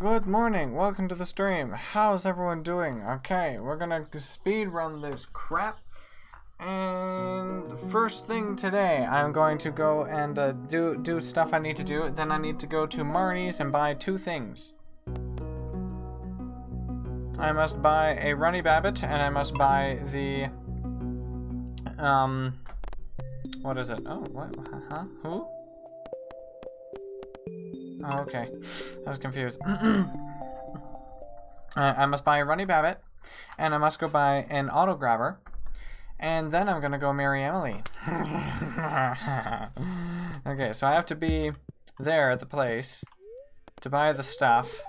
Good morning, welcome to the stream. How's everyone doing? Okay, we're gonna speed run this crap. And first thing today, I'm going to go and do stuff I need to do. Then I need to go to Marnie's and buy two things. I must buy a runny babbit, and I must buy the what is it? Oh, what? Huh? Who? Oh, okay. I was confused. I must buy a runny babbit, and I must go buy an auto grabber, and then I'm gonna go marry Emily. Okay, so I have to be there at the place to buy the stuff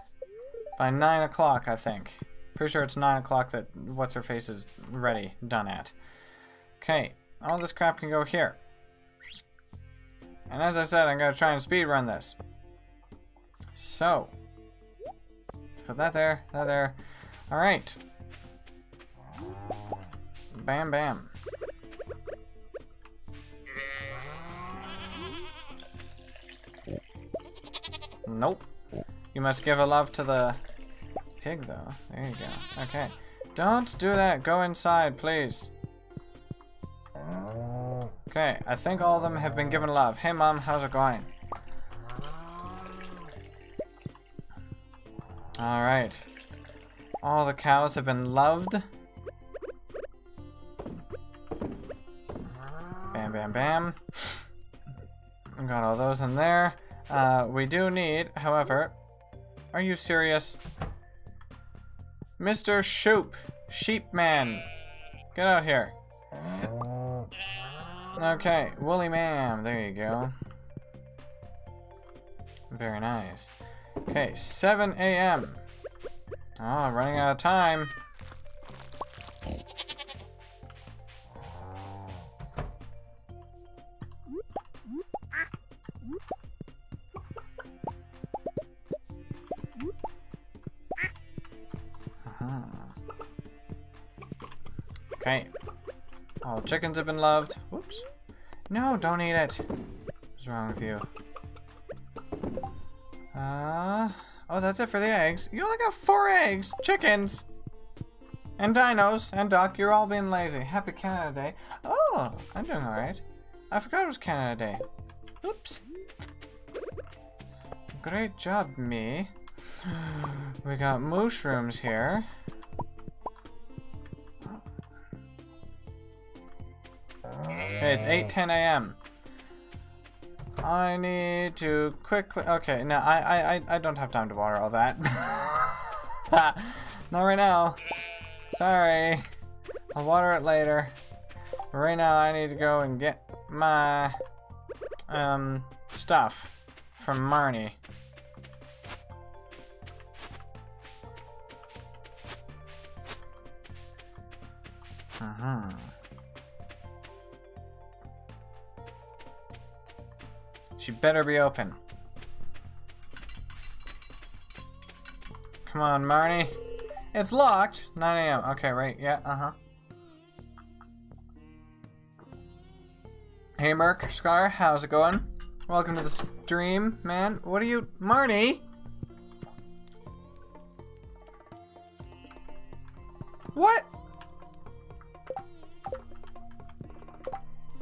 by 9 o'clock, I think. Pretty sure it's 9 o'clock that what's-her-face is ready, done at. Okay, all this crap can go here. And as I said, I'm gonna try and speedrun this. So, put that there, that there. Alright. Bam, bam. Nope. You must give a love to the pig, though. There you go. Okay. Don't do that. Go inside, please. Okay, I think all of them have been given love. Hey, Mom, how's it going? Alright. All the cows have been loved. Bam, bam, bam. Got all those in there. We do need, however... Are you serious? Mr. Shoop! Sheep man! Get out here. Okay, Woolly Mam. There you go. Very nice. Okay, 7 a.m. Oh, running out of time. Uh-huh. Okay. All the chickens have been loved. Whoops. No, don't eat it. What's wrong with you? Oh, that's it for the eggs. You only got 4 eggs, chickens, and dinos, and Doc. You're all being lazy. Happy Canada Day. Oh, I'm doing all right. I forgot it was Canada Day. Oops. Great job, me. We got mushrooms here. Hey, it's 8:10 a.m. I need to quickly... Okay, now I don't have time to water all that. Not right now. Sorry. I'll water it later. Right now I need to go and get my stuff from Marnie. Uh-huh. She better be open. Come on, Marnie. It's locked. 9 a.m. Okay, right. Yeah, uh-huh. Hey, Merc, Scar, how's it going? Welcome to the stream, man. What are you... Marnie? What?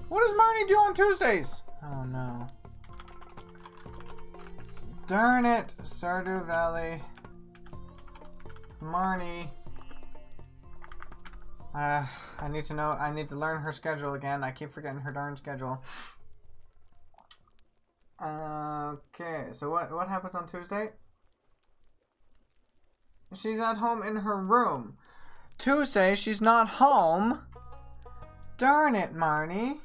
What does Marnie do on Tuesdays? Oh, no. Darn it, Stardew Valley, Marnie. I need to know. I need to learn her schedule again. I keep forgetting her darn schedule. Okay, so what happens on Tuesday? She's at home in her room. Tuesday, she's not home. Darn it, Marnie.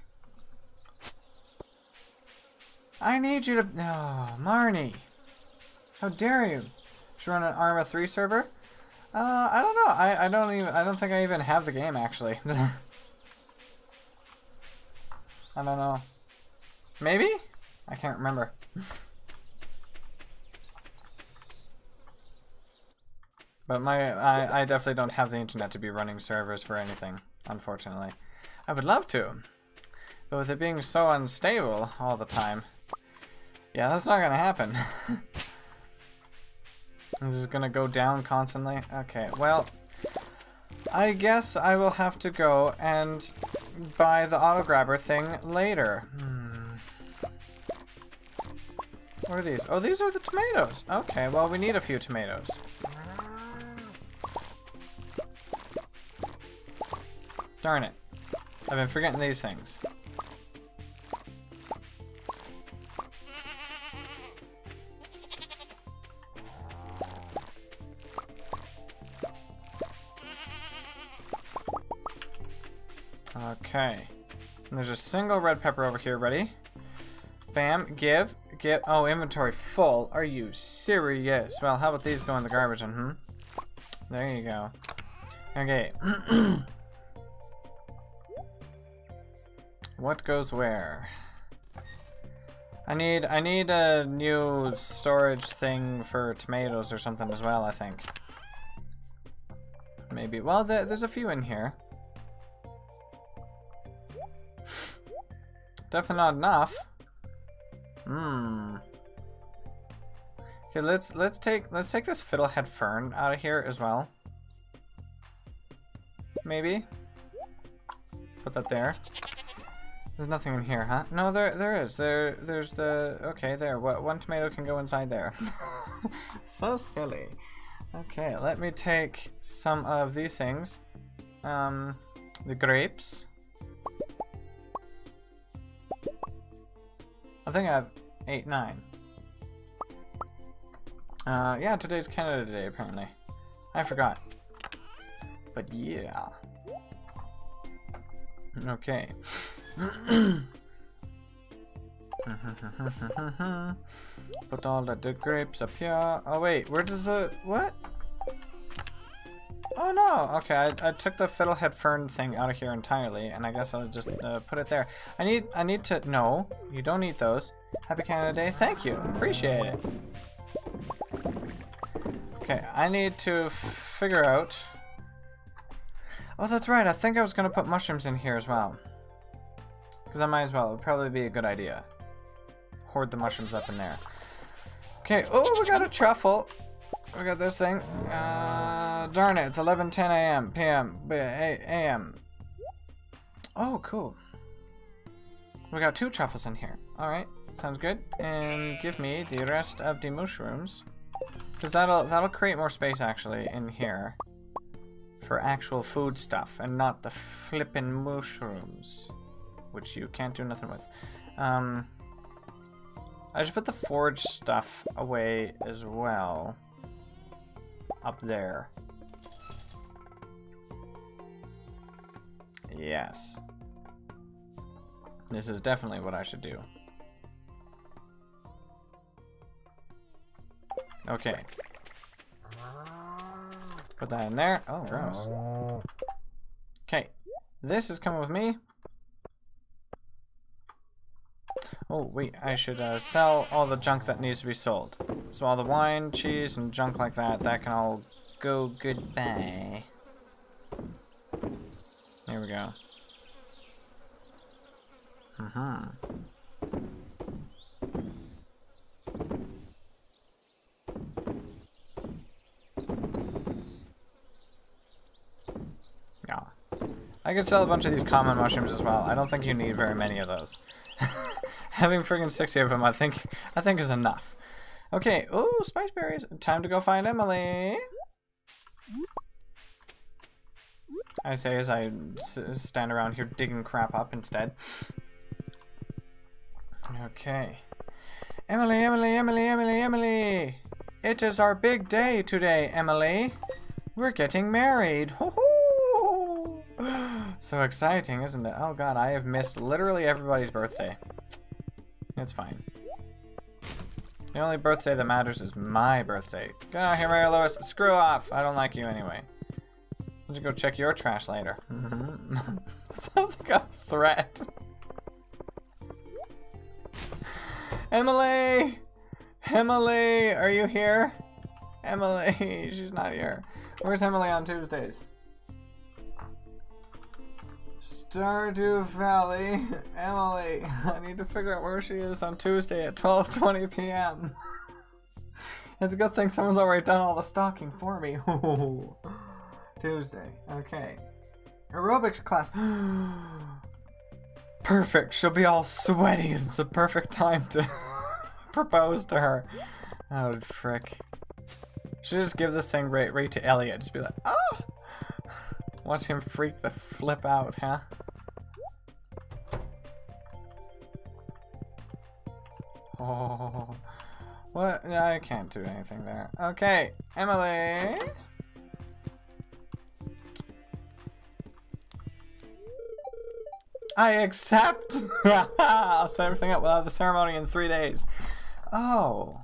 I need you to. Oh, Marnie. How dare you? Should run an Arma 3 server? I don't know. I don't think I even have the game actually. I don't know. Maybe? I can't remember. But I definitely don't have the internet to be running servers for anything, unfortunately. I would love to. But with it being so unstable all the time. Yeah, that's not gonna happen. This is gonna go down constantly. Okay, well, I guess I will have to go and buy the auto grabber thing later. What are these? Oh, these are the tomatoes. Okay, well, we need a few tomatoes. Darn it. I've been forgetting these things. Okay. And there's a single red pepper over here. Ready? Bam. Give. Get. Oh, inventory full. Are you serious? Well, how about these go in the garbage? There you go. Okay. What goes where? I need a new storage thing for tomatoes or something as well, I think. Maybe. Well, there's a few in here. Definitely not enough. Okay, let's take this fiddlehead fern out of here as well. Maybe. Put that there. There's nothing in here, huh? No, there is. There's the... Okay, there. What? One tomato can go inside there. So silly. Okay, let me take some of these things. The grapes. I think I have 8, 9. Yeah, today's Canada Day, apparently. I forgot. But yeah. Okay. Put all the grapes up here. Oh wait, where does the... what? Oh no! Okay, I took the fiddlehead fern thing out of here entirely, and I guess I'll just put it there. I need to... No, you don't need those. Happy Canada Day. Thank you. Appreciate it. Okay, I need to figure out... Oh, that's right. I think I was going to put mushrooms in here as well. Because I might as well. It would probably be a good idea. Hoard the mushrooms up in there. Okay. Oh, we got a truffle. We got this thing. Darn it. It's 11:10 a.m. Oh, cool. We got 2 truffles in here. Alright. Sounds good. And give me the rest of the mushrooms. Because that'll create more space, actually, in here. For actual food stuff and not the flippin' mushrooms, which you can't do nothing with. I just put the forage stuff away as well, up there. Yes, this is definitely what I should do. Okay. Put that in there. Oh, gross. Okay. This is coming with me. Oh, wait. I should sell all the junk that needs to be sold. So all the wine, cheese, and junk like that, that can all go goodbye. There we go. I could sell a bunch of these common mushrooms as well. I don't think you need very many of those. Having friggin' 60 of them, I think is enough. Okay, ooh, spice berries. Time to go find Emily. I say as I stand around here digging crap up instead. Okay. Emily, Emily, Emily, Emily, Emily! It is our big day today, Emily. We're getting married. Ho-ho! So exciting, isn't it? Oh god, I have missed literally everybody's birthday. It's fine. The only birthday that matters is my birthday. Get out of here, Mary Lewis. Screw off. I don't like you anyway. Let's go check your trash later. Sounds like a threat. Emily! Emily! Are you here? Emily! She's not here. Where's Emily on Tuesdays? Stardew Valley, Emily. I need to figure out where she is on Tuesday at 12:20 p.m. It's a good thing someone's already done all the stalking for me. Tuesday. Okay. Aerobics class. Perfect. She'll be all sweaty. It's the perfect time to propose to her. Oh, frick. Should just give this thing right to Elliot. Just be like, oh! Watch him freak the flip out, huh? Oh. What? No, I can't do anything there. Okay, Emily! I accept! I'll set everything up. We'll have the ceremony in 3 days. Oh.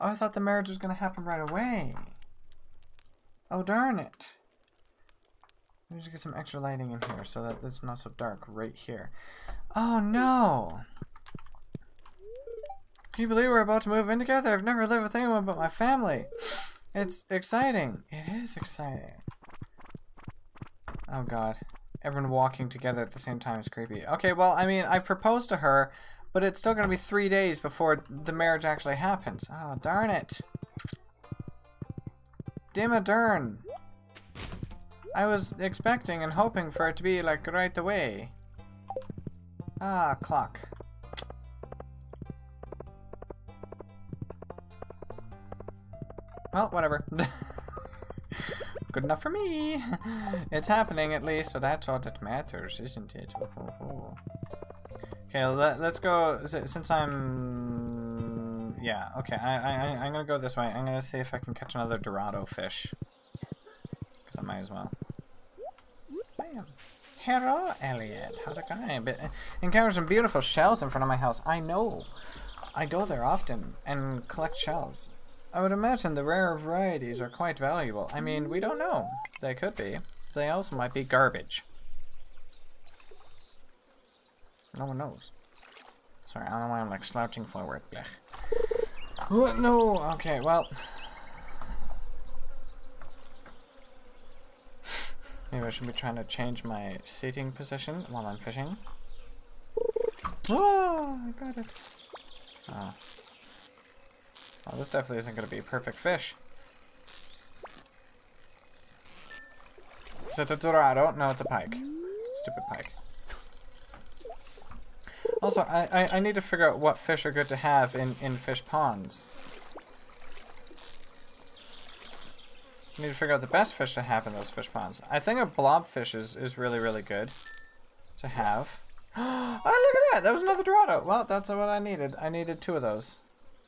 Oh, I thought the marriage was going to happen right away. Oh, darn it. Let me just get some extra lighting in here so that it's not so dark right here. Oh, no. Can you believe we're about to move in together? I've never lived with anyone but my family. It's exciting. It is exciting. Oh, God. Everyone walking together at the same time is creepy. Okay, well, I mean, I've proposed to her, but it's still going to be 3 days before the marriage actually happens. Oh, darn it. Dimmadurn. I was expecting and hoping for it to be, like, right away. Ah, clock. Well, whatever. Good enough for me. It's happening, at least, so that's all that matters, isn't it? Oh. Okay, let's go, since I'm... Yeah, okay, I'm gonna go this way. I'm gonna see if I can catch another Dorado fish. Because I might as well. Bam. Hello, Elliot. How's it going? Encountered some beautiful shells in front of my house. I know. I go there often and collect shells. I would imagine the rare varieties are quite valuable. I mean, we don't know. They could be. They also might be garbage. No one knows. Sorry, I don't know why I'm like slouching forward. Blech. What? No! Okay, well. Maybe I should be trying to change my seating position while I'm fishing. Oh, I got it. Oh. Well, this definitely isn't going to be a perfect fish. Is it a Dorado? No, it's a pike. Stupid pike. Also, I need to figure out what fish are good to have in fish ponds. I need to figure out the best fish to have in those fish ponds. I think a blobfish is really, really good to have. Oh, look at that! That was another Dorado! Well, that's what I needed. I needed two of those.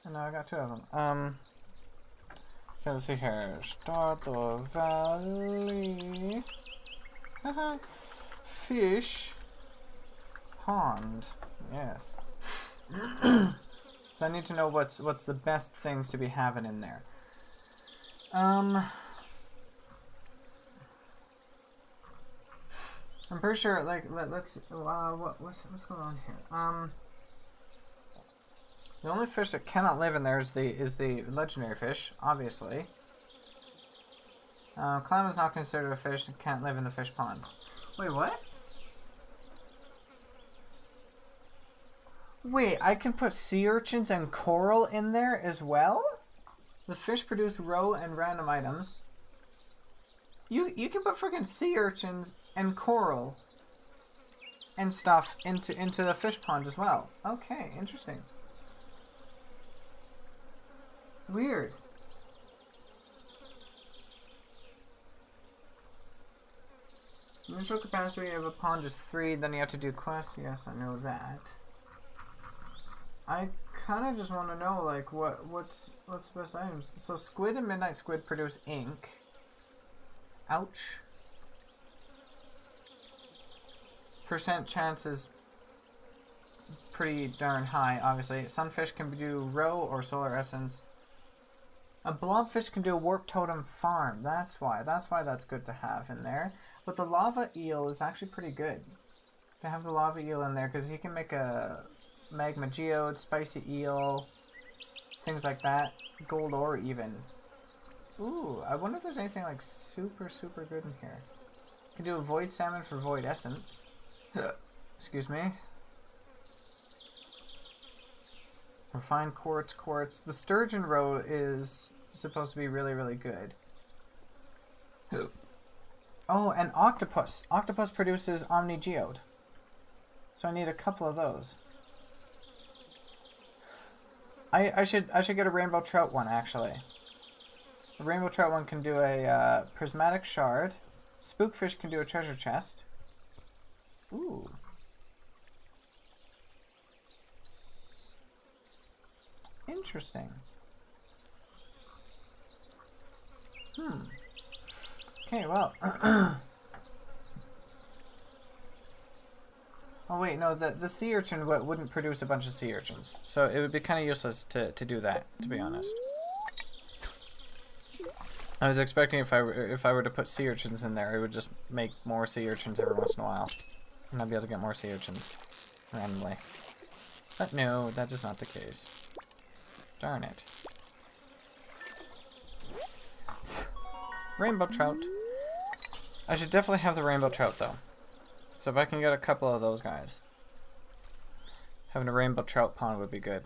And now I got two of them. Okay, let's see here. Stardew Valley. Fish. Pond. Yes. So I need to know what's the best things to be having in there. I'm pretty sure, like, let's what's going on here? The only fish that cannot live in there is the legendary fish, obviously. Clam is not considered a fish and can't live in the fish pond. Wait, what? Wait, I can put sea urchins and coral in there as well? The fish produce roe and random items. You can put freaking sea urchins and coral and stuff into the fish pond as well. Okay, interesting. Weird. The initial capacity of a pond is 3, then you have to do quests. Yes, I know that. I kind of just want to know, like, what's the best items. So squid and midnight squid produce ink. Ouch. Percent chance is pretty darn high, obviously. Sunfish can do roe or solar essence. A blobfish can do a warp totem farm. That's why. That's why that's good to have in there. But the lava eel is actually pretty good to have the lava eel in there because he can make a... magma geode, spicy eel, things like that. Gold ore even. Ooh, I wonder if there's anything like super, super good in here. You can do a void salmon for void essence. Excuse me. Refined quartz, quartz. The sturgeon roe is supposed to be really, really good. Oh, and octopus. Octopus produces omni geode. So I need a couple of those. I should get a rainbow trout one, actually. The rainbow trout one can do a prismatic shard. Spookfish can do a treasure chest. Ooh. Interesting. Hmm. Okay, well. Oh wait, no, the sea urchin wouldn't produce a bunch of sea urchins. So it would be kind of useless to do that, to be honest. I was expecting if I were to put sea urchins in there, it would just make more sea urchins every once in a while. And I'd be able to get more sea urchins randomly. But no, that is not the case. Darn it. Rainbow trout. I should definitely have the rainbow trout, though. So if I can get a couple of those guys, having a rainbow trout pond would be good.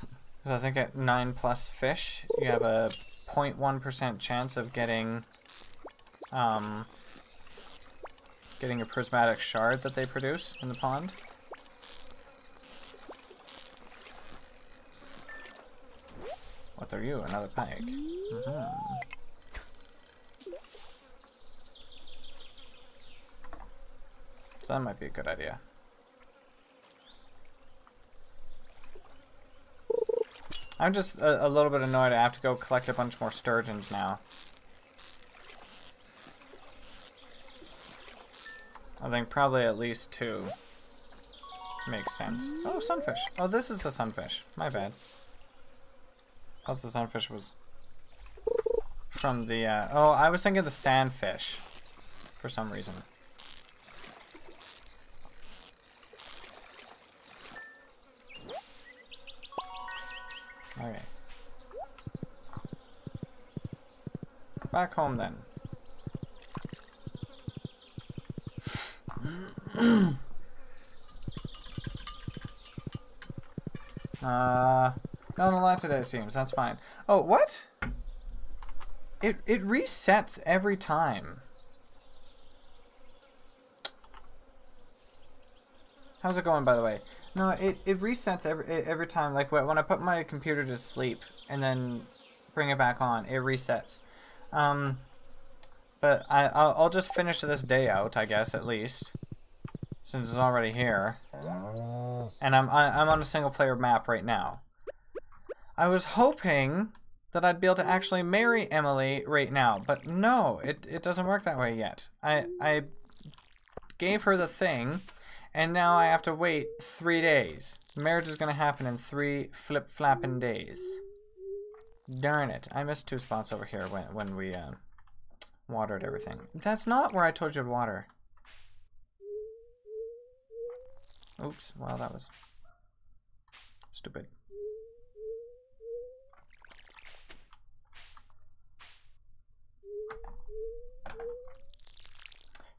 Because I think at 9 plus fish, you have a 0.1% chance of getting a prismatic shard that they produce in the pond. What are you? Another pike. Mm-hmm. So that might be a good idea. I'm just a little bit annoyed I have to go collect a bunch more sturgeons now. I think probably at least 2 makes sense. Oh, sunfish. Oh, this is the sunfish. My bad. I thought the sunfish was from the, oh, I was thinking of the sandfish for some reason. Okay. Back home then. Not a lot today, it seems. That's fine. Oh, what? It resets every time. How's it going, by the way? No, it resets every time. Like when I put my computer to sleep and then bring it back on, it resets. But I'll just finish this day out, I guess, at least, since it's already here. And I'm on a single player map right now. I was hoping that I'd be able to actually marry Emily right now, but no, it doesn't work that way yet. I gave her the thing, and now I have to wait 3 days. Marriage is going to happen in 3 flip-flapping days. Darn it, I missed 2 spots over here when we watered everything. That's not where I told you to water. Oops, well, that was stupid.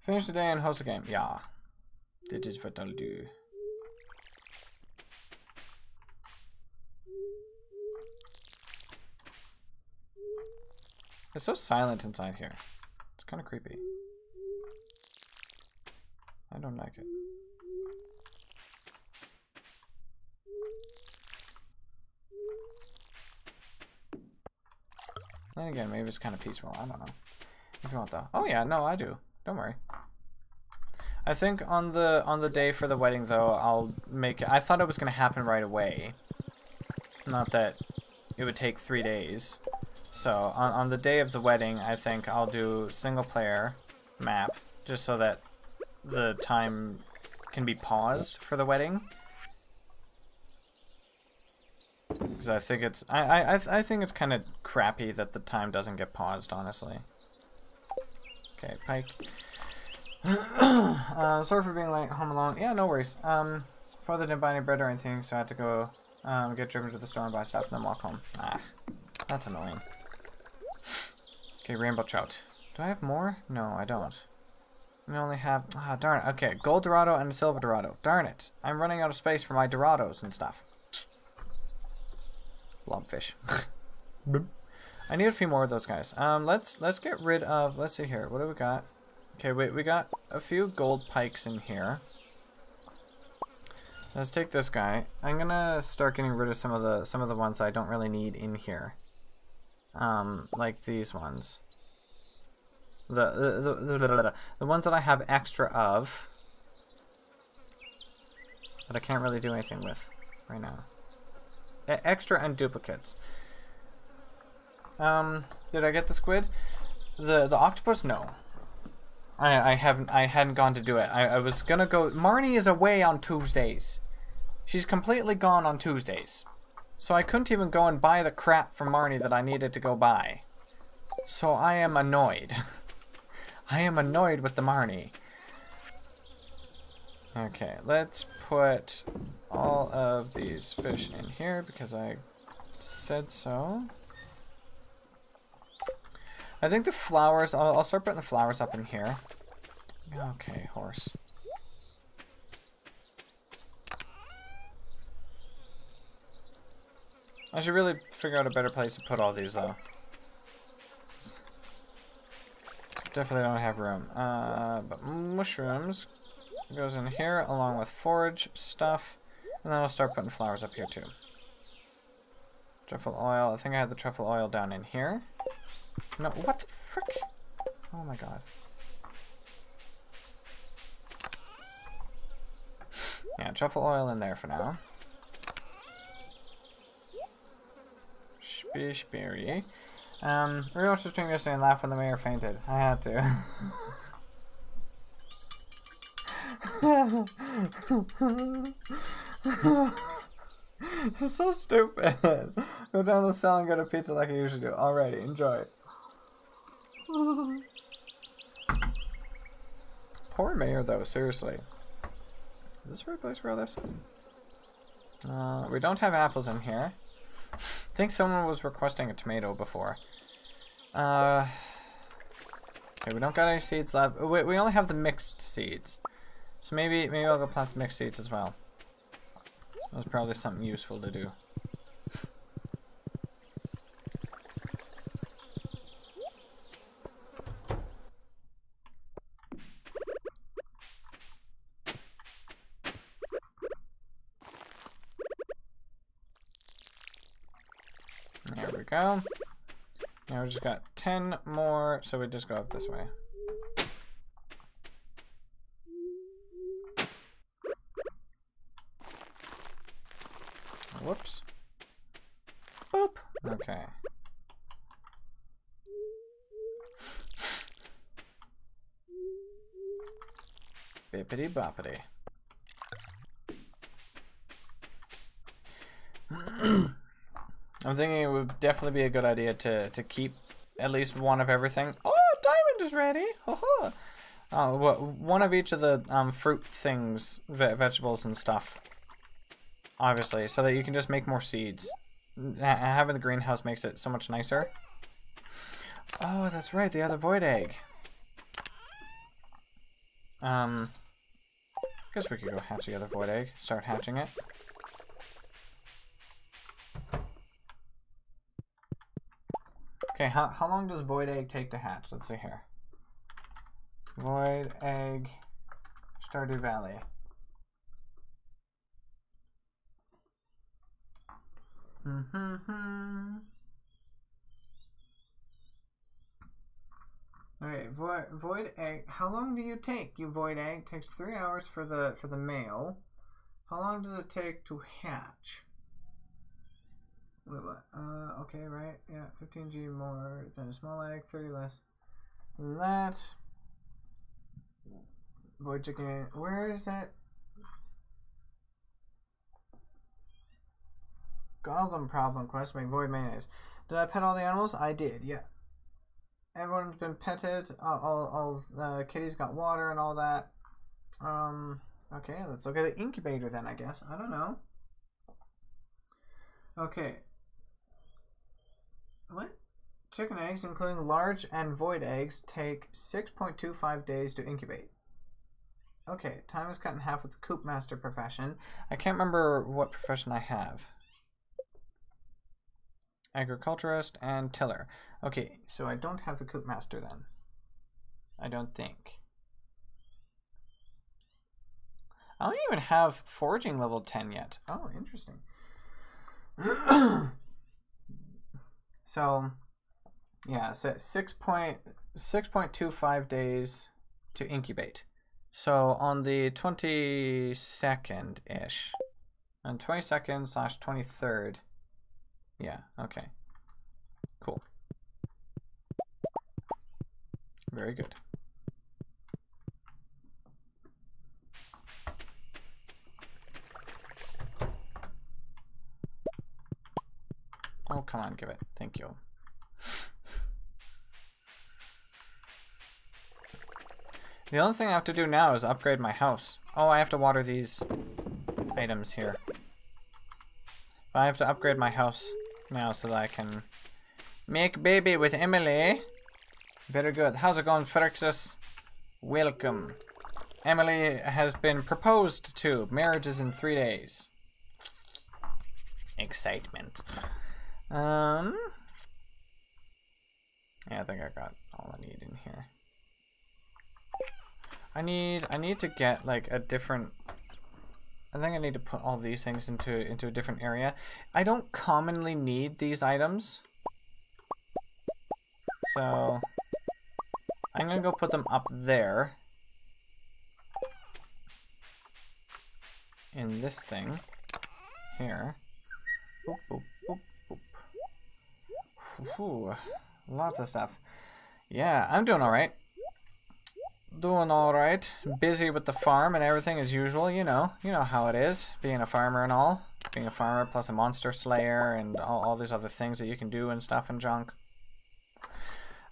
Finish the day and host a game. Yeah. That is what I'll do. It's so silent inside here. It's kind of creepy. I don't like it. Then again, maybe it's kind of peaceful. I don't know. If you want that. Oh yeah, no, I do. Don't worry. I think on the day for the wedding, though, I'll make it. I thought it was going to happen right away. Not that it would take 3 days. So on the day of the wedding, I think I'll do single player map, just so that the time can be paused for the wedding. Because I think it's I think it's kind of crappy that the time doesn't get paused, honestly. Okay, pike. Sorry for being late, home alone. Yeah, no worries. Father didn't buy any bread or anything, so I had to go get driven to the store and buy stuff and then walk home. Ah, that's annoying. Okay, rainbow trout. Do I have more? No, I don't. I only have... Ah, darn it. Okay, gold dorado and a silver dorado. Darn it. I'm running out of space for my dorados and stuff. Lumpfish. I need a few more of those guys. Let's get rid of, let's see here, what do we got? Okay, wait, we got a few gold pikes in here. Let's take this guy. I'm gonna start getting rid of some of the ones I don't really need in here. Like these ones. The ones that I have extra of that I can't really do anything with right now. Extra and duplicates. Did I get the squid? The octopus? No. I hadn't gone to do it. I was gonna go. Marnie is away on Tuesdays. She's completely gone on Tuesdays. So I couldn't even go and buy the crap from Marnie that I needed to go buy. So I am annoyed. I am annoyed with the Marnie. Okay, let's put all of these fish in here because I said so. I think the flowers, I'll start putting the flowers up in here. Okay, horse. I should really figure out a better place to put all these though. Definitely don't have room. But mushrooms goes in here along with forage stuff. And then I'll start putting flowers up here too. Truffle oil, I think I had the truffle oil down in here. No, what the frick? Oh my god. Yeah, truffle oil in there for now. Speary. We were also doing this and laughed when the mayor fainted. I had to. It's so stupid. Go down to the cell and get a pizza like I usually do. Alrighty, enjoy it. Poor mayor though, seriously. Is this a right place for all this? We don't have apples in here. I think someone was requesting a tomato before. Okay, we don't got any seeds left. Oh, wait, we only have the mixed seeds. So maybe I'll go plant the mixed seeds as well. That was probably something useful to do. Now we just got 10 more, so we just go up this way. Whoops. Boop. Okay. Bippity boppity. I'm thinking it would definitely be a good idea to keep at least one of everything. Oh, diamond is ready! Oh, one of each of the fruit things, vegetables and stuff. Obviously, so that you can just make more seeds. Having the greenhouse makes it so much nicer. Oh, that's right, the other void egg. I guess we could go hatch the other void egg. Start hatching it. Okay, how long does void egg take to hatch? Let's see here. Void egg, Stardew Valley. Okay, void egg. How long do you take? You void egg, it takes 3 hours for the male. How long does it take to hatch? Wait, what? Okay, right, yeah, 15G more than a small egg, 30 less than that. Void chicken, where is that? Goblin problem quest, make void mayonnaise. Did I pet all the animals? I did, yeah. Everyone's been petted, all kitties got water and all that. Okay, let's look at the incubator then, I guess. I don't know. Okay. What? Chicken eggs, including large and void eggs, take 6.25 days to incubate. Okay, time is cut in half with the coop master profession. I can't remember what profession I have. agriculturist, and tiller. Okay, so I don't have the coopmaster then. I don't think. I don't even have foraging level 10 yet. Oh, interesting. So, yeah, so 6.25 days to incubate. So on the 22nd-ish, on 22nd/23rd, yeah, okay, cool, very good. Oh, come on, give it, thank you. The only thing I have to do now is upgrade my house. Oh, I have to water these items here. I have to upgrade my house now so that I can make baby with Emily. Very good. How's it going, Frexus? Welcome. Emily has been proposed to. Marriage is in 3 days. Excitement. Yeah, I think I got all I need in here. I need to get like a different, I think I need to put all these things into a different area. I don't commonly need these items, so I'm gonna go put them up there in this thing here. Boop, boop, boop, boop. Ooh, lots of stuff. Yeah, I'm doing all right. Doing all right. Busy with the farm and everything as usual. You know how it is. Being a farmer and all. Being a farmer plus a monster slayer and all these other things that you can do and stuff and junk.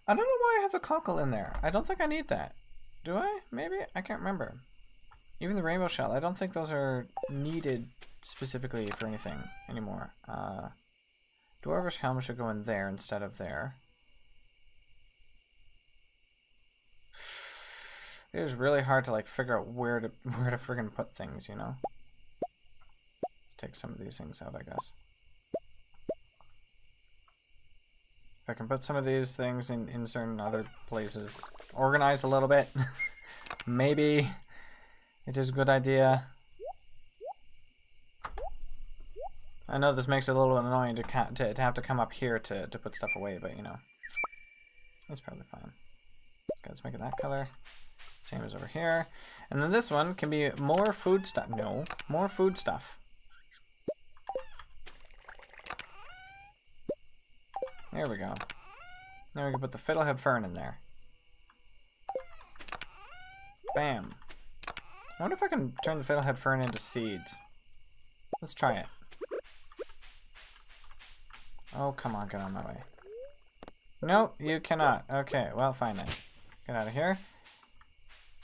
I don't know why I have the cockle in there. I don't think I need that. Do I? Maybe? I can't remember. Even the rainbow shell. I don't think those are needed specifically for anything anymore. Dwarvish helm should go in there instead of there. It was really hard to like figure out where to friggin' put things, you know? Let's take some of these things out, I guess. If I can put some of these things in certain other places, organize a little bit, maybe it is a good idea. I know this makes it a little annoying to have to come up here to put stuff away, but you know, that's probably fine. Okay, let's make it that color. Same as over here. And then this one can be more food stuff. No, more food stuff. There we go. Now we can put the fiddlehead fern in there. Bam. I wonder if I can turn the fiddlehead fern into seeds. Let's try it. Oh, come on, get out of my way. No, you cannot. Okay, well, fine then. Get out of here.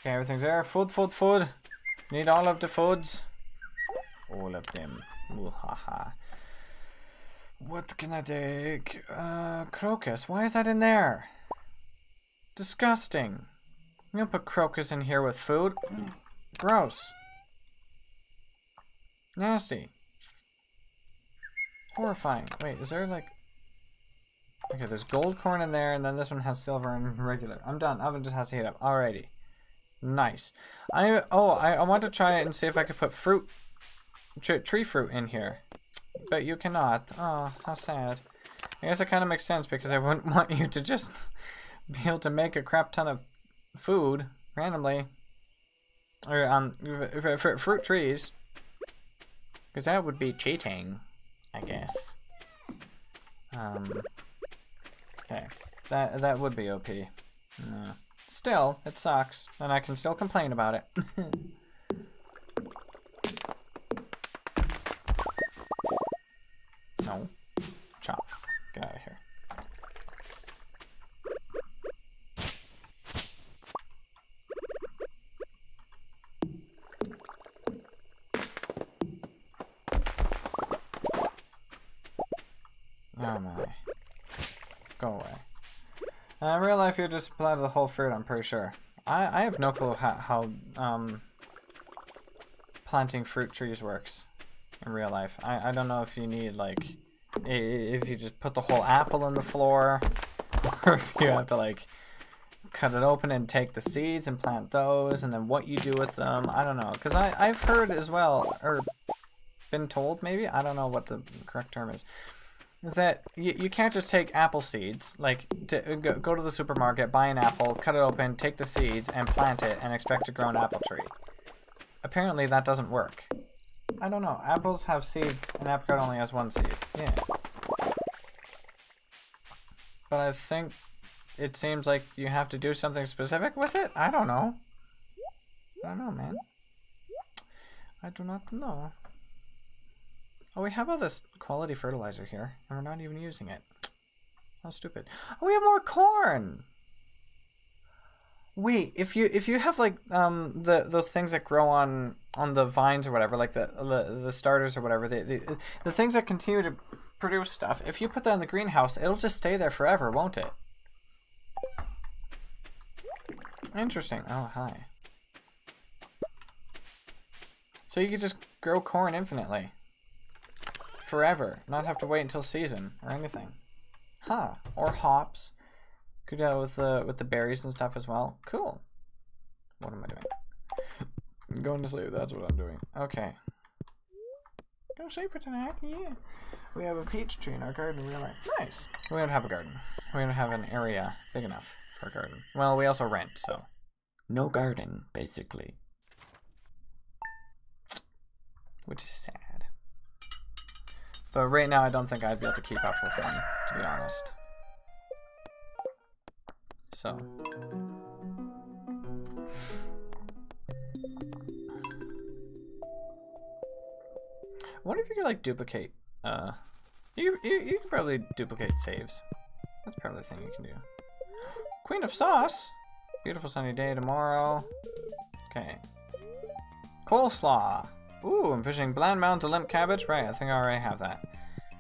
Okay, everything's there. Food, food, food. Need all of the foods. All of them. Ooh, ha, ha. What can I take? Crocus. Why is that in there? Disgusting. You don't put crocus in here with food. Gross. Nasty. Horrifying. Wait, is there like... Okay, there's gold corn in there, and then this one has silver and regular. I'm done. Oven just has to heat up. Alrighty. Nice. I want to try it and see if I could put fruit, tree fruit in here, but you cannot. Oh, how sad. I guess it kind of makes sense because I wouldn't want you to just be able to make a crap ton of food randomly, or for fruit trees, because that would be cheating, I guess. Okay, that would be OP. No. Still, it sucks, and I can still complain about it. No. Chop. Get out of here. Oh my. Go away. In real life, you're just supplied the whole fruit, I'm pretty sure. I have no clue how planting fruit trees works in real life. I don't know if you need, like, if you just put the whole apple on the floor, or if you have to like cut it open and take the seeds and plant those, and then what you do with them, I don't know. Because I've heard as well, or been told maybe, I don't know what the correct term is that you can't just take apple seeds, like go to the supermarket, buy an apple, cut it open, take the seeds, and plant it, and expect to grow an apple tree. Apparently that doesn't work. I don't know, apples have seeds, and apricot only has one seed. Yeah. But I think it seems like you have to do something specific with it? I don't know. I don't know, man. I do not know. Oh, we have all this quality fertilizer here, and we're not even using it. How stupid. Oh, we have more corn! Wait, if you have like those things that grow on the vines or whatever, like the starters or whatever, the things that continue to produce stuff, if you put that in the greenhouse, it'll just stay there forever, won't it? Interesting. Oh, hi. So you could just grow corn infinitely. Forever. Not have to wait until season or anything. Huh. Or hops. Could do that with the berries and stuff as well. Cool. What am I doing? I'm going to sleep. That's what I'm doing. Okay. Go sleep for tonight. Yeah. We have a peach tree in our garden in real life. Nice. We don't have a garden. We don't have an area big enough for a garden. Well, we also rent, so. No garden, basically. Which is sad. But right now, I don't think I'd be able to keep up with one, to be honest. So. I wonder if you could, like, duplicate, you could probably duplicate saves. That's probably the thing you can do. Queen of sauce! Beautiful sunny day tomorrow. Okay. Coleslaw! Ooh, I'm fishing bland mounds of limp cabbage. Right, I think I already have that.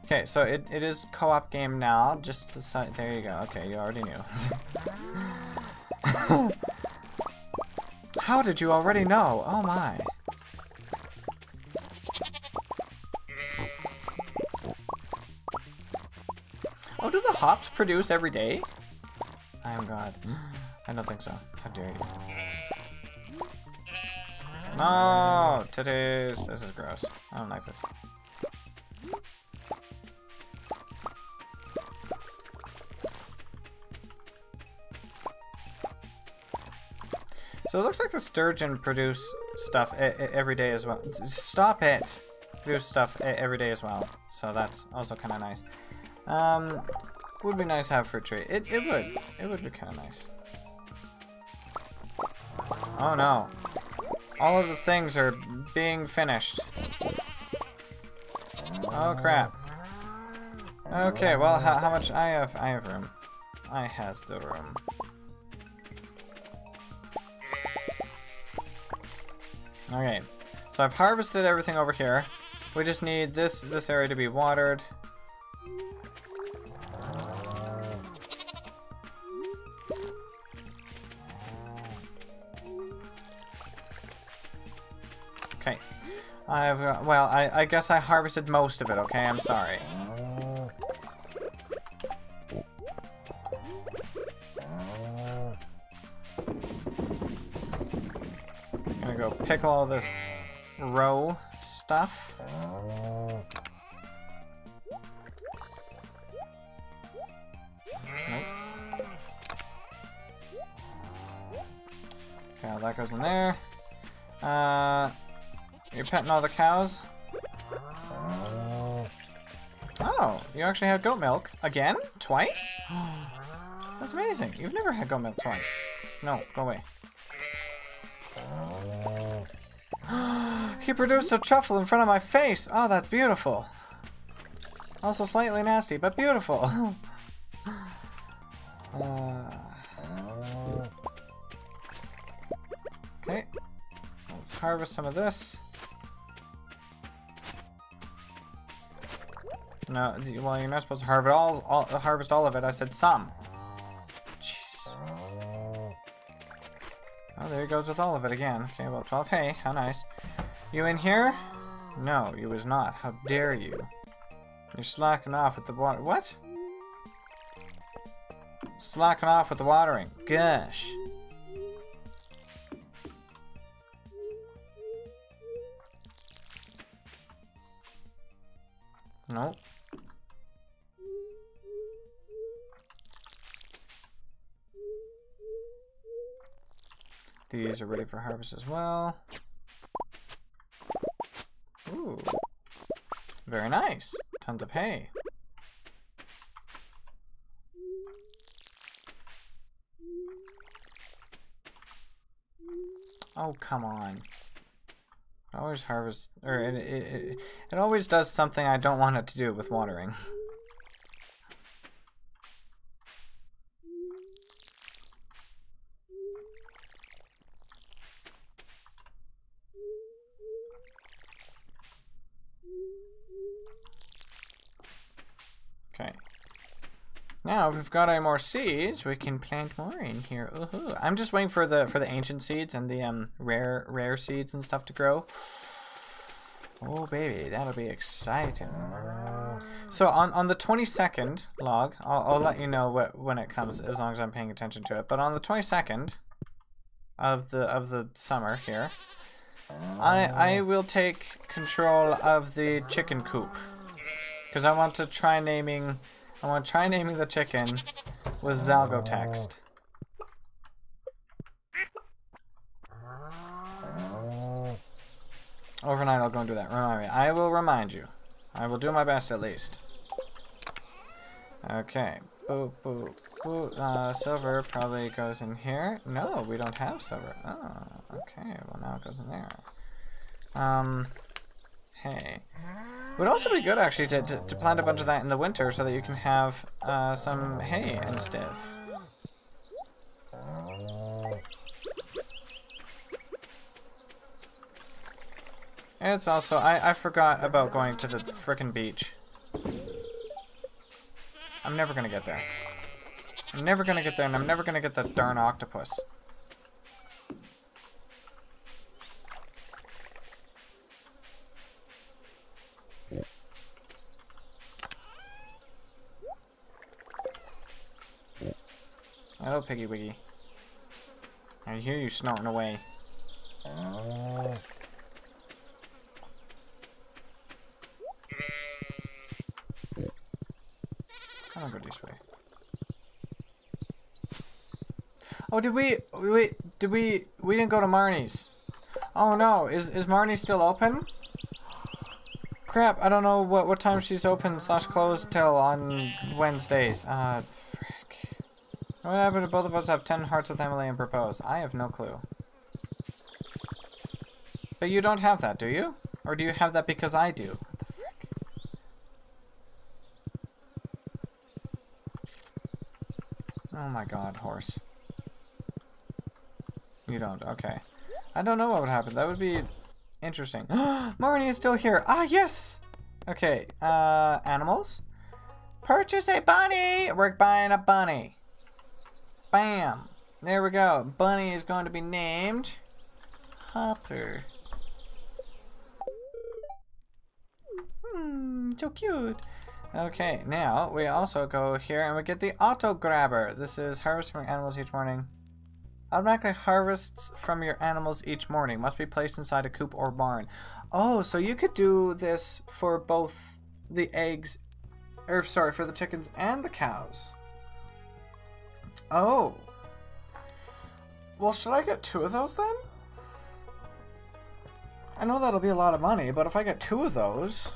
Okay, so it is co-op game now. Just the side. There you go. Okay, you already knew. How did you already know? Oh my. Oh, do the hops produce every day? Oh god. I don't think so. How dare you. No! Titties! This is gross. I don't like this. So it looks like the sturgeon produce stuff every day as well. Stop it! Produce stuff every day as well. So that's also kind of nice. Would be nice to have a fruit tree. It would. It would be kind of nice. Oh no. All of the things are being finished. Oh crap. Okay, well, how much? I have room. I has the room. Okay, so I've harvested everything over here. We just need this area to be watered. Well, I guess I harvested most of it, okay? I'm sorry. I'm gonna go pickle all this row stuff. Nope. Okay, well, that goes in there. You're petting all the cows? Oh, you actually had goat milk? Again? Twice? That's amazing. You've never had goat milk twice. No, go away. He produced a truffle in front of my face! Oh, that's beautiful. Also slightly nasty, but beautiful. Okay. Let's harvest some of this. No, well, you're not supposed to harvest all of it. I said some. Jeez. Oh, there he goes with all of it again. Okay, well, 12. Hey, how nice. You in here? No, you was not. How dare you. You're slacking off with the water. What? Slacking off with the watering. Gosh. Nope. These are ready for harvest as well. Ooh. Very nice. Tons of hay. Oh, come on. It always harvests, or it always does something I don't want it to do with watering. Okay. Now, if we've got any more seeds, we can plant more in here. Ooh-hoo. I'm just waiting for the ancient seeds and the rare seeds and stuff to grow. Oh baby, that'll be exciting. So on the 22nd log, I'll let you know when it comes, as long as I'm paying attention to it. But on the 22nd of the summer here, I will take control of the chicken coop. Because I want to try naming the chicken with Zalgo text. Overnight I'll go and do that. Remind me. I will remind you. I will do my best at least. Okay. Boop, boop, boop. Silver probably goes in here. No, we don't have silver. Oh, okay. Well, now it goes in there. Hey. It would also be good, actually, to plant a bunch of that in the winter so that you can have some hay and stuff. It's also... I forgot about going to the frickin' beach. I'm never gonna get there. I'm never gonna get there, and I'm never gonna get that darn octopus. Hello, Piggy Wiggy. I hear you snorting away. I'll go this way. Oh, we didn't go to Marnie's. Oh no, is Marnie still open? Crap, I don't know what time she's open / closed till on Wednesdays. What happened if both of us have 10 hearts with Emily and propose? I have no clue. But you don't have that, do you? Or do you have that because I do? What the frick? Oh my god, horse. You don't, okay. I don't know what would happen. That would be interesting. Marnie is still here! Ah, yes! Okay, animals? Purchase a bunny! We're buying a bunny. Bam! There we go. Bunny is going to be named Hopper. Hmm, so cute. Okay, now we also go here and we get the auto grabber. This is harvest from animals each morning. Automatically harvests from your animals each morning. Must be placed inside a coop or barn. Oh, so you could do this for both the eggs, sorry, for the chickens and the cows. Oh. Well, should I get 2 of those then? I know that'll be a lot of money, but if I get 2 of those...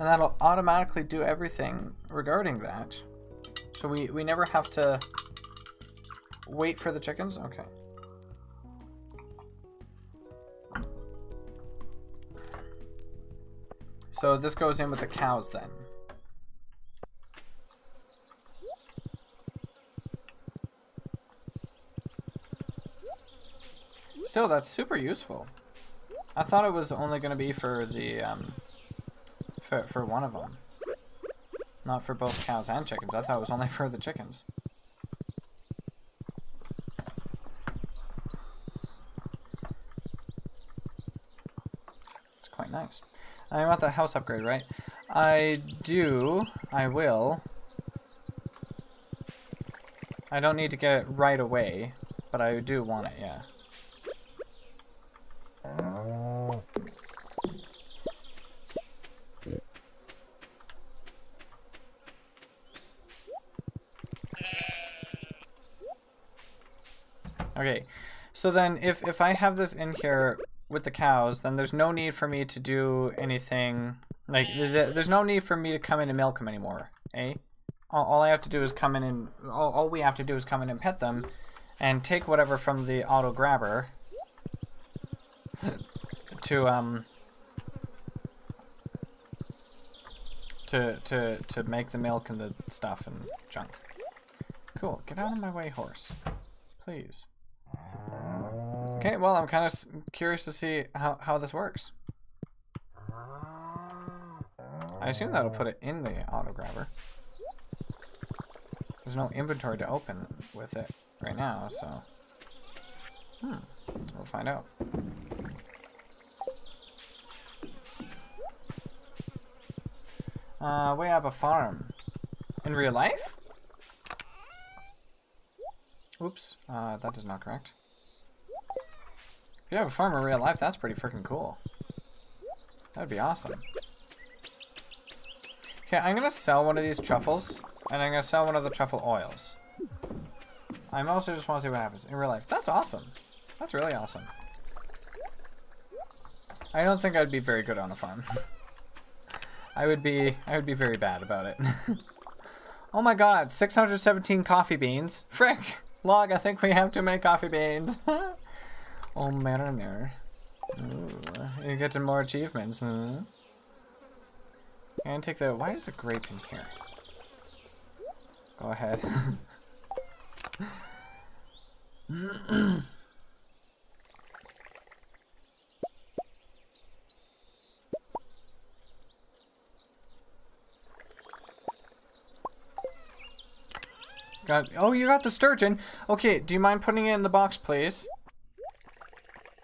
And that'll automatically do everything regarding that. So we never have to wait for the chickens? Okay. So this goes in with the cows then. Still, that's super useful. I thought it was only going to be for the for one of them, not for both cows and chickens. I thought it was only for the chickens. It's Quite nice. I want that house upgrade, right? I do. I will. I don't need to get it right away, but I do want it, yeah. Okay, so then if I have this in here with the cows, then there's no need for me to do anything. Like, there's no need for me to come in and milk them anymore, eh? All I have to do is come in and... All we have to do is come in and pet them and take whatever from the auto-grabber to make the milk and the stuff and junk. Cool. Get out of my way, horse. Please. Okay, well, I'm kind of curious to see how this works. I assume that'll put it in the auto-grabber. There's no inventory to open with it right now, so... We'll find out. We have a farm. In real life? Oops, that is not correct. If you have a farm in real life, that's pretty freaking cool. That'd be awesome. Okay, I'm gonna sell one of these truffles, and I'm gonna sell one of the truffle oils. I mostly just want to see what happens in real life. That's awesome. That's really awesome. I don't think I'd be very good on a farm. I would be very bad about it. Oh my god, 617 coffee beans. Frick! Log, I think we have too many coffee beans. Oh, mariner. Ooh, you're getting more achievements. Huh? And take the... Why is a grape in here? Go ahead. Got, oh, you got the sturgeon. Okay, do you mind putting it in the box, please?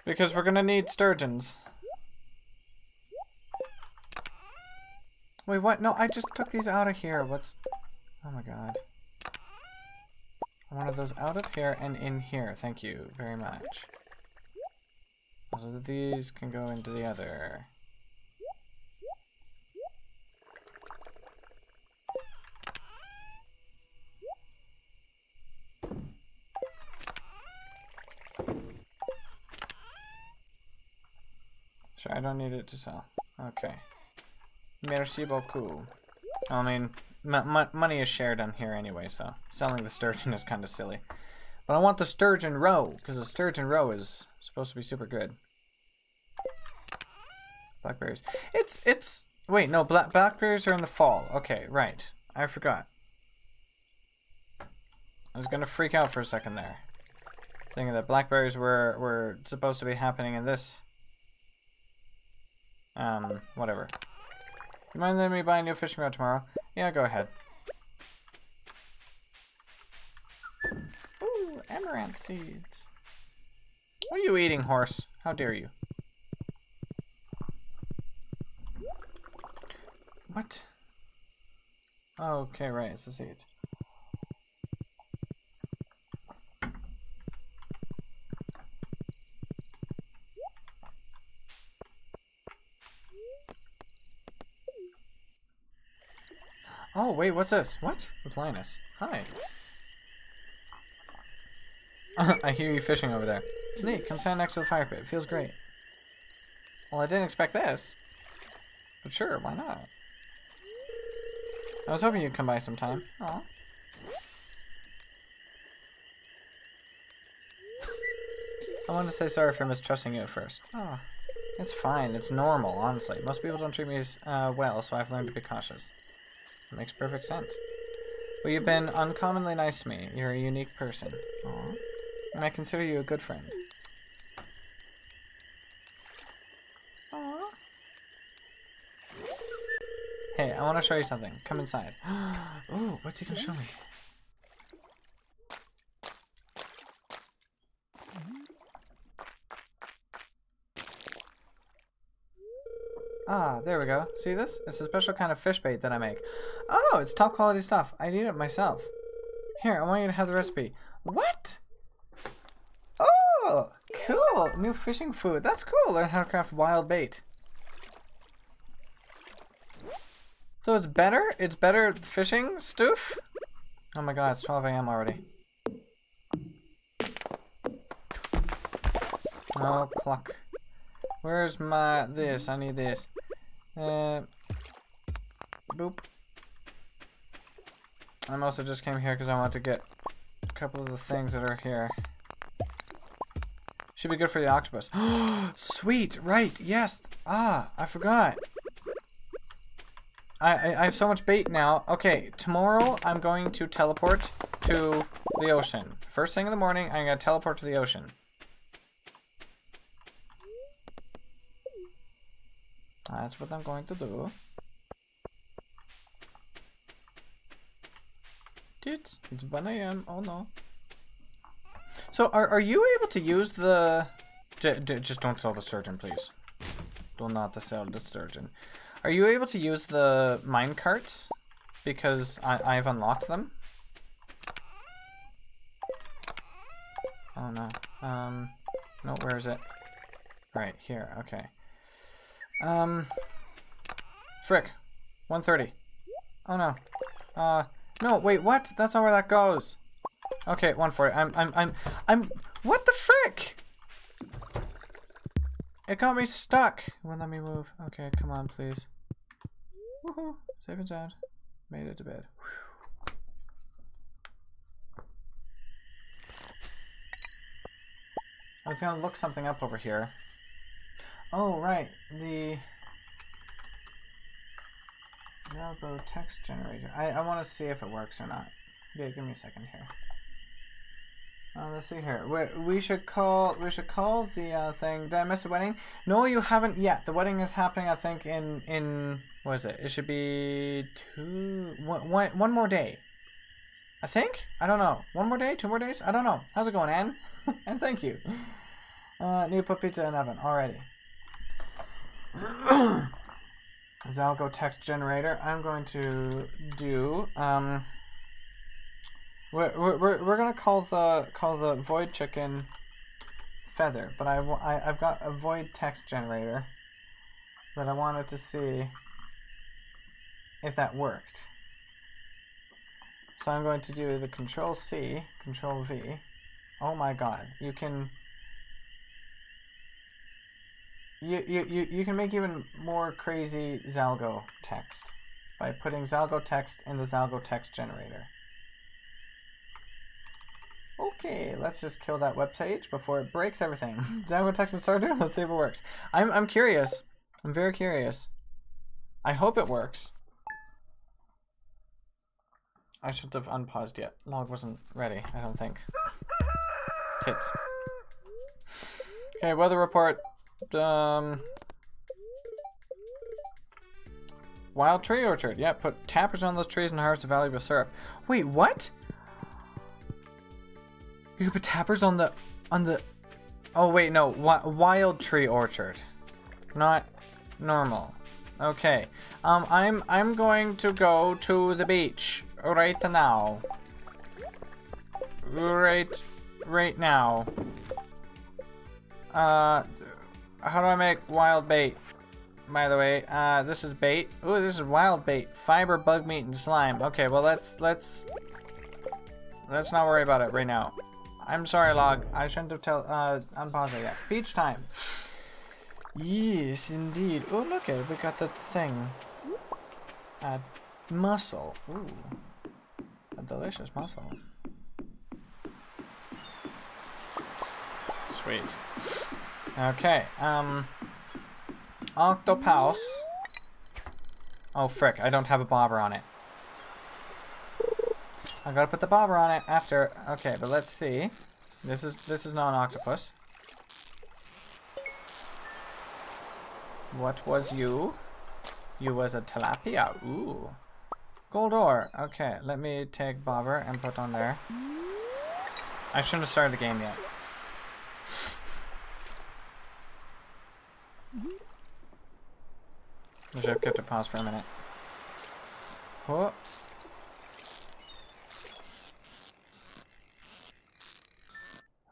Because we're gonna need sturgeons. Wait, what? No, I just took these out of here. What's... Oh my god. One of those out of here and in here. Thank you very much. So these can go into the other. I don't need it to sell. Okay. Merci beaucoup. I mean, money is shared on here anyway, so selling the sturgeon is kind of silly. But I want the sturgeon roe, because the sturgeon roe is supposed to be super good. Blackberries. It's... Wait, no, blackberries are in the fall. Okay, right. I forgot. I was going to freak out for a second there. Thinking that blackberries were supposed to be happening in this... whatever. You mind letting me buy a new fishing rod tomorrow? Yeah, go ahead. Ooh, amaranth seeds. What are you eating, horse? How dare you? What? Okay, right, it's a seed. Oh, wait, what's this? What? It's Linus. Hi. I hear you fishing over there. Neat, come stand next to the fire pit. It feels great. Well, I didn't expect this. But sure, why not? I was hoping you'd come by sometime. Aw. I wanted to say sorry for mistrusting you at first. Aw. It's fine. It's normal, honestly. Most people don't treat me as well, so I've learned to be cautious. Makes perfect sense. Well, you've been uncommonly nice to me. You're a unique person. Aww. And I consider you a good friend. Aww. Hey, I want to show you something. Come inside. Ooh, what's he going to show me? Ah, there we go. See this? It's a special kind of fish bait that I make. Oh, it's top quality stuff. I need it myself. Here, I want you to have the recipe. What? Oh, cool. New fishing food. That's cool. Learn how to craft wild bait. So it's better? It's better fishing stuff? Oh my god, it's 12 a.m. already. Oh, cluck. Where's my... this? I need this. Boop. I also just came here because I want to get a couple of the things that are here. Should be good for the octopus. Sweet! Right! Yes! Ah! I forgot! I have so much bait now. Okay, tomorrow I'm going to teleport to the ocean. First thing in the morning, I'm going to teleport to the ocean. That's what I'm going to do. Dude, it's 1 a.m. Oh no. So, are you able to use the... just don't sell the sturgeon, please. Do not sell the sturgeon. Are you able to use the mine carts? Because I've unlocked them. Oh no. No, where is it? Right, here, okay. Frick. 1:30. Oh no. No, wait, what? That's not where that goes. Okay, 1:40. What the frick? It got me stuck. It won't let me move. Okay, come on, please. Woohoo. Safe and sound. Made it to bed. Whew. I was gonna look something up over here. Oh, right, the Zalgo text generator. I want to see if it works or not. Yeah, give me a second here. Let's see here. We should call the thing. Did I miss the wedding? No, you haven't yet. The wedding is happening, I think, in what is it? It should be one more day. I think? I don't know. One more day? Two more days? I don't know. How's it going, Anne? And thank you. New put pizza in oven already. Zalgo text generator. I'm going to do we're gonna call the void chicken feather, but I've got a void text generator that I wanted to see if that worked. So I'm going to do the control C, control V. Oh my god, you can. You can make even more crazy Zalgo text by putting Zalgo text in the Zalgo text generator. Okay, let's just kill that webpage before it breaks everything. Zalgo text and starter, let's see if it works. I'm curious. I'm very curious. I hope it works. I shouldn't have unpaused yet. Log wasn't ready, I don't think. Tits. Okay, weather report. Wild tree orchard. Yeah, put tappers on those trees and harvest a valuable syrup. Wait, what? You can put tappers on the oh wait, no, wild tree orchard, not normal. Okay, I'm going to go to the beach right now. Right now. How do I make wild bait? By the way, this is bait. Ooh, this is wild bait. Fiber, bug meat, and slime. Okay, well let's not worry about it right now. I'm sorry, Log. I shouldn't have unpaused it yet. Beach time. Yes, indeed. Oh, look at it. We got the thing. Mussel. Ooh, a delicious mussel. Sweet. Okay, octopus. Oh frick, I don't have a bobber on it. I gotta put the bobber on it after. Okay, but let's see. This is not an octopus. What was you? You was a tilapia. Ooh. Gold ore. Okay, let me take bobber and put on there. I shouldn't have started the game yet. Which I've kept it paused for a minute. Oh.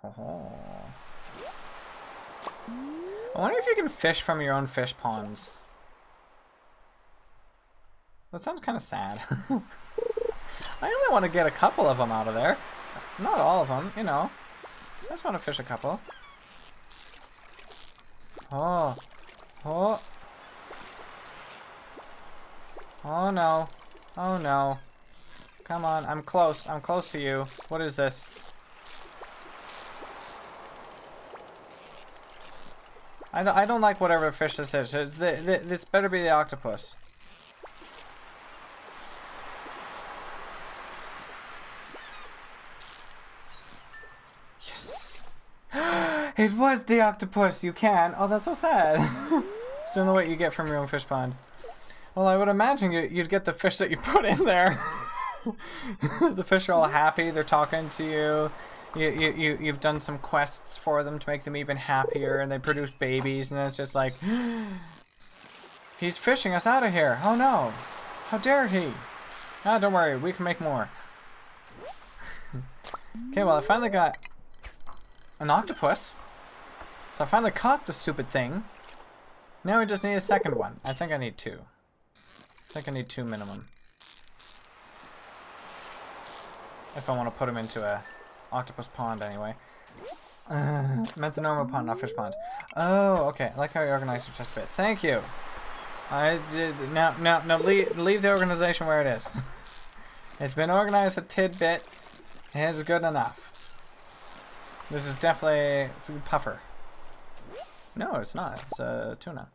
Oh. I wonder if you can fish from your own fish ponds. That sounds kind of sad. I only want to get a couple of them out of there. Not all of them, you know. I just want to fish a couple. Oh. Oh. Oh no. Oh no. Come on, I'm close. I'm close to you. What is this? I don't like whatever fish this is. This better be the octopus. Yes! It was the octopus! You can! Oh, that's so sad. Just don't know what you get from your own fish pond. Well, I would imagine you'd get the fish that you put in there. The fish are all happy. They're talking to you. You've done some quests for them to make them even happier, and they produce babies, and it's just like, he's fishing us out of here. Oh no, how dare he. Ah, don't worry, we can make more. Okay, well, I finally got an octopus, so I finally caught the stupid thing. Now we just need a second one. I think I need two. I think I need two minimum if I want to put him into a octopus pond, anyway. Meant the normal pond, not fish pond. Oh, okay. I like how you organized your chest a bit. Thank you. I did. Now leave the organization where it is. It's been organized a tidbit. It's good enough. This is definitely puffer. No, it's not. It's a tuna.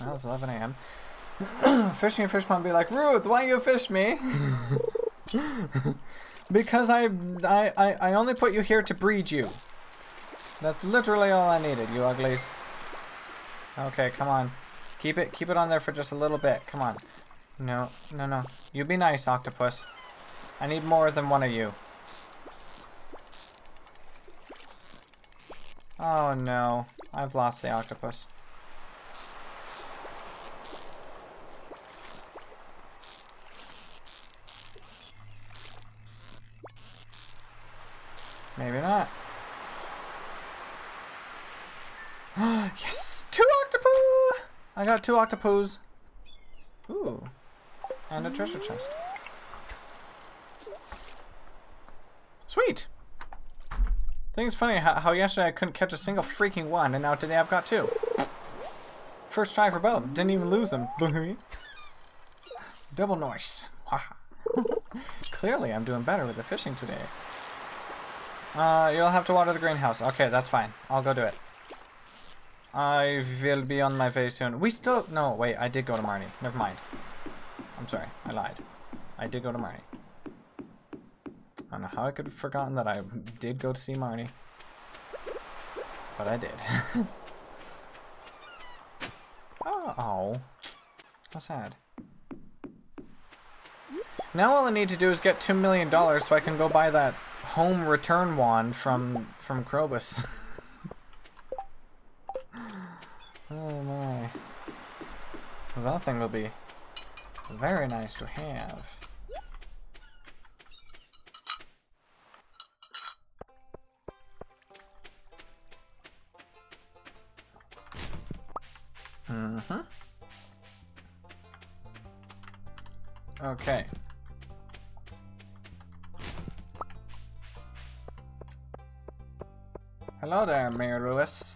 Well, it's 11 a.m. Fishing a fish pond be like, Ruth, why you fish me? Because I only put you here to breed you. That's literally all I needed, you uglies. Okay, come on. Keep it on there for just a little bit. Come on. No, no, no. You be nice, octopus. I need more than one of you. Oh no. I've lost the octopus. Maybe not. Yes! Two octopus! I got two octopus. Ooh. And a treasure chest. Sweet! Thing's funny how yesterday I couldn't catch a single freaking one, and now today I've got two. First try for both. Didn't even lose them. Double noise. Clearly I'm doing better with the fishing today. You'll have to water the greenhouse. Okay, that's fine. I'll go do it. I will be on my way soon. We still... No, wait, I did go to Marnie. Never mind. I'm sorry. I lied. I did go to Marnie. I don't know how I could have forgotten that I did go to see Marnie. But I did. Oh. How sad. Now all I need to do is get $2 million so I can go buy that home return wand from Krobus. Oh my. Because that thing will be very nice to have. Mm-hmm. Okay. Hello there, Mayor Lewis.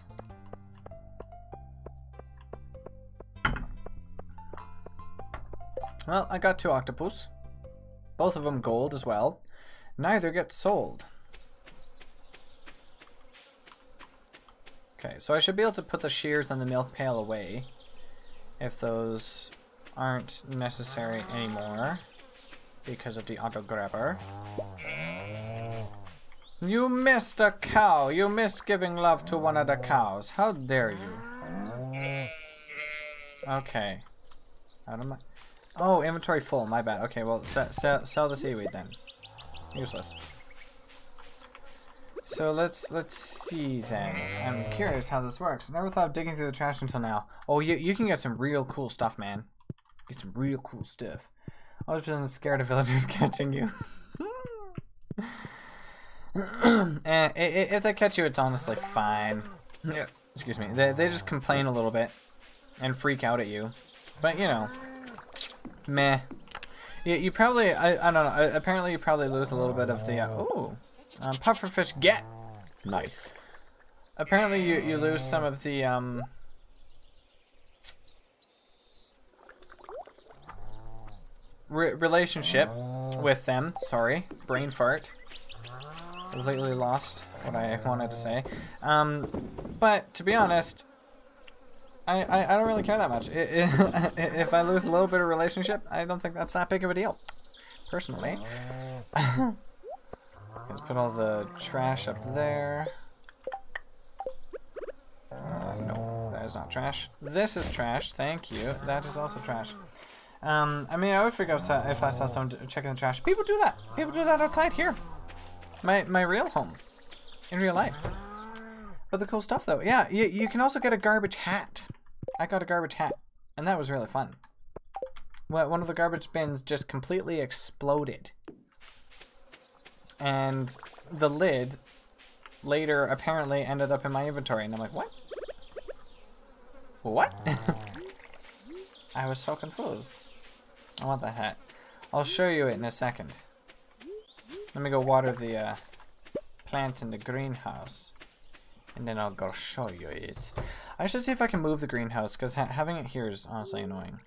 Well, I got two octopus. Both of them gold as well. Neither gets sold. Okay, so I should be able to put the shears and the milk pail away if those aren't necessary anymore because of the auto grabber. You missed a cow. You missed giving love to one of the cows. How dare you? Okay. Out of my... Oh, inventory full. My bad. Okay, well, sell the seaweed then. Useless. So let's see then. I'm curious how this works. I never thought of digging through the trash until now. Oh, you can get some real cool stuff, man. Get some real cool stuff. I was just scared of villagers catching you. And if they catch you, it's honestly fine. Yeah. Excuse me. They just complain a little bit and freak out at you. But you know, meh. You probably I don't know. Apparently, you probably lose a little bit of the pufferfish. Get nice. Apparently, you lose some of the relationship with them. Sorry, brain fart. Completely lost what I wanted to say. But to be honest, I don't really care that much. If I lose a little bit of relationship, I don't think that's that big of a deal, personally. Let's put all the trash up there. No, that is not trash. This is trash. Thank you. That is also trash. I mean, I would figure out if I saw someone checking the trash. People do that. People do that outside here. My real home, in real life. But the cool stuff though, yeah. You can also get a garbage hat. I got a garbage hat, and that was really fun. Well, one of the garbage bins just completely exploded, and the lid later apparently ended up in my inventory, and I'm like, what? What? I was so confused. I want the hat. I'll show you it in a second. Let me go water the plant in the greenhouse, and then I'll go show you it. I should see if I can move the greenhouse, because having it here is honestly annoying.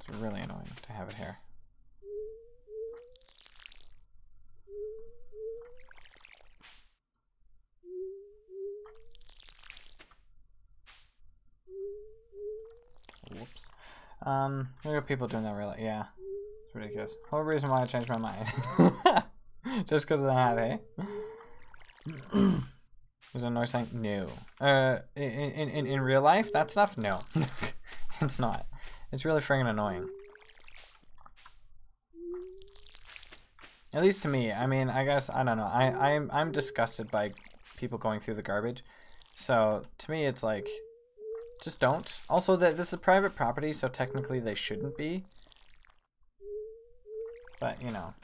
It's really annoying to have it here. Whoops. Look at people doing that really. Yeah. It's ridiculous. Whole reason why I changed my mind. Just because of the hat, eh? Was there a noise saying no? In real life, that stuff? No. It's not. It's really friggin' annoying. At least to me. I mean, I guess, I don't know. I'm disgusted by people going through the garbage. So, to me, it's like, just don't. Also, this is private property, so technically they shouldn't be. But, you know.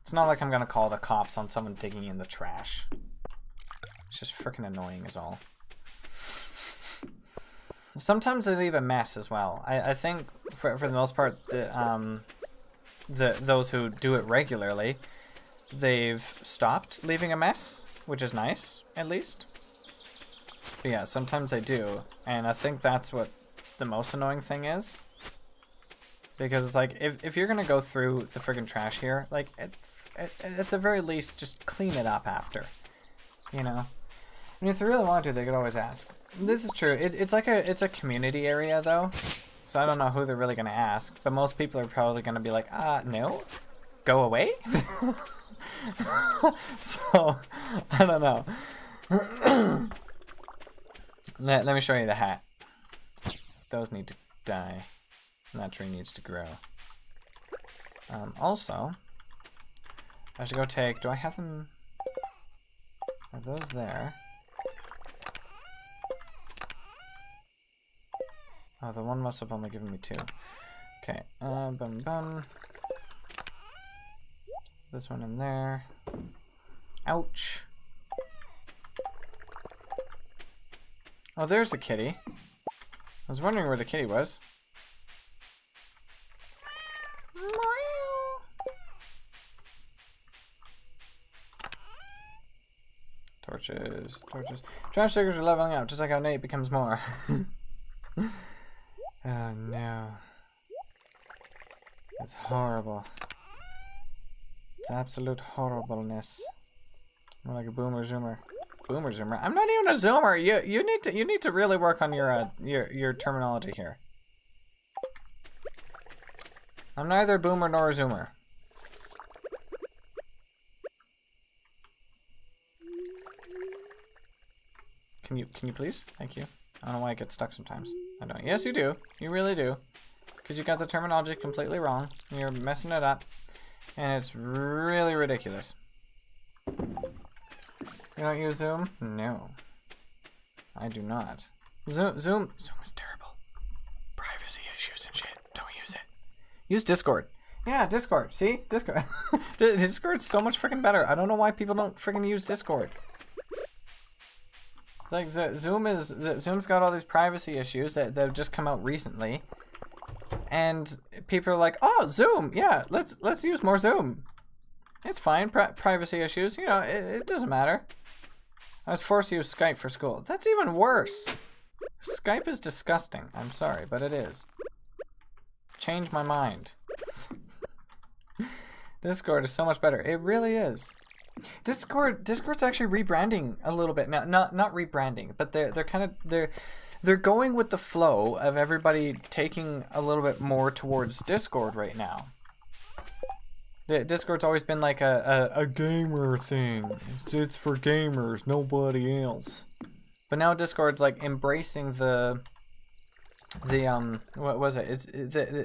It's not like I'm gonna call the cops on someone digging in the trash. It's just freaking annoying is all. Sometimes they leave a mess as well. I think, for the most part, those who do it regularly, they've stopped leaving a mess, which is nice, at least. But yeah, sometimes I do, and I think that's what the most annoying thing is. Because it's like, if you're gonna go through the friggin' trash here, like, at the very least, just clean it up after. You know? I mean, if they really want to, they could always ask. This is true. It's a community area, though, so I don't know who they're really gonna ask, but most people are probably gonna be like, no? Go away? So, I don't know. Let me show you the hat. Those need to die. And that tree needs to grow. Also, I should go take... Do I have them... Are those there? Oh, the one must have only given me two. Okay. Bum bum. This one in there. Ouch. Oh, there's a kitty. I was wondering where the kitty was. Torches, torches. Trash stickers are leveling up, just like how Nate becomes more. Oh no. It's horrible. It's absolute horribleness. More like a boomer zoomer. Boomer zoomer. I'm not even a zoomer. You need to really work on your terminology here. I'm neither a boomer nor a zoomer. Can you please? Thank you. I don't know why I get stuck sometimes. I don't. Yes, you do. You really do. because you got the terminology completely wrong. You're messing it up, and it's really ridiculous. You don't use Zoom? No. I do not. Zoom is terrible. Privacy issues and shit. Don't use it. Use Discord. Yeah, Discord. See? Discord. Discord's so much freaking better. I don't know why people don't freaking use Discord. It's like Zoom's got all these privacy issues that have just come out recently. And people are like, "Oh, Zoom. Yeah, let's use more Zoom. It's fine. Privacy issues, you know, it doesn't matter." I was forced to use Skype for school. That's even worse. Skype is disgusting. I'm sorry, but it is. Change my mind. Discord is so much better. It really is. Discord's actually rebranding a little bit now. Not rebranding, but they're going with the flow of everybody taking a little bit more towards Discord right now. Discord's always been like a gamer thing. It's for gamers, nobody else. But now Discord's like embracing the what was it?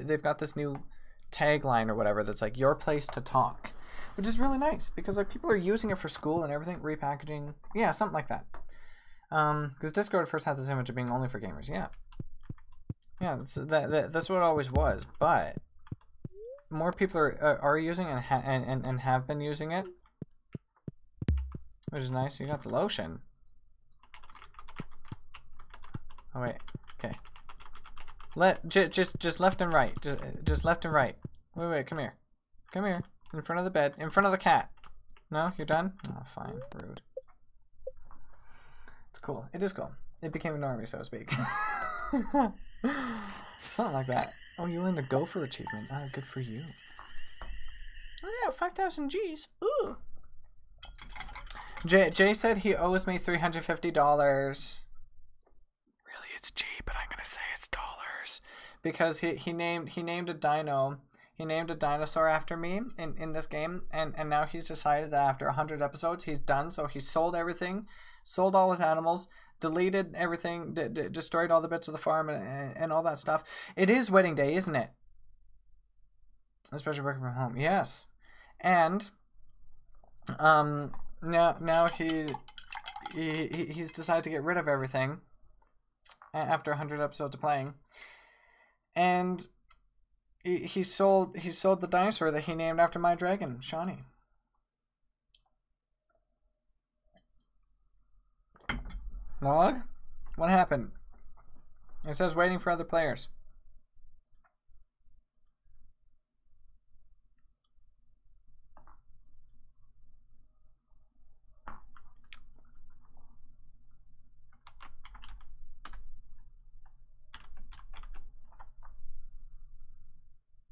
They've got this new tagline or whatever that's like your place to talk, which is really nice because like people are using it for school and everything, repackaging, yeah, something like that. Because Discord first had this image of being only for gamers, yeah. That's what it always was, but. More people are using and have been using it, which is nice. You got the lotion. Oh wait, okay. Just left and right. Just left and right. Wait, come here. In front of the bed. In front of the cat. No, you're done. Oh, fine. Rude. It's cool. It is cool. It became a normie, so to speak. Something like that. Oh, you earned the Gopher achievement. Ah, good for you. Oh, yeah, 5,000 G's. Ooh. Jay said he owes me $350. Really, it's G, but I'm gonna say it's dollars because he named a dino. He named a dinosaur after me in this game, and now he's decided that after 100 episodes, he's done. So he sold everything, sold all his animals. Deleted everything, destroyed all the bits of the farm and all that stuff. It is wedding day, isn't it? Especially working from home. Yes. And now he's decided to get rid of everything after 100 episodes of playing. And he sold the dinosaur that he named after my dragon, Shawnee. Log? What happened? It says waiting for other players.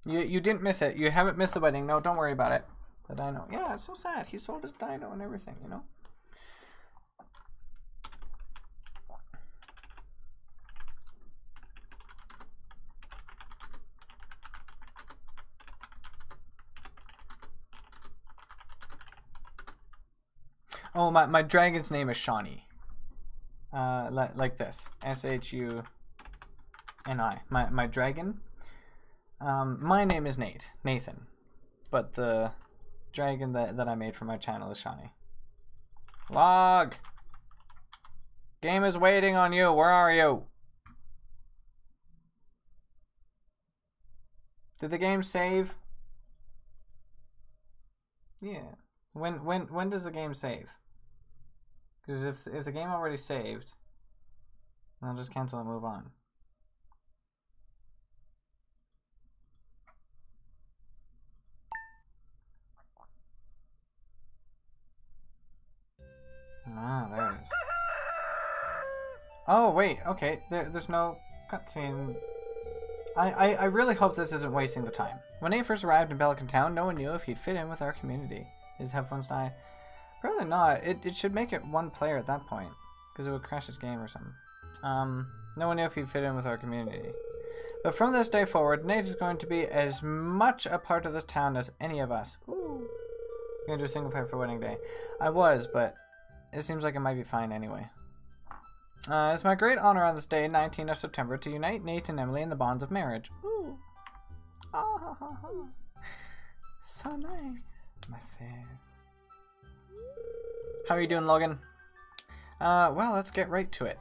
You didn't miss it. You haven't missed the wedding. No, don't worry about it. The dino. Yeah, it's so sad. He sold his dino and everything, you know? Oh, my dragon's name is Shawnee. Like this. Shuni. My dragon. My name is Nathan. But the dragon that I made for my channel is Shawnee. Log! Game is waiting on you. Where are you? Did the game save? Yeah. When does the game save? Because if the game already saved, then I'll just cancel and move on. Ah, there it is. Oh wait, okay. There's no cutscene. I really hope this isn't wasting the time. When A first arrived in Pelican Town, no one knew if he'd fit in with our community. His headphones die? Probably not. It should make it one player at that point, because it would crash his game or something. No one knew if he'd fit in with our community. But from this day forward, Nate is going to be as much a part of this town as any of us. Ooh. I'm going to do a single player for wedding day. I was, but it seems like it might be fine anyway. It's my great honor on this day, 19th of September, to unite Nate and Emily in the bonds of marriage. Ooh. So nice. My favorite. How are you doing, Logan? Well, let's get right to it.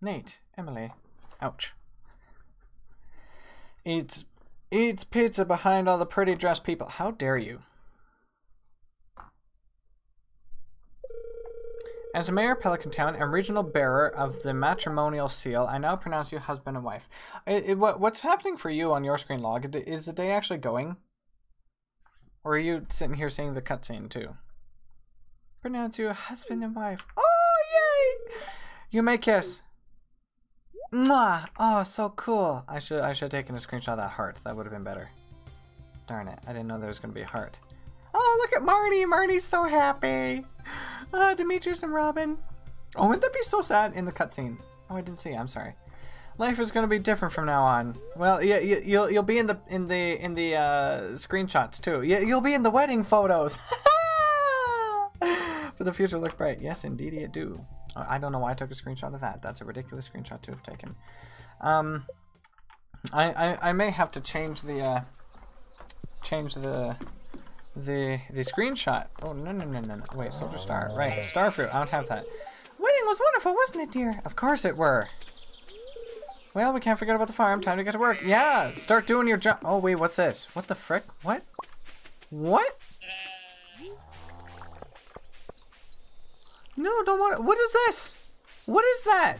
Nate, Emily. Ouch. Eats pizza behind all the pretty dressed people. How dare you? As mayor of Pelican Town and regional bearer of the matrimonial seal, I now pronounce you husband and wife. What's happening for you on your screen, Log? Is the day actually going? Or are you sitting here seeing the cutscene too? Pronounce you husband and wife. Oh, yay! You may kiss. Mwah! Oh, so cool. I should have taken a screenshot of that heart. That would have been better. Darn it. I didn't know there was going to be a heart. Oh, look at Marnie. Marnie's so happy. Oh, Demetrius and Robin. Oh, wouldn't that be so sad in the cutscene? Oh, I didn't see it. I'm sorry. Life is going to be different from now on. Well, yeah, you'll be in the screenshots too. Yeah, you'll be in the wedding photos. But the future look bright. Yes, indeed it do. I don't know why I took a screenshot of that. That's a ridiculous screenshot to have taken. I may have to change the screenshot. Oh no. Wait, Soldier Star. Right, Starfruit. I don't have that. Wedding was wonderful, wasn't it, dear? Of course it were. Well, we can't forget about the farm. Time to get to work. Yeah, start doing your job. Oh wait, what's this? What the frick? What? What? No, don't want it. What is this? What is that?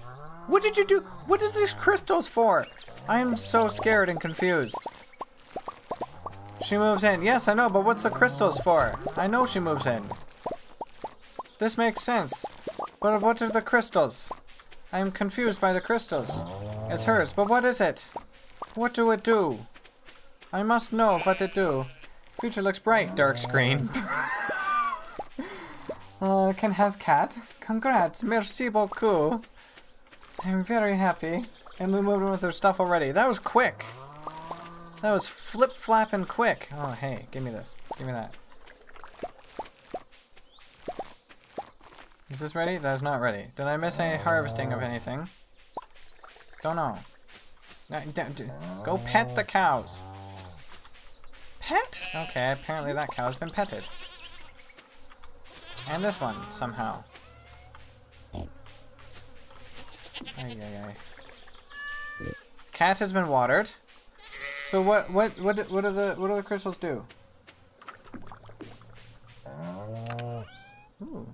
What did you do? What is these crystals for? I am so scared and confused. She moves in. Yes, I know, but what's the crystals for? I know she moves in. This makes sense. But what are the crystals? I am confused by the crystals. It's hers, but what is it? What do it do? I must know what it do. Future looks bright, dark screen. Ken has cat. Congrats, merci beaucoup. I'm very happy. And we moved in with her stuff already. That was quick. That was flip-flapping quick. Oh, hey, give me this. Give me that. Is this ready? That is not ready. Did I miss any harvesting of anything? Don't know. Go pet the cows. Pet? Okay, apparently that cow's been petted. And this one, somehow. Ay. Cat has been watered. So what do the crystals do? Ooh.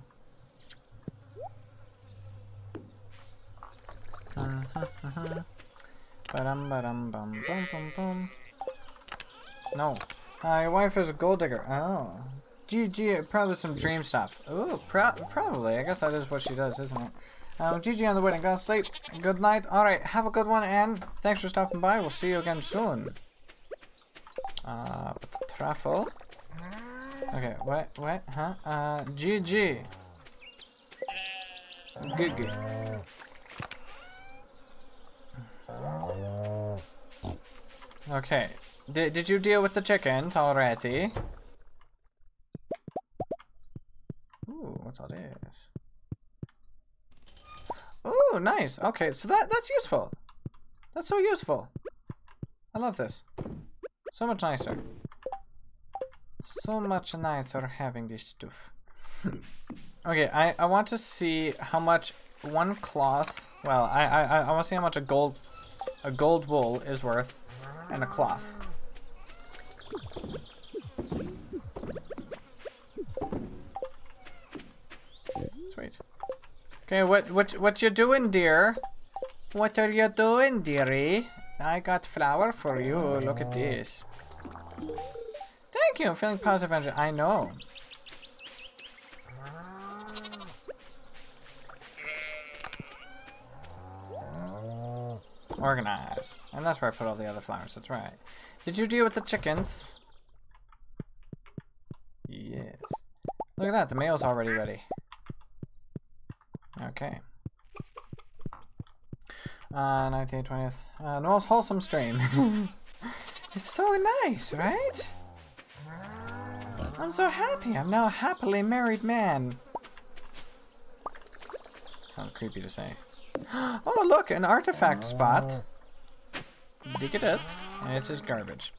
Ba-dum-ba-dum-bum-bum-bum-bum. No. Your wife is a gold digger. Oh. GG, probably some dream stuff. Ooh, probably. I guess that is what she does, isn't it? GG on the wedding. Go to sleep. Good night. Alright, have a good one, and thanks for stopping by. We'll see you again soon. Truffle. Okay, what, huh? GG. Good. Okay. Did you deal with the chickens already? Ooh, what's all this? Ooh, nice. Okay, so that's useful. That's so useful. I love this. So much nicer. So much nicer having this stuff. Okay, I want to see how much one cloth. Well, I want to see how much a gold wool is worth, and a cloth. Sweet. Okay, what you doing, dear? What are you doing, dearie? I got flour for you. Look at this. Thank you. I'm feeling positive energy. I know. Organize. And that's where I put all the other flowers, that's right. Did you deal with the chickens? Yes. Look at that, the mail's already ready. Okay. 19/20th. Noel's wholesome stream. It's so nice, right? I'm so happy. I'm now a happily married man. Sounds creepy to say. Oh, look, an artifact spot. dig it up, and it's just garbage.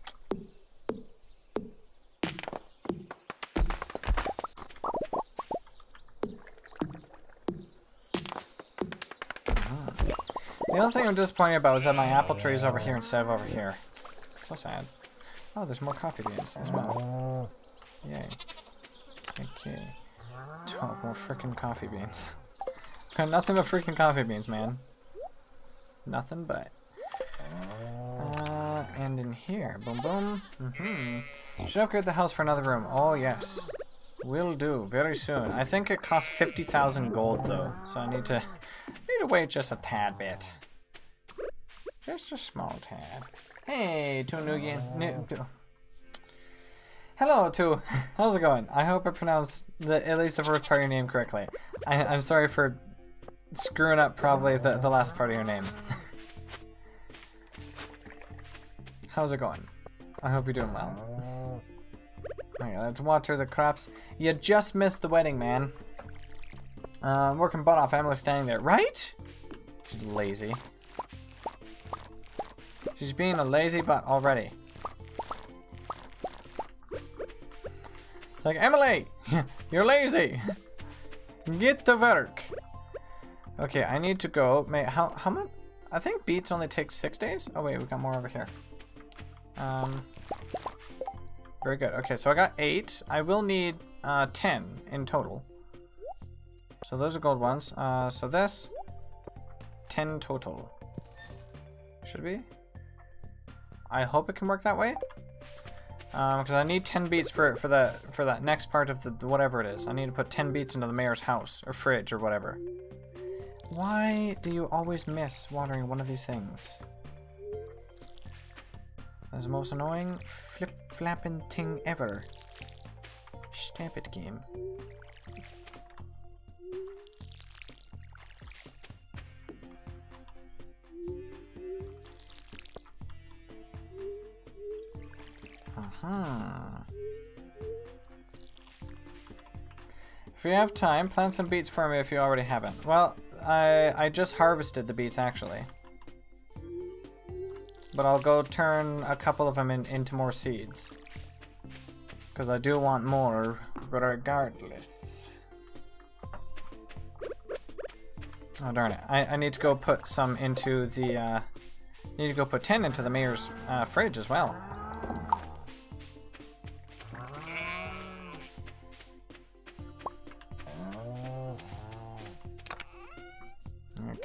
The only thing I'm disappointed about is that my apple tree is over here instead of over here. So sad. Oh, there's more coffee beans as well. Yay. Okay. 12 more frickin' coffee beans. Got nothing but freaking coffee beans, man. Nothing but. And in here. Boom, boom. Mm-hmm. Should upgrade the house for another room. Oh, yes. Will do. Very soon. I think it costs 50,000 gold, though. So I need to wait just a tad bit. Just a small tad. Hey, Tunugian. Hello, Tu. How's it going? I hope I pronounced the, at least the first part of your name correctly. I'm sorry for screwing up probably the last part of your name. How's it going? I hope you're doing well. Okay, let's water the crops. You just missed the wedding, man. I'm working butt off. Emily's standing there, right? She's lazy. She's being a lazy butt already. It's like, Emily, you're lazy. Get to work. Okay, I need to go. May how much? I think beets only take 6 days. Oh wait, we got more over here. Very good. Okay, so I got 8. I will need 10 in total. So those are gold ones. So this 10 total should be. I hope it can work that way. Because I need 10 beets for that next part of the whatever it is. I need to put 10 beets into the mayor's house or fridge or whatever. Why do you always miss watering one of these things? That's the most annoying flip-flapping thing ever. Stamp it, game. If you have time, plant some beets for me if you already haven't. Well, I just harvested the beets, actually. But I'll go turn a couple of them into more seeds. Because I do want more, regardless. Oh, darn it. I need to go put some into the, need to go put 10 into the mayor's fridge as well.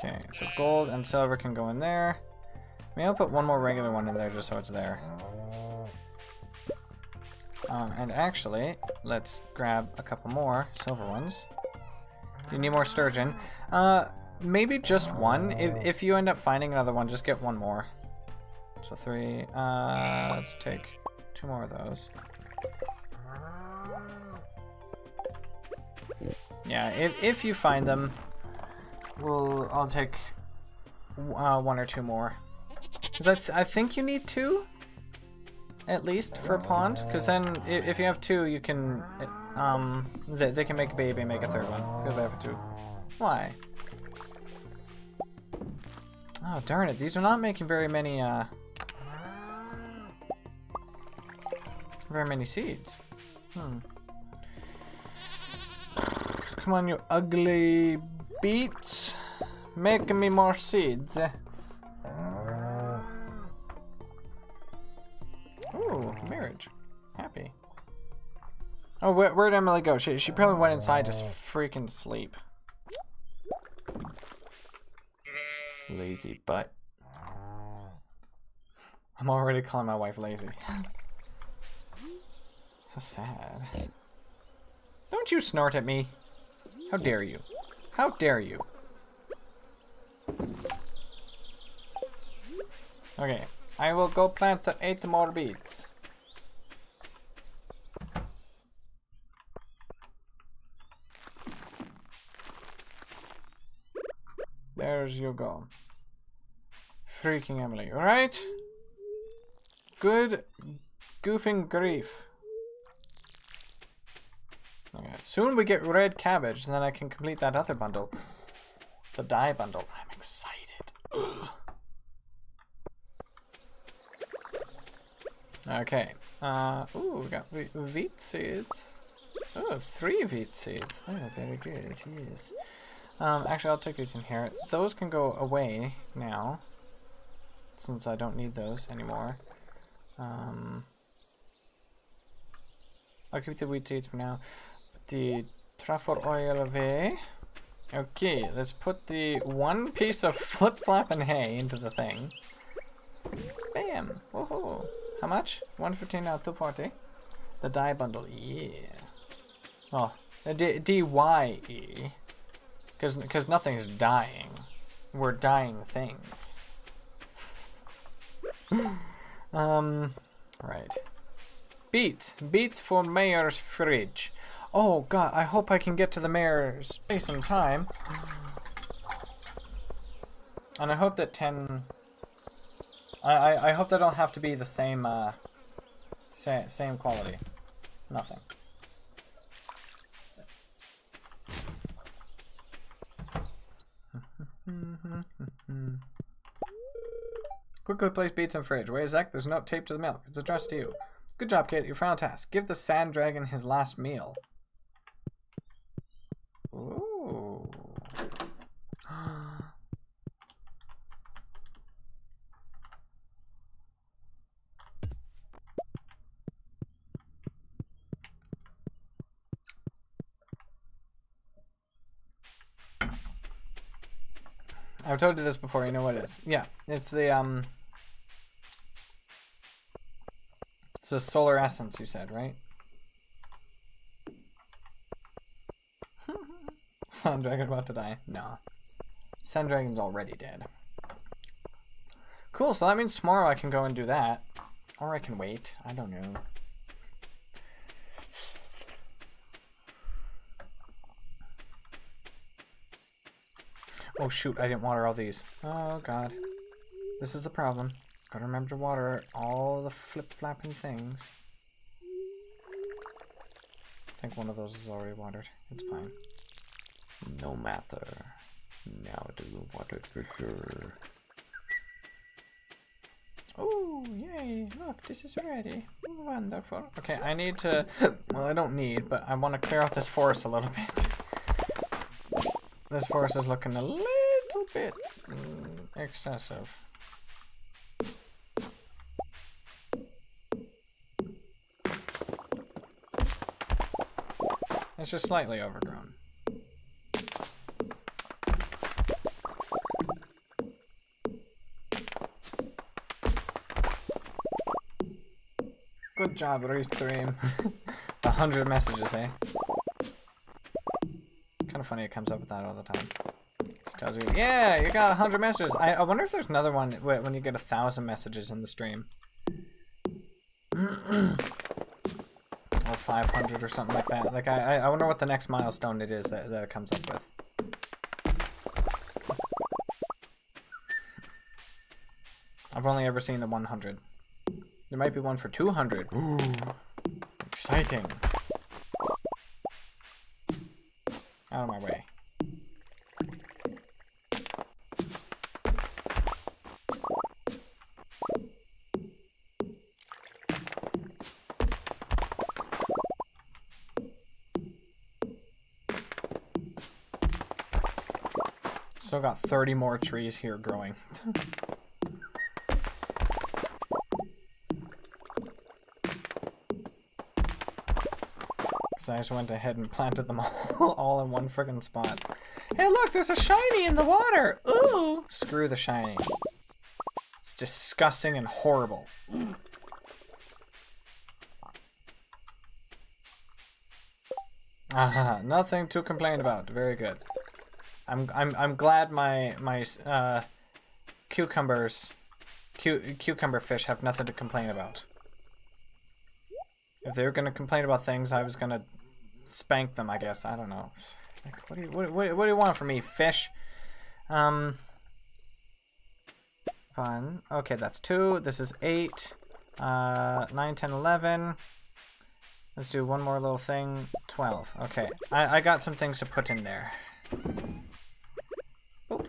Okay, so gold and silver can go in there. Maybe I'll put one more regular one in there just so it's there. And actually, let's grab a couple more silver ones. You need more sturgeon. Maybe just one. If you end up finding another one, just get one more. So 3. Let's take 2 more of those. Yeah, if you find them, I'll take 1 or 2 more. Because I think you need 2, at least, for a pond. Because then, if you have 2, you can, they can make a baby and make a 3rd one. Feel bad for 2. Why? Oh, darn it. These are not making very many seeds. Hmm. Come on, you ugly beets, making me more seeds. Ooh, marriage. Happy. Oh, where'd Emily go? She probably went inside just freaking sleep. Lazy butt. I'm already calling my wife lazy. How sad. Don't you snort at me. How dare you. How dare you? Okay, I will go plant the 8 more beets. There's you go. Freaking Emily, alright? Good goofing grief. Okay. Soon we get red cabbage, and then I can complete that other bundle. The dye bundle. I'm excited. Ugh. Okay. Ooh, we got wheat seeds. Oh, 3 wheat seeds. Oh, very good. Yes. Actually, I'll take these in here. Those can go away now, since I don't need those anymore. I'll keep the wheat seeds for now. Put the truffle oil away. Okay, let's put the 1 piece of flip-flop and hay into the thing. Bam! Woohoo! How much? 115 out of 240. The dye bundle, yeah. Oh, D-Y-E. Because nothing's dying. We're dying things. Right. Beets. Beets for Mayor's fridge. Oh god, I hope I can get to the mayor's place in time. And I hope that I hope that I'll have to be the same, same quality. Nothing. Quickly place beets in fridge. Wait a sec, there's a note taped to the milk. It's addressed to you. Good job, kid. Your final task. Give the sand dragon his last meal. Ooh. I've told you this before, you know what it is. Yeah, it's the solar essence you said, right? Sand dragon about to die? No. Sand dragon's already dead. Cool, so that means tomorrow I can go and do that. Or I can wait. I don't know. Oh shoot, I didn't water all these. Oh god. This is the problem. Gotta remember to water all the flip-flapping things. I think one of those is already watered. It's fine. No matter. Now it is watered for sure. Oh, yay! Look, this is ready. Wonderful. Okay, I need to... Well, I don't need, but I want to clear out this forest a little bit. This forest is looking a little bit excessive. It's just slightly overgrown. Good job, Restream. 100 messages, eh? Funny it comes up with that all the time. It tells you, yeah, you got 100 messages. I wonder if there's another one when you get 1,000 messages in the stream. Or 500 or something like that. Like, I wonder what the next milestone it is that it comes up with. I've only ever seen the 100. There might be one for 200. Ooh, exciting. Out of my way. Still got 30 more trees here growing. I just went ahead and planted them all in one friggin' spot. Hey look, there's a shiny in the water! Ooh! Screw the shiny. It's disgusting and horrible. Aha, nothing to complain about. Very good. I'm glad my cucumber fish have nothing to complain about. If they were gonna complain about things, I was gonna spank them, I guess. I don't know. Like, what do you want from me, fish? Fun. Okay, that's 2. This is 8. 9, 10, 11. Let's do one more little thing. 12. Okay. I got some things to put in there. Oh.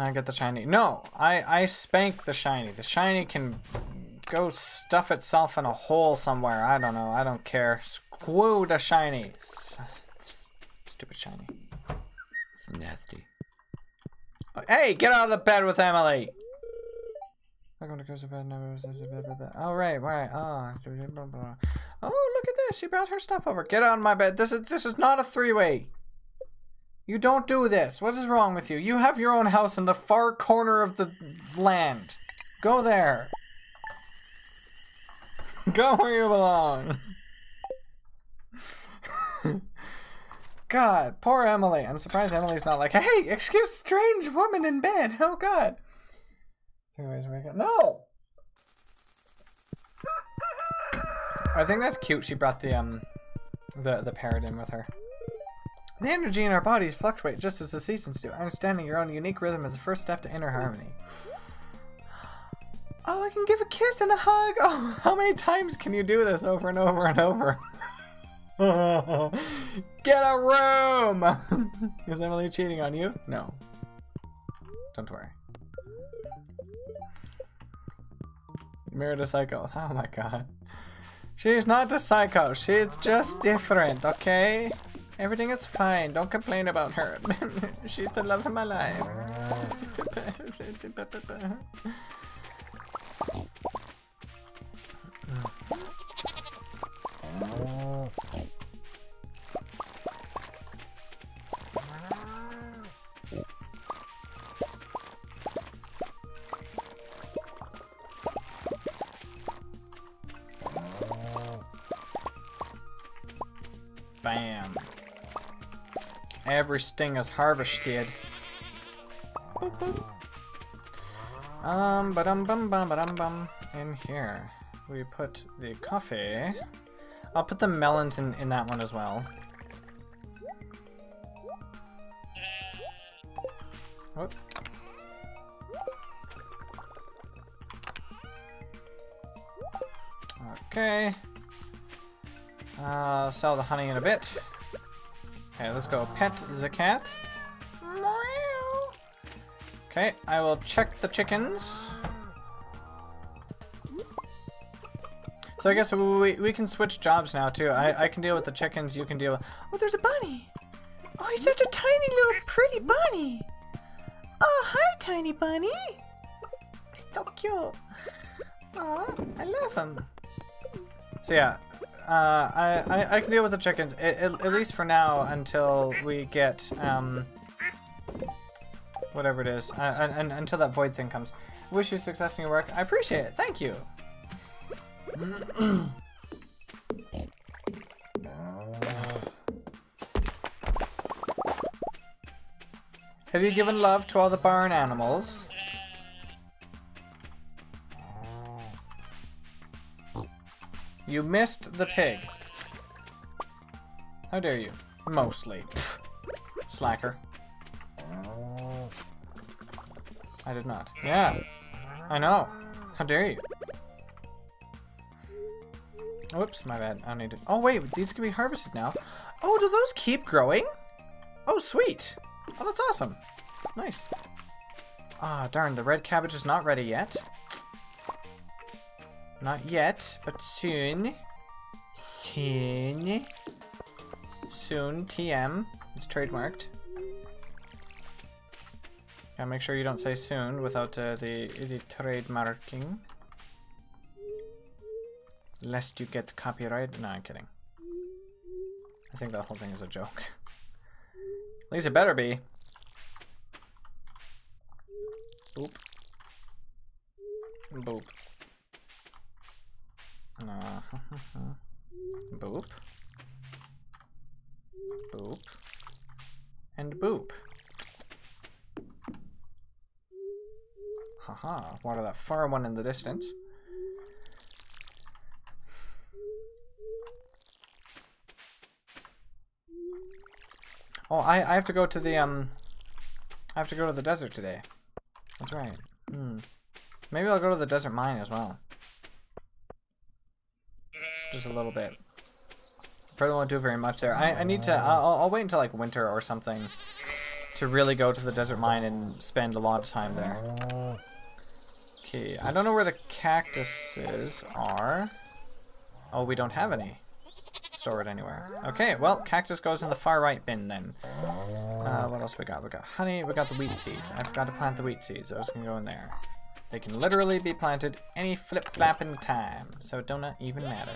I get the shiny. No, I spank the shiny. The shiny can go stuff itself in a hole somewhere. I don't know. I don't care. Screw the shinies. Stupid shiny. It's nasty. Hey, get out of the bed with Emily. I'm gonna go to bed. All right, oh, look at this. She brought her stuff over. Get out of my bed. This is not a three-way. You don't do this. What is wrong with you? You have your own house in the far corner of the land. Go there. Go where you belong. God, poor Emily. I'm surprised Emily's not like, hey, excuse strange woman in bed. Oh, God. 3 ways to wake up. No! I think that's cute. She brought the parrot in with her. The energy in our bodies fluctuate just as the seasons do. Understanding your own unique rhythm is the first step to inner harmony. Oh, I can give a kiss and a hug! Oh, how many times can you do this over and over and over? Oh, get a room! Is Emily cheating on you? No. Don't worry. You married a psycho. Oh my god. She's not a psycho. She's just different, okay? Everything is fine. Don't complain about her. She's the love of my life. Bam. Every sting is harvested. Boop, boop. Ba-dum-bum-bum-ba-dum-bum. In here, we put the coffee. I'll put the melons in that one as well. Whoop. Okay. Sell the honey in a bit. Okay, let's go pet the cat. Okay, I will check the chickens. So I guess we can switch jobs now too. I can deal with the chickens, you can deal with... Oh, there's a bunny! Oh, he's such a tiny little pretty bunny! Oh, hi, tiny bunny! He's so cute! Aw, I love him! So yeah. I can deal with the chickens, at least for now, until we get, whatever it is, and until that void thing comes. Wish you success in your work. I appreciate it. Thank you. Have you given love to all the barn animals? You missed the pig. How dare you? Mostly. Pfft. Slacker. I did not. Yeah. I know. How dare you? Whoops, my bad. I need to... Oh, wait. These can be harvested now. Oh, do those keep growing? Oh, sweet. Oh, that's awesome. Nice. Ah, darn. The red cabbage is not ready yet. Not yet, but soon. Soon. Soon, TM. It's trademarked. Gotta make sure you don't say soon without the trademarking. Lest you get copyright. No, I'm kidding. I think that whole thing is a joke. At least it better be. Boop. Boop. Boop. Boop. And boop. Haha, water that far one in the distance. Oh, I have to go to the I have to go to the desert today. That's right. Hmm. Maybe I'll go to the desert mine as well. Just a little bit. Probably won't do very much there. I need to... I'll wait until like winter or something to really go to the desert mine and spend a lot of time there. Okay, I don't know where the cactuses are. Oh, we don't have any. Store it anywhere. Okay, well, cactus goes in the far right bin then. What else we got? We got honey, we got the wheat seeds. I forgot to plant the wheat seeds. Those can go in there. They can literally be planted any flip-flapping time, so it don't even matter.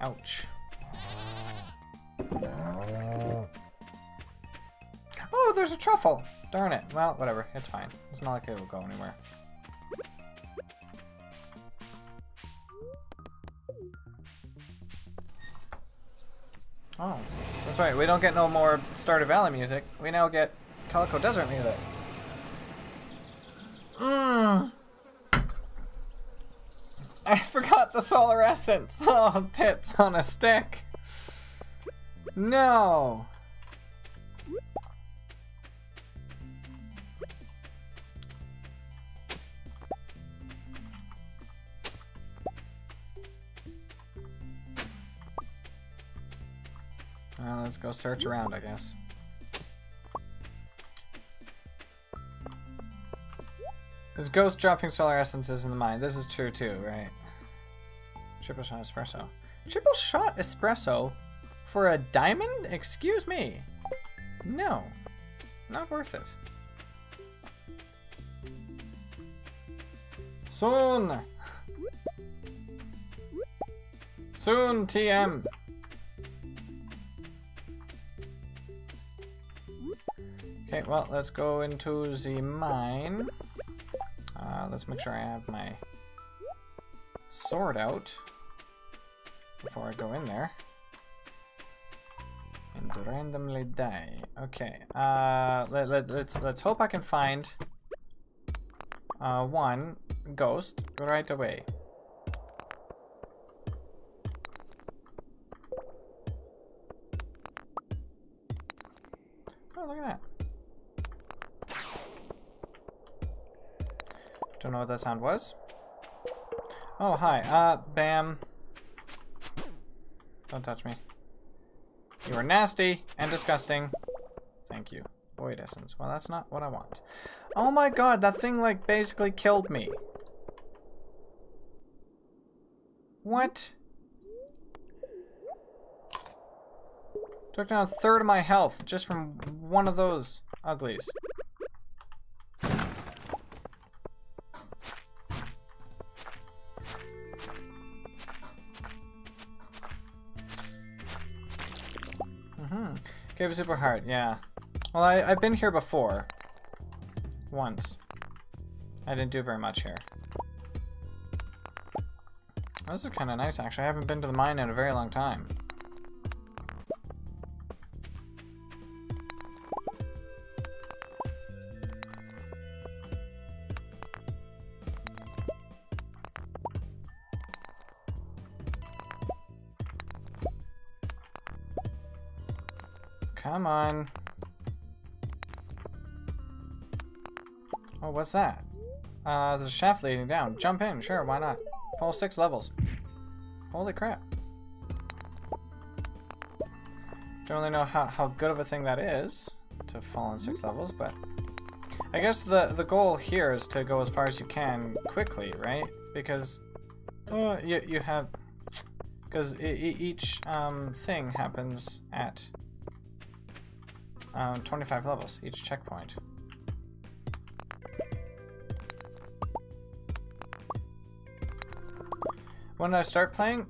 Ouch. Oh, there's a truffle! Darn it. Well, whatever. It's fine. It's not like it will go anywhere. Oh, that's right. We don't get no more Stardew Valley music. We now get Calico Desert music. I forgot the solar essence. Oh, tits on a stick. No. Well, let's go search around, I guess. There's ghost dropping solar essences in the mine. This is true too, right? Triple shot espresso. Triple shot espresso for a diamond? Excuse me. No. Not worth it. Soon. Soon, TM. Okay, well, let's go into the mine. Let's make sure I have my sword out before I go in there and randomly die. Okay, let's hope I can find one ghost right away. Oh, look at that. Don't know what that sound was. Oh, hi. Bam. Don't touch me. You are nasty and disgusting. Thank you. Void essence. Well, that's not what I want. Oh my god, that thing, like, basically killed me. What? Took down a third of my health just from one of those uglies. Gave a super heart, yeah. Well, I've been here before. Once. I didn't do very much here. This is kind of nice, actually. I haven't been to the mine in a very long time. Come on. Oh, what's that? There's a shaft leading down. Jump in, sure, why not? Full 6 levels. Holy crap. Don't really know how good of a thing that is to fall in 6 levels, but I guess the goal here is to go as far as you can quickly, right? Because you have, because each thing happens at 25 levels, each checkpoint. When did I start playing?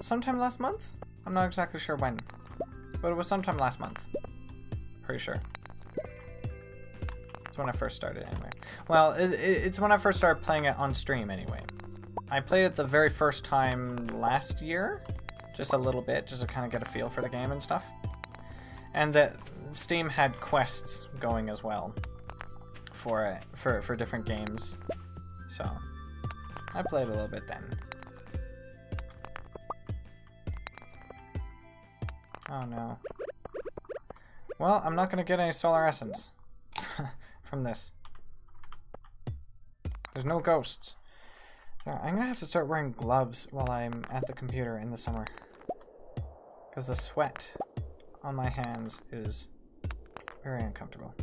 Sometime last month? I'm not exactly sure when. But it was sometime last month. Pretty sure. It's when I first started, anyway. Well, it's when I first started playing it on stream, anyway. I played it the very first time last year. Just a little bit, just to kind of get a feel for the game and stuff. And that Steam had quests going as well for it, for different games. So I played a little bit then. Oh no. Well, I'm not gonna get any solar essence from this. There's no ghosts. I'm gonna have to start wearing gloves while I'm at the computer in the summer. because the sweat on my hands is very uncomfortable.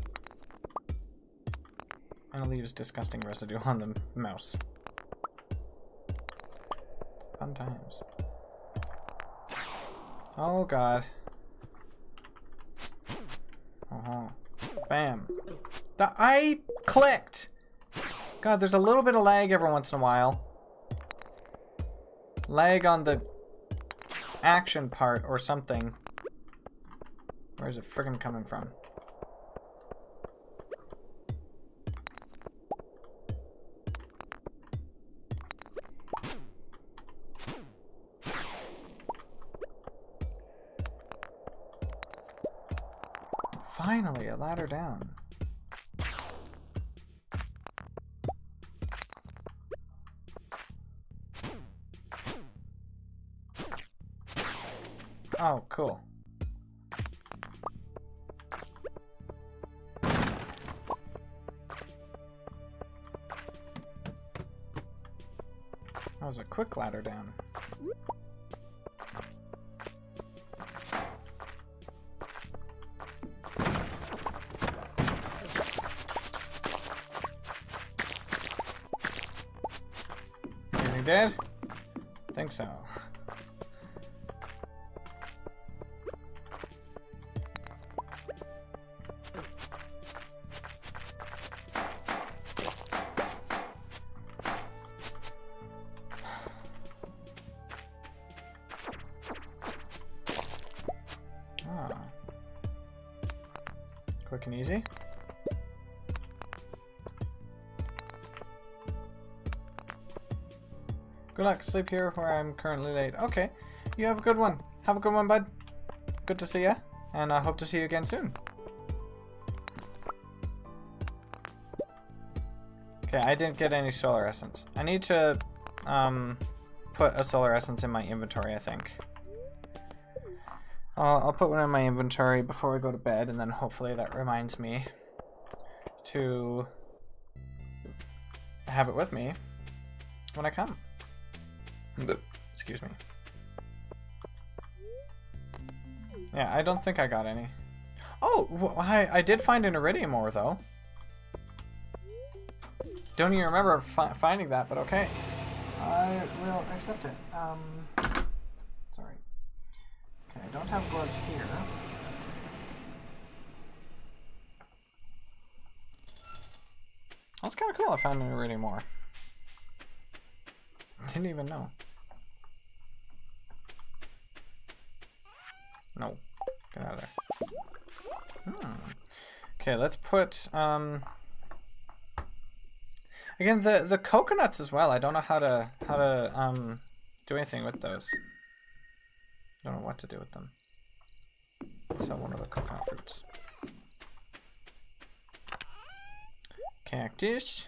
And it leaves disgusting residue on the mouse. Fun times. Oh god. Uh-huh. Bam. I clicked! God, there's a little bit of lag every once in a while. Lag on the action part or something. Where's it friggin' coming from? Finally, a ladder down. Oh, cool. That was a quick ladder down. Anything dead? I think so. Quick and easy. Good luck. Sleep here where I'm currently laid. Okay. You have a good one. Have a good one, bud. Good to see ya. And I hope to see you again soon. Okay, I didn't get any solar essence. I need to put a solar essence in my inventory, I think. I'll put one in my inventory before I go to bed, and then hopefully that reminds me to have it with me when I come. Excuse me. Yeah, I don't think I got any. Oh, I did find an iridium ore, though. Don't even remember finding that, but okay. I will accept it. Sorry. I don't have gloves here. That's kind of cool. I found an iridium ore. Didn't even know. No. Get out of there. Okay, let's put... Again, the coconuts as well. I don't know how to do anything with those. Don't know what to do with them. Sell one of the coconut fruits. Cactus.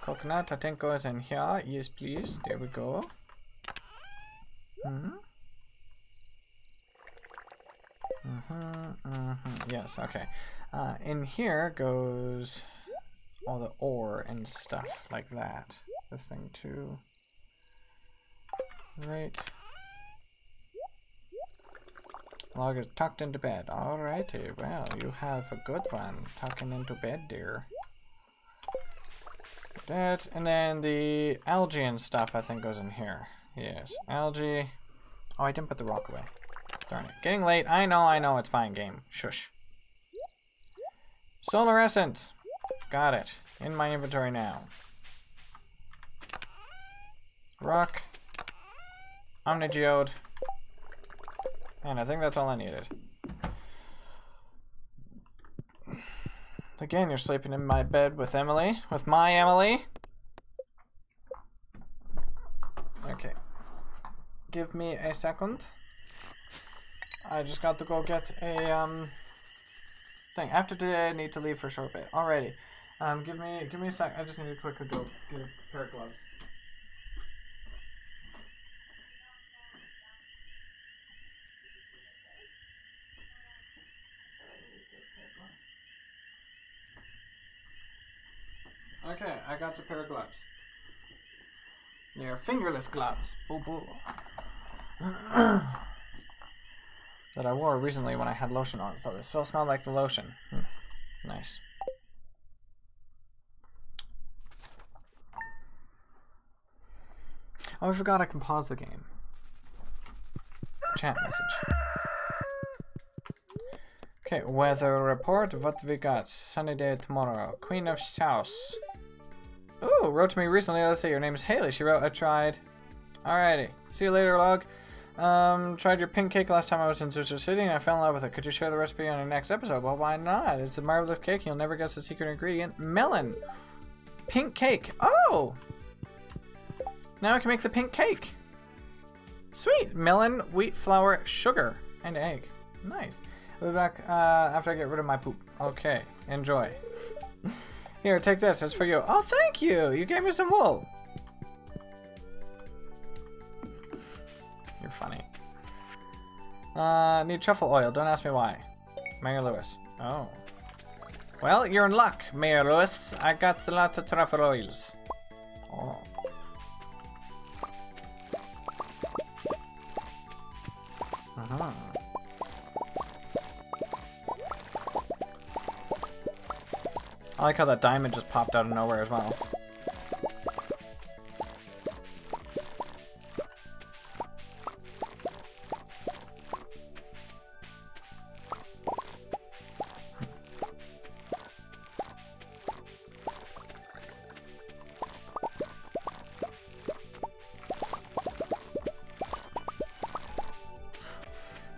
Coconut, I think goes in here. Yes, please. There we go. Yes, okay. In here goes all the ore and stuff like that. This thing too. Right. Log is tucked into bed. Alrighty, well, you have a good one. Tucking into bed, dear. That, and then the algae and stuff, I think, goes in here. Yes, algae. Oh, I didn't put the rock away. Darn it. Getting late. I know. It's fine, game. Shush. Solar essence. Got it. In my inventory now. Rock. Omnigeode. And I think that's all I needed. Again, you're sleeping in my bed with Emily. With my Emily. Okay. Give me a second. I just got to go get a thing. After today, I need to leave for a short bit. Alrighty. Give me a sec. I just need to quickly go get a pair of gloves. Okay, I got a pair of gloves. They're fingerless gloves. Boo boo. that I wore recently when I had lotion on, so they still smell like the lotion. Nice. Oh, I forgot I can pause the game. Chat message. Okay, weather report, what we got? Sunny day tomorrow. Queen of South. Ooh, wrote to me recently. Let's say your name is Haley. She wrote, I tried. Alrighty. See you later, Log. Tried your pink cake last time I was in Suso City and I fell in love with it. Could you share the recipe on your next episode? Well, why not? It's a marvelous cake. You'll never guess the secret ingredient. Melon. Pink cake. Oh! Now I can make the pink cake. Sweet. Melon, wheat flour, sugar, and egg. Nice. I'll be back after I get rid of my poop. Okay. Enjoy. Here, take this. It's for you. Oh, thank you. You gave me some wool. You're funny. Need truffle oil. Don't ask me why. Mayor Lewis. Oh. Well, you're in luck, Mayor Lewis. I got lots of truffle oils. Oh. Uh-huh. I like how that diamond just popped out of nowhere as well.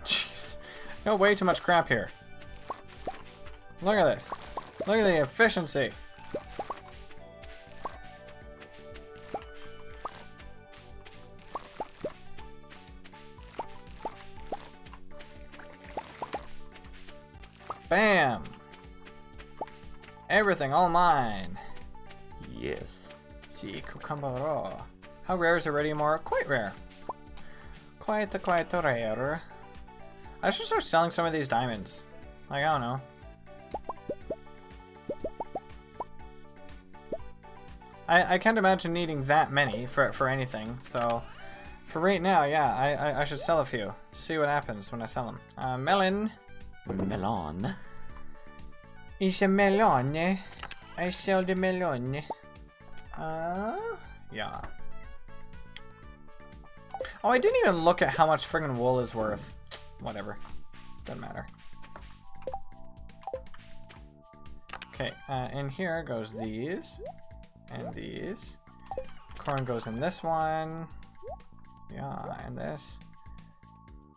Jeez. No, way too much crap here. Look at this. Look at the efficiency. Bam! Everything all mine. Yes. See, cucumber raw. How rare is it already more? Quite rare. Quite rare. I should start selling some of these diamonds. Like, I don't know. I can't imagine needing that many for anything, so for right now, yeah, I should sell a few. See what happens when I sell them. Melon. Melon. It's a melon. I sell the melon. Yeah. Oh, I didn't even look at how much friggin' wool is worth. Whatever. Doesn't matter. Okay, in here goes these. And these. Corn goes in this one. Yeah, and this.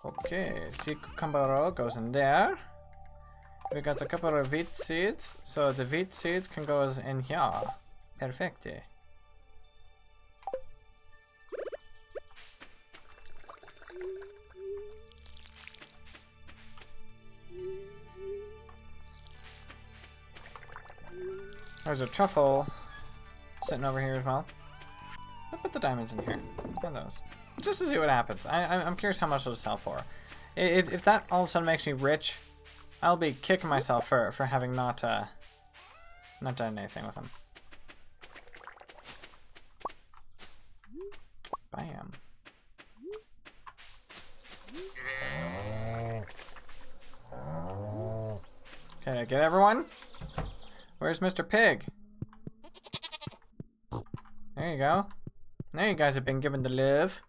Okay, see, cucumber goes in there. We got a couple of wheat seeds, so the wheat seeds can go in here. Perfecte. There's a truffle sitting over here as well. I'll put the diamonds in here. Put those. Just to see what happens. I'm curious how much it'll sell for. If that all of a sudden makes me rich, I'll be kicking myself for having not done anything with them. Bam. Okay, get everyone? Where's Mr. Pig? There you go. Now you guys have been given to live.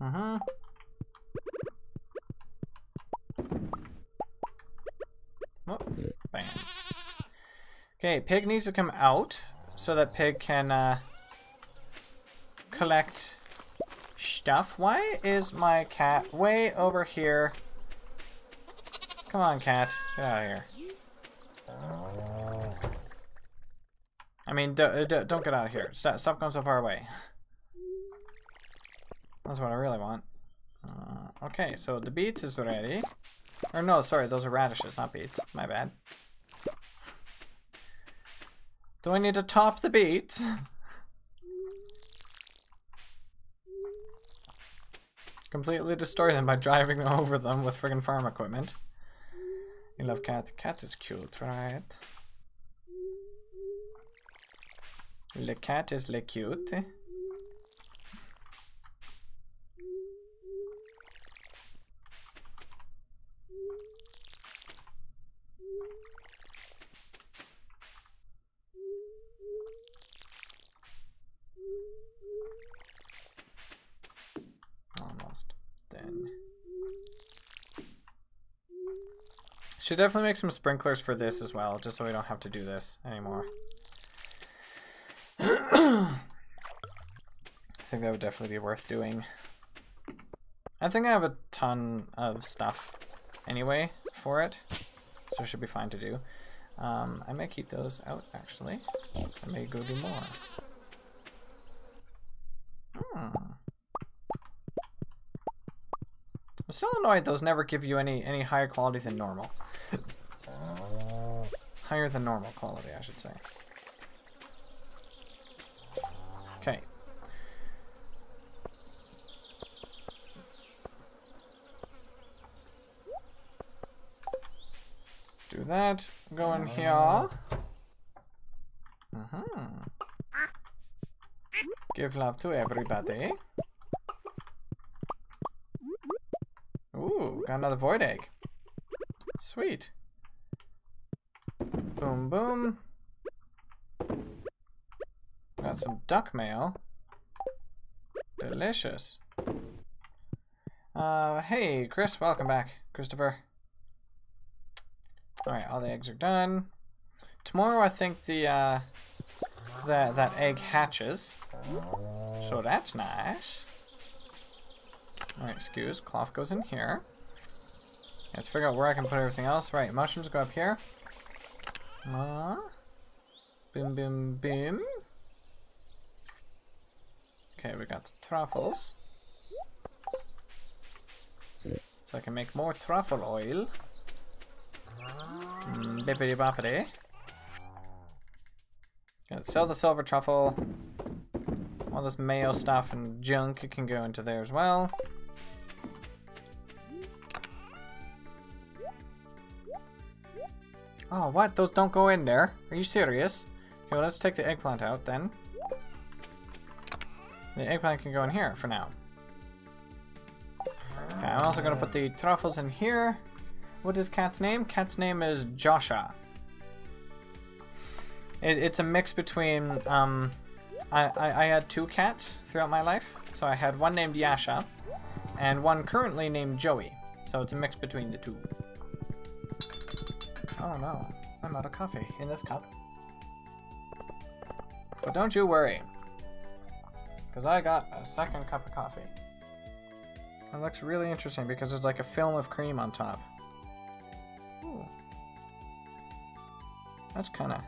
Uh-huh. Oh, bam. Okay, Pig needs to come out so that Pig can collect stuff. Why is my cat way over here? Come on, cat. Get out of here. I mean, don't get out of here. Stop going so far away. That's what I really want. Okay, so the beets is ready. Or no, sorry, those are radishes, not beets. My bad. Do I need to top the beets? Completely destroy them by driving over them with friggin' farm equipment. You love cat. Cat is cute, right? Le cat is le cute. Almost done. Should definitely make some sprinklers for this as well, just so we don't have to do this anymore. I think that would definitely be worth doing. I think I have a ton of stuff anyway for it, so it should be fine to do. I may keep those out actually. I may go do more. I'm still annoyed those never give you any higher quality than normal. Higher than normal quality, I should say. Okay. Do that. Go in here. Give love to everybody. Ooh, got another void egg. Sweet. Boom, boom. Got some duck mail. Delicious. Hey, Chris, welcome back, Christopher. Alright, all the eggs are done. Tomorrow I think that egg hatches. So that's nice. Alright, excuse. Cloth goes in here. Let's figure out where I can put everything else. Right, mushrooms go up here. Boom, boom, boom. Okay, we got truffles. So I can make more truffle oil. Bippity boppity. Gonna sell the silver truffle. All this mayo stuff and junk, it can go into there as well. Oh, what? Those don't go in there? Are you serious? Okay, well, let's take the eggplant out then. The eggplant can go in here for now. Okay, I'm also gonna put the truffles in here. What is Cat's name? Cat's name is Joshua. It's a mix between, I had two cats throughout my life. So I had one named Yasha and one currently named Joey. So it's a mix between the two. Oh no, I'm out of coffee in this cup. But don't you worry, because I got a second cup of coffee. It looks really interesting because there's like a film of cream on top. That's kind of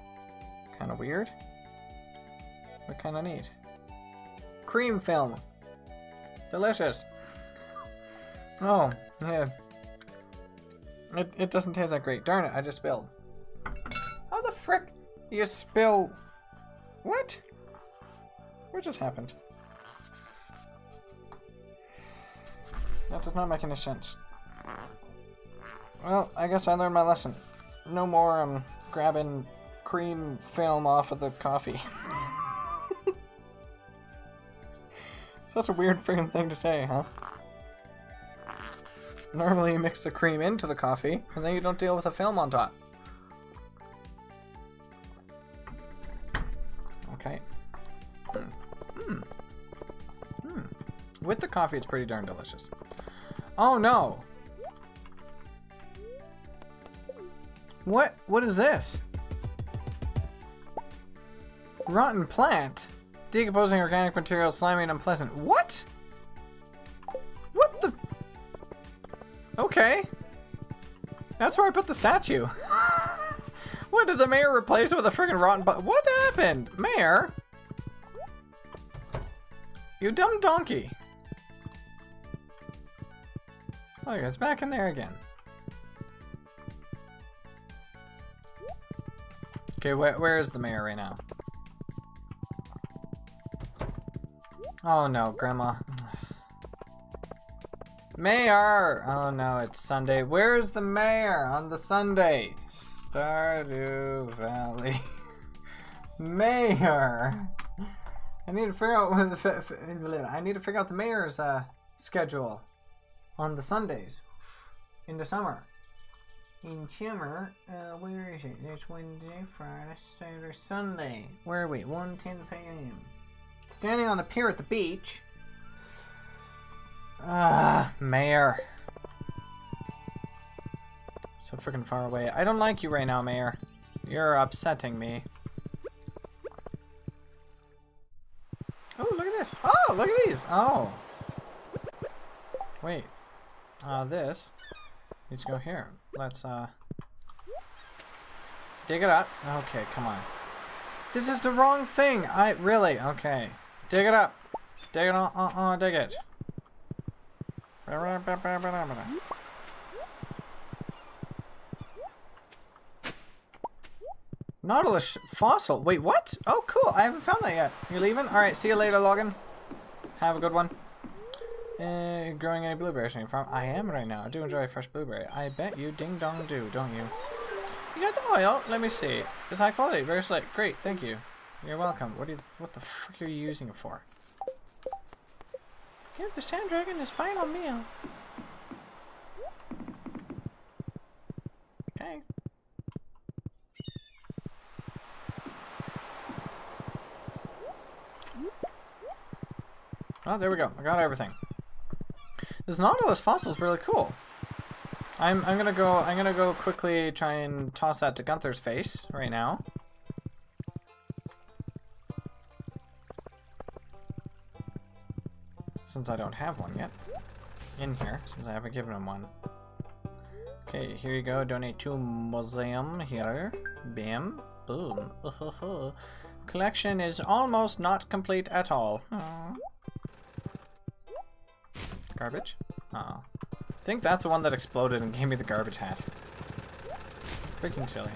weird, but kind of neat. Cream film. Delicious. Oh, yeah. It doesn't taste that great. Darn it, I just spilled. How the frick you spill? What? What just happened? That does not make any sense. Well, I guess I learned my lesson. No more, grabbing cream film off of the coffee. Such a weird freaking thing to say, huh? Normally you mix the cream into the coffee, and then you don't deal with a film on top. Okay. With the coffee, it's pretty darn delicious. Oh no! What? What is this? Rotten plant? Decomposing organic material, slimy and unpleasant. What? What the? Okay. That's where I put the statue. What did the mayor replace it with? A friggin' rotten plant? What happened? Mayor? You dumb donkey. Oh, it's back in there again. Okay, where is the mayor right now? Oh no, Grandma. Mayor! Oh no, it's Sunday. Where's the mayor on the Sunday? Stardew Valley. Mayor! I need to figure out what the mayor's schedule on the Sundays in the summer. In summer, where is it? It's Wednesday, Friday, Saturday, Sunday. Where are we? 1:10 p.m. Standing on the pier at the beach. Ah, Mayor. So freaking far away. I don't like you right now, Mayor. You're upsetting me. Oh, look at this. Oh, look at these. Oh. Wait. This needs to go here. Let's, dig it up. Okay, come on. This is the wrong thing. I really. Okay. Dig it up. Dig it on. Dig it. Nautilus fossil. Wait, what? Oh, cool. I haven't found that yet. You leaving? Alright, see you later, Logan. Have a good one. Growing any blueberries on your farm? I am right now. I do enjoy a fresh blueberry. I bet you ding dong do, don't you? You got the oil? Let me see. It's high quality. Very slight. Great, thank you. You're welcome. What the frick are you using it for? Give the sand dragon his final meal. Okay. Oh, there we go. I got everything. This Nautilus fossil is really cool. I'm gonna go quickly try and toss that to Gunther's face right now. Since I don't have one yet. In here, since I haven't given him one. Okay, here you go. Donate to museum here. Bam. Boom. Collection is almost not complete at all. Aww. Garbage? Uh-oh. I think that's the one that exploded and gave me the garbage hat. Freaking silly.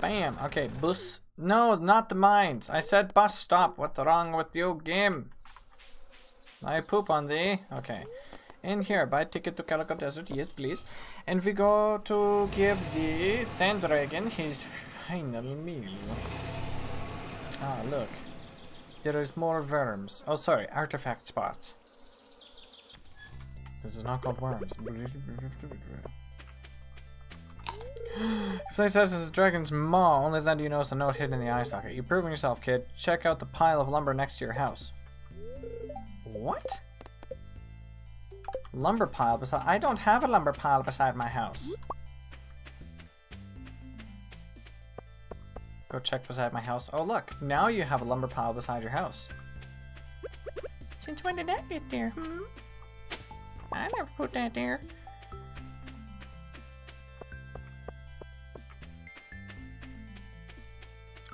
Bam! Okay, bus. No, not the mines! I said bus stop! What's wrong with you, game? I poop on thee. Okay. In here, buy a ticket to Calico Desert, yes please. And we go to give the sand dragon his final meal. Ah, look. There is more worms. Oh, sorry, artifact spots. This is not called worms. Place says it's a dragon's maw, only then do you notice a note hidden in the eye socket. You're proving yourself, kid. Check out the pile of lumber next to your house. What? Lumber pile beside... I don't have a lumber pile beside my house. Go check beside my house. Oh, look. Now you have a lumber pile beside your house. Since when did that get there? Hmm? I never put that there.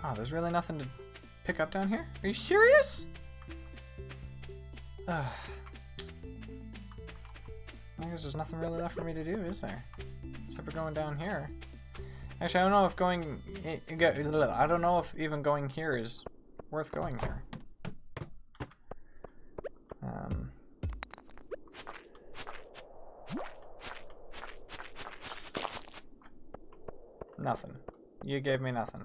Oh, there's really nothing to pick up down here? Are you serious? Ugh. I guess there's nothing really left for me to do, is there? Except for going down here. Actually, I don't know if going... I don't know if even going here is worth going here. Nothing. You gave me nothing.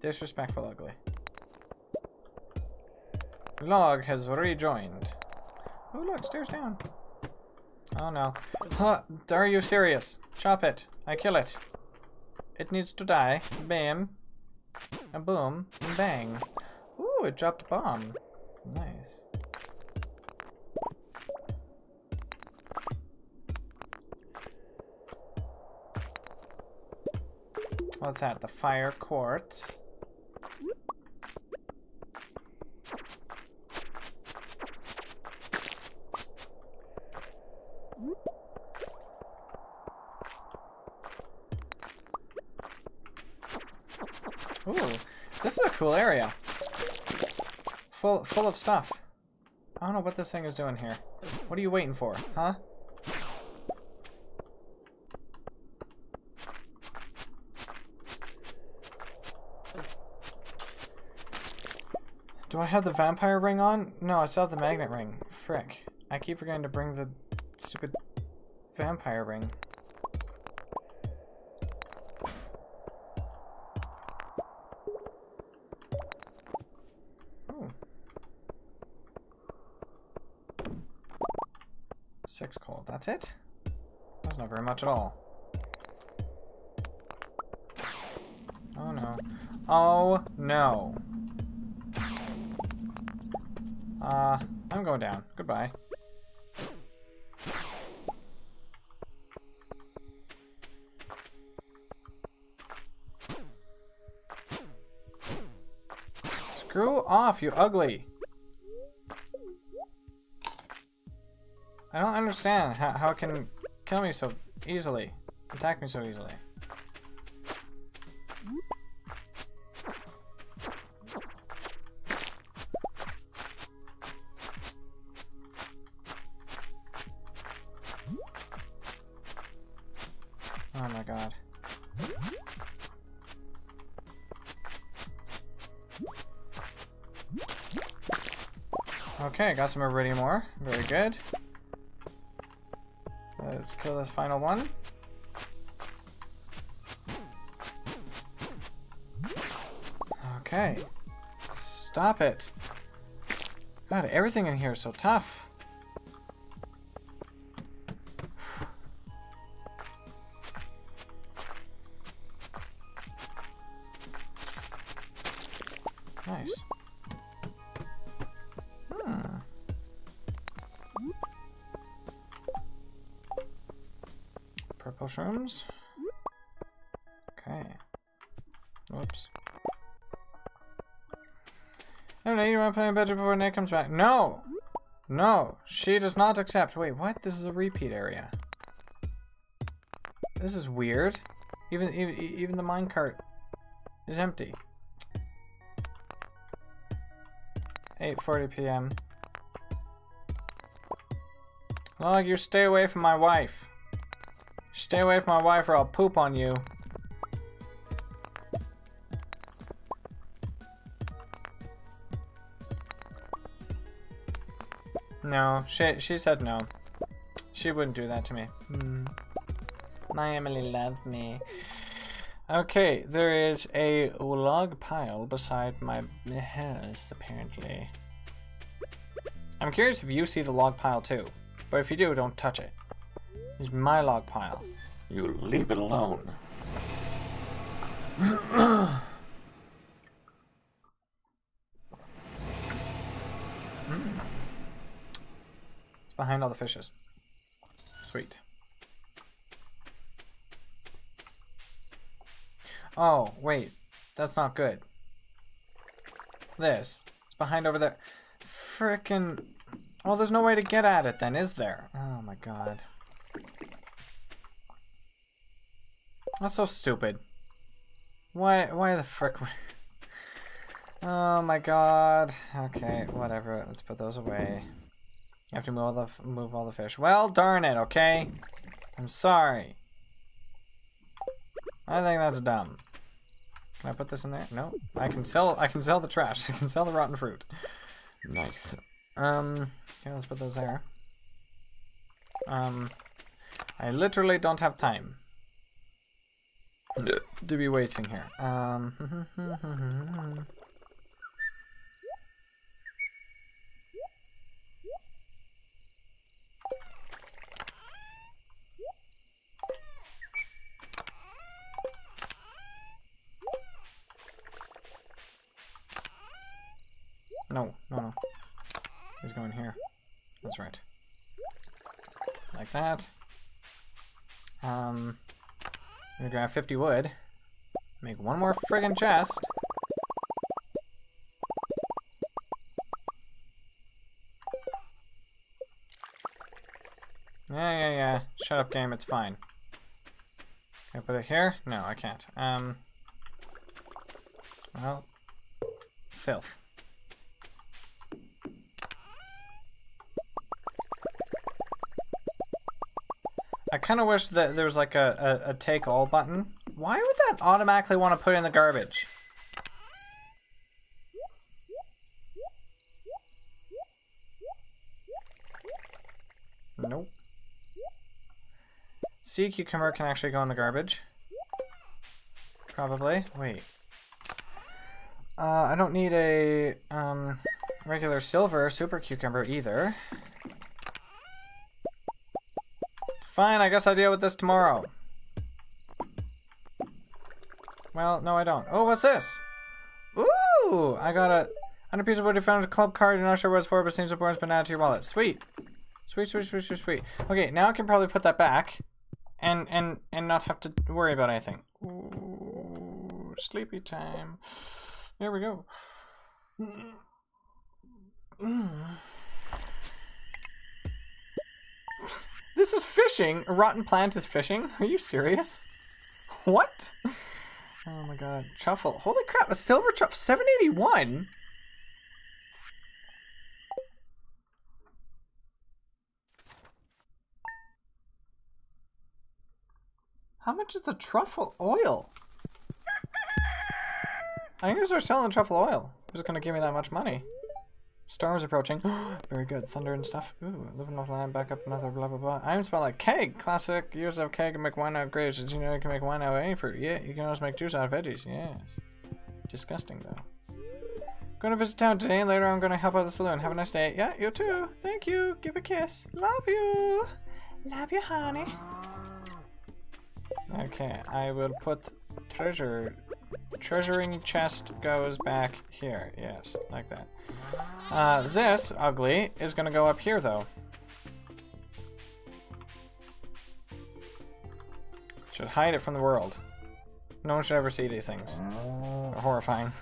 Disrespectful ugly. Log has rejoined. Oh, look, stairs down. Oh no. Huh, are you serious? Chop it. I kill it. It needs to die. Bam. And boom. And bang. Ooh, it dropped a bomb. Nice. What's that? The fire quartz. Ooh, this is a cool area. Full of stuff. I don't know what this thing is doing here. What are you waiting for, huh? Do I have the vampire ring on? No, I still have the magnet ring. Frick. I keep forgetting to bring the stupid vampire ring. 6 coal. That's it? That's not very much at all. Oh no. Oh no. I'm going down. Goodbye. Screw off, you ugly! I don't understand how it can kill me so easily, attack me so easily. Oh my god. Okay, got some iridium ore. Very good. Let's kill this final one. Okay. Stop it. God, everything in here is so tough. Nice. Purple shrooms. Okay. Whoops. No, you want to play in bed before Nate comes back. No! No! She does not accept. Wait, what? This is a repeat area. This is weird. Even the minecart is empty. 8:40 p.m. Log, you stay away from my wife. Stay away from my wife or I'll poop on you. No, she said no. She wouldn't do that to me. My Emily loves me. Okay, there is a log pile beside my house, apparently. I'm curious if you see the log pile too, but if you do, don't touch it. It's my log pile. You leave it alone. It's behind all the fishes. Sweet. Oh, wait. That's not good. This. It's behind over there. Frickin'. Well, there's no way to get at it then, is there? Oh my god. That's so stupid. Why the frick? Oh my god. Okay, whatever. Let's put those away. You have to move all the fish. Well, darn it, okay? I'm sorry. I think that's dumb. Can I put this in there? No. I can sell the trash. I can sell the rotten fruit. Nice. Okay, let's put those there. I literally don't have time to be wasting here. No. He's going here. That's right. Like that. I'm gonna grab 50 wood. Make one more friggin' chest. Yeah. Shut up, game. It's fine. Can I put it here? No, I can't. Well. Filth. I kind of wish that there was like a take all button. Why would that automatically want to put in the garbage? Nope. Sea cucumber can actually go in the garbage. Probably. Wait. I don't need a regular silver super cucumber either. Fine, I guess I'll deal with this tomorrow. Well, no, I don't. Oh, what's this? Ooh! I got a... On a piece of wood, you found a club card. You're not sure what it's for, but seems important. It's been added to your wallet. Sweet. Sweet, sweet, sweet, sweet, sweet. Okay, now I can probably put that back. And not have to worry about anything. Ooh, sleepy time. There we go. This is fishing? A rotten plant is fishing? Are you serious? What? Oh my god. Truffle. Holy crap, a silver truffle. 781? How much is the truffle oil? I think they're selling truffle oil. Who's gonna give me that much money? Storm's approaching. Very good. Thunder and stuff. Ooh, living off the land, back up another blah blah blah. I even smell like keg. Classic use of keg and make wine out of grapes. Did you know you can make wine out of any fruit? Yeah, you can always make juice out of veggies. Yes. Disgusting though. Gonna visit town today and later I'm gonna help out the saloon. Have a nice day. Yeah, you too. Thank you. Give a kiss. Love you. Love you, honey. Okay, I will put treasuring chest goes back here. Yes, like that. This ugly is gonna go up here though. Should hide it from the world. No one should ever see these things. They're horrifying.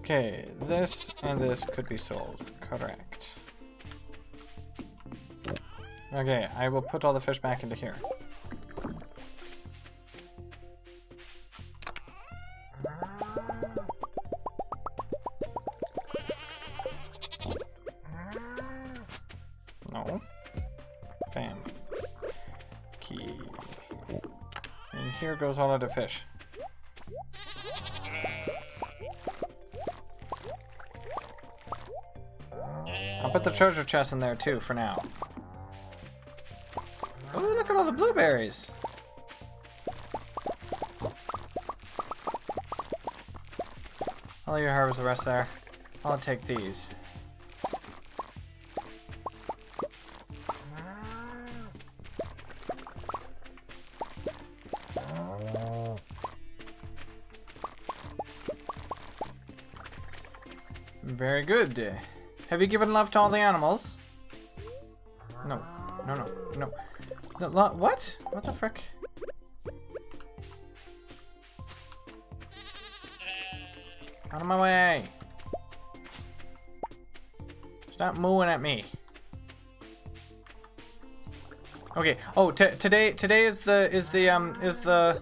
Okay, this and this could be sold. Correct. Okay, I will put all the fish back into here. Goes all out of fish. I'll put the treasure chest in there too for now. Oh, look at all the blueberries! I'll let you harvest the rest there. I'll take these. Very good. Have you given love to all the animals? No. No, no, no. The what? What the frick? Out of my way. Stop mooing at me. Okay. Oh, today is the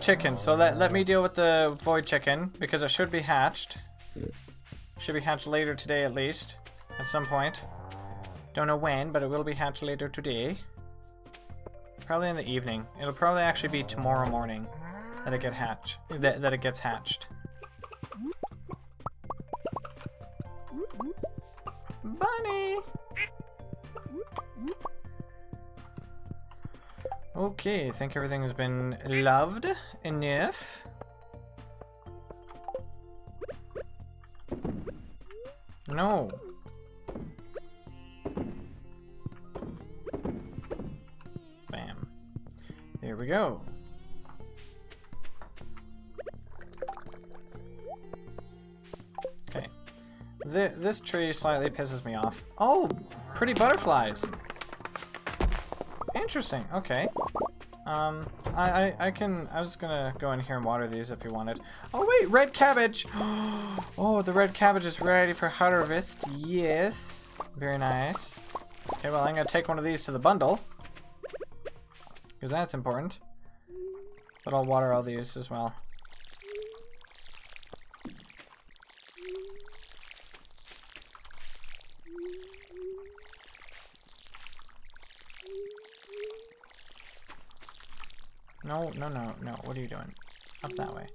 chicken. So let me deal with the void chicken because it should be hatched. Should be hatched later today at least, at some point. Don't know when, but it will be hatched later today. Probably in the evening. It'll probably actually be tomorrow morning that it gets hatched. Bunny! Okay, I think everything has been loved enough. No. Bam. There we go. Okay. This tree slightly pisses me off. Oh, pretty butterflies. Interesting. Okay. I was gonna go in here and water these if you wanted. Oh wait, red cabbage! Oh, the red cabbage is ready for harvest. Yes. Very nice. Okay, well I'm gonna take one of these to the bundle. Because that's important. But I'll water all these as well. No, no, no, no. What are you doing? Up that way.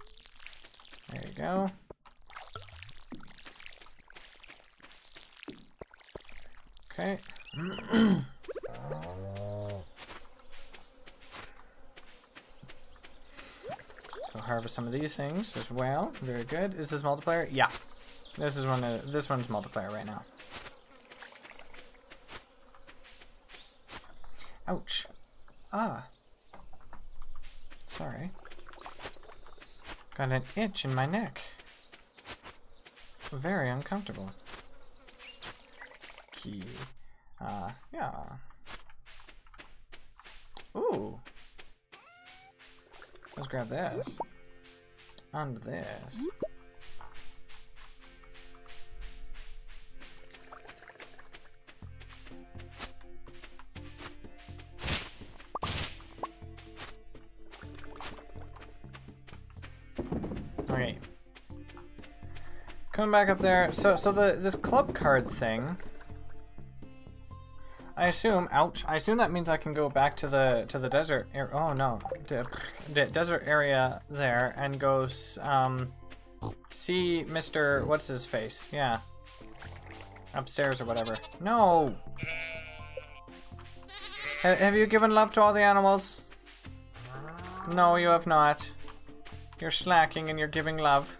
There you go. Okay. So harvest some of these things as well. Very good. Is this multiplayer? Yeah. This one's multiplayer right now. Ouch. Ah. Sorry. Got an itch in my neck. Very uncomfortable. Key. Yeah. Ooh. Let's grab this. And this. Okay. Coming back up there. So this club card thing. I assume. Ouch. I assume that means I can go back to the desert. Oh no, the desert area there, and go see Mr. What's his face? Yeah, upstairs or whatever. No. Have you given love to all the animals? No, you have not. You're slacking and you're giving love.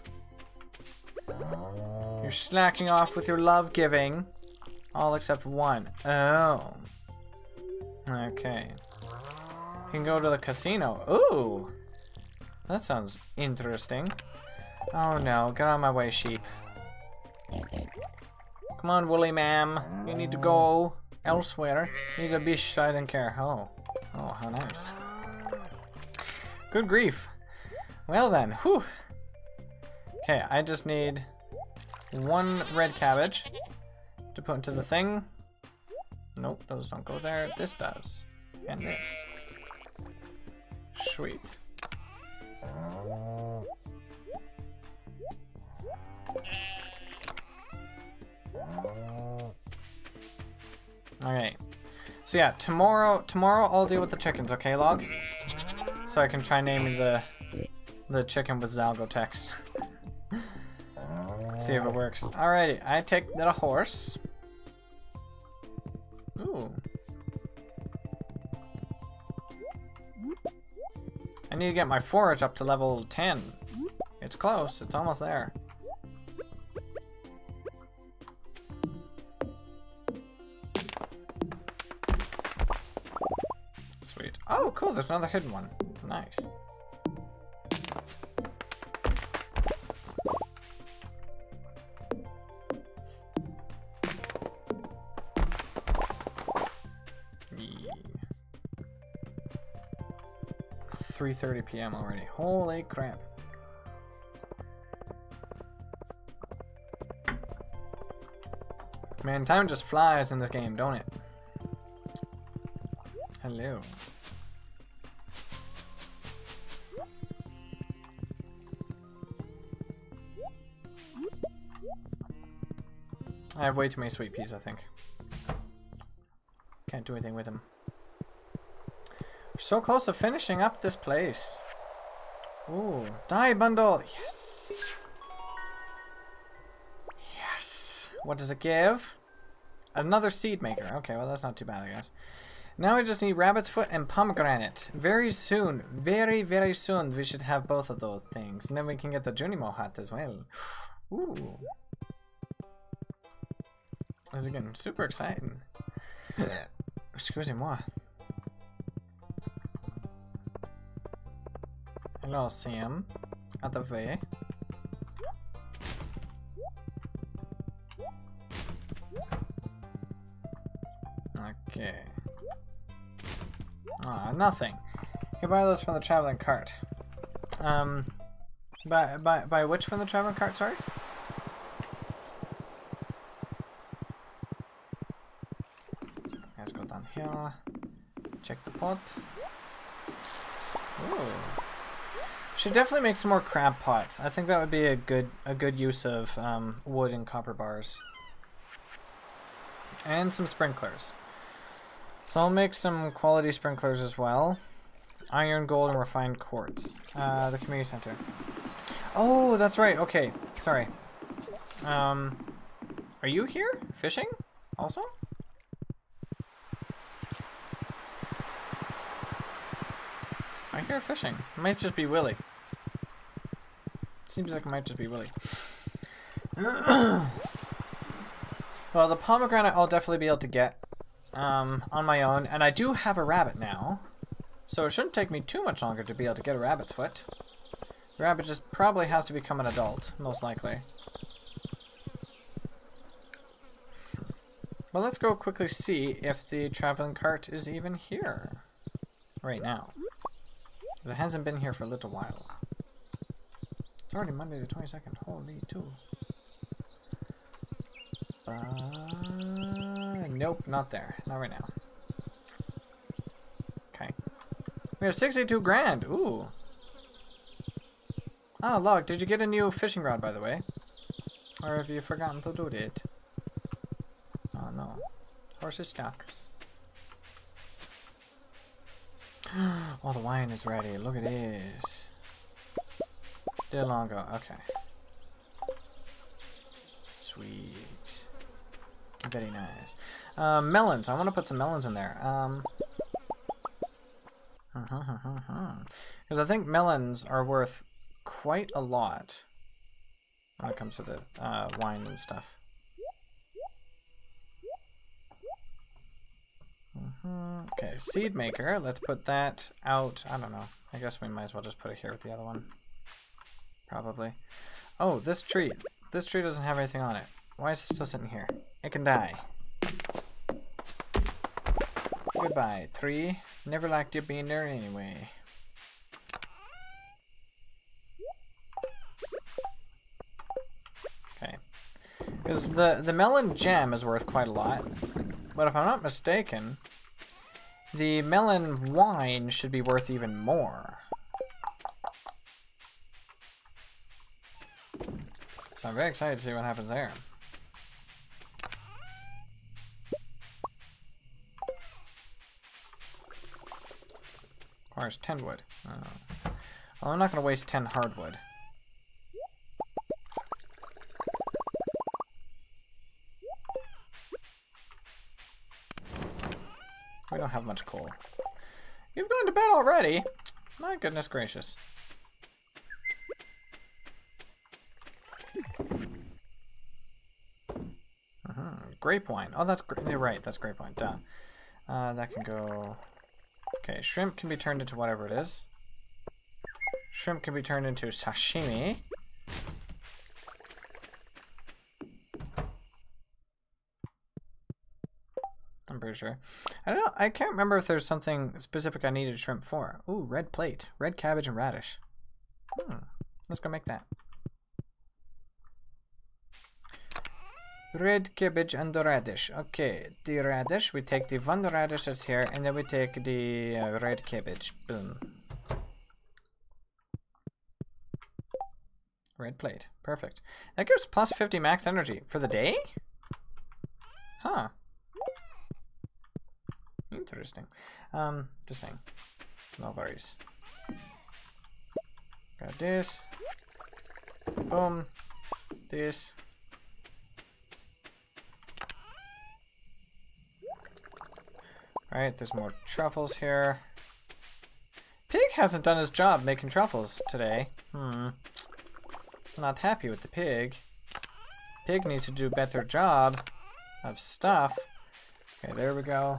You're slacking off with your love giving. All except one. Oh. Okay. You can go to the casino. Ooh. That sounds interesting. Oh no. Get out of my way, sheep. Come on, Willy ma'am. You need to go elsewhere. He's a bitch. I didn't care. Oh. Oh, how nice. Good grief. Well then. Whew. Okay, I just need one red cabbage. To put into the thing. Nope, those don't go there. This does. And this. Sweet. Alright. So yeah, tomorrow I'll deal with the chickens, okay, Log? So I can try naming the chicken with Zalgo text. See if it works. Alrighty, I take that horse. Ooh. I need to get my forage up to level 10. It's close, it's almost there. Sweet. Oh, cool, there's another hidden one. Nice. It's 3:30 p.m. already. Holy crap. Man, time just flies in this game, don't it? Hello. I have way too many sweet peas, I think. Can't do anything with them. So close to finishing up this place. Ooh, die bundle! Yes! Yes! What does it give? Another seed maker. Okay, well that's not too bad, I guess. Now we just need rabbit's foot and pomegranate. Very soon, very, very soon, we should have both of those things. And then we can get the Junimo hat as well. Ooh. This is getting super exciting. Excusez-moi. Hello, Sam. At the way. Okay. Ah, nothing. You buy those from the traveling cart. By which from the traveling cart? Sorry. Let's go down here. Check the pot. Ooh. Should definitely make some more crab pots. I think that would be a good use of wood and copper bars. And some sprinklers. So I'll make some quality sprinklers as well. Iron, gold, and refined quartz. The community center. Oh, that's right. Okay, sorry. Are you here fishing? Also. I hear fishing. It might just be Willy. Seems like it might just be Willy. Well, the pomegranate I'll definitely be able to get. on my own, and I do have a rabbit now, so it shouldn't take me too much longer to be able to get a rabbit's foot. The rabbit just probably has to become an adult, most likely. Well, let's go quickly see if the traveling cart is even here right now. Because it hasn't been here for a little while. It's already Monday the 22nd. Holy too. Nope, not there. Not right now. Okay. We have 62 grand. Ooh. Ah, Log, did you get a new fishing rod, by the way? Or have you forgotten to do it? Oh, no. Horse is stuck. Oh, the wine is ready. Look at this. De Longo. Okay. Sweet. Very nice. Melons. I want to put some melons in there. Because I think melons are worth quite a lot when it comes to the wine and stuff. Okay, seed maker. Let's put that out. I don't know. I guess we might as well just put it here with the other one. Probably. Oh, this tree. This tree doesn't have anything on it. Why is it still sitting here? It can die. Goodbye, tree. Never liked you being there anyway. Okay. Because the melon jam is worth quite a lot. But if I'm not mistaken, the melon wine should be worth even more. So I'm very excited to see what happens there. Requires 10 wood. Oh. Well, I'm not going to waste 10 hardwood. We don't have much coal. You've gone to bed already? My goodness gracious. Grape wine. Oh, that's you're right. That's grape wine. Duh. That can go. Okay, shrimp can be turned into whatever it is. Shrimp can be turned into sashimi. I'm pretty sure. I don't know. I can't remember if there's something specific I needed shrimp for. Ooh, red plate, red cabbage, and radish. Let's go make that. Red cabbage and the radish. Okay, the radish, we take the one radish that's here, and then we take the red cabbage. Boom. Red plate. Perfect. That gives plus 50 max energy for the day? Huh. Interesting. Just saying. No worries. Got this. Boom. This. Alright, there's more truffles here. Pig hasn't done his job making truffles today. Not happy with the pig. Pig needs to do a better job of stuff. Okay, there we go.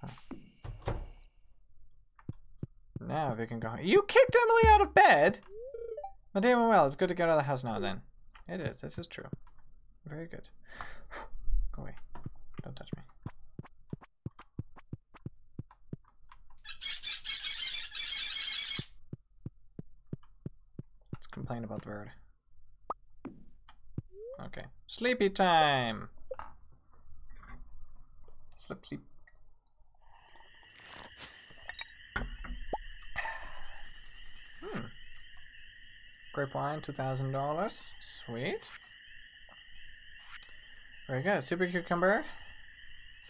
Huh. Now if you can go home. You kicked Emily out of bed! My day went well. It's good to get out of the house now then. It is. This is true. Very good. Go away. Don't touch me. Complain about the bird. Okay. Sleepy time! Slip, sleep. Grape wine, $2,000. Sweet. Very good. Super cucumber,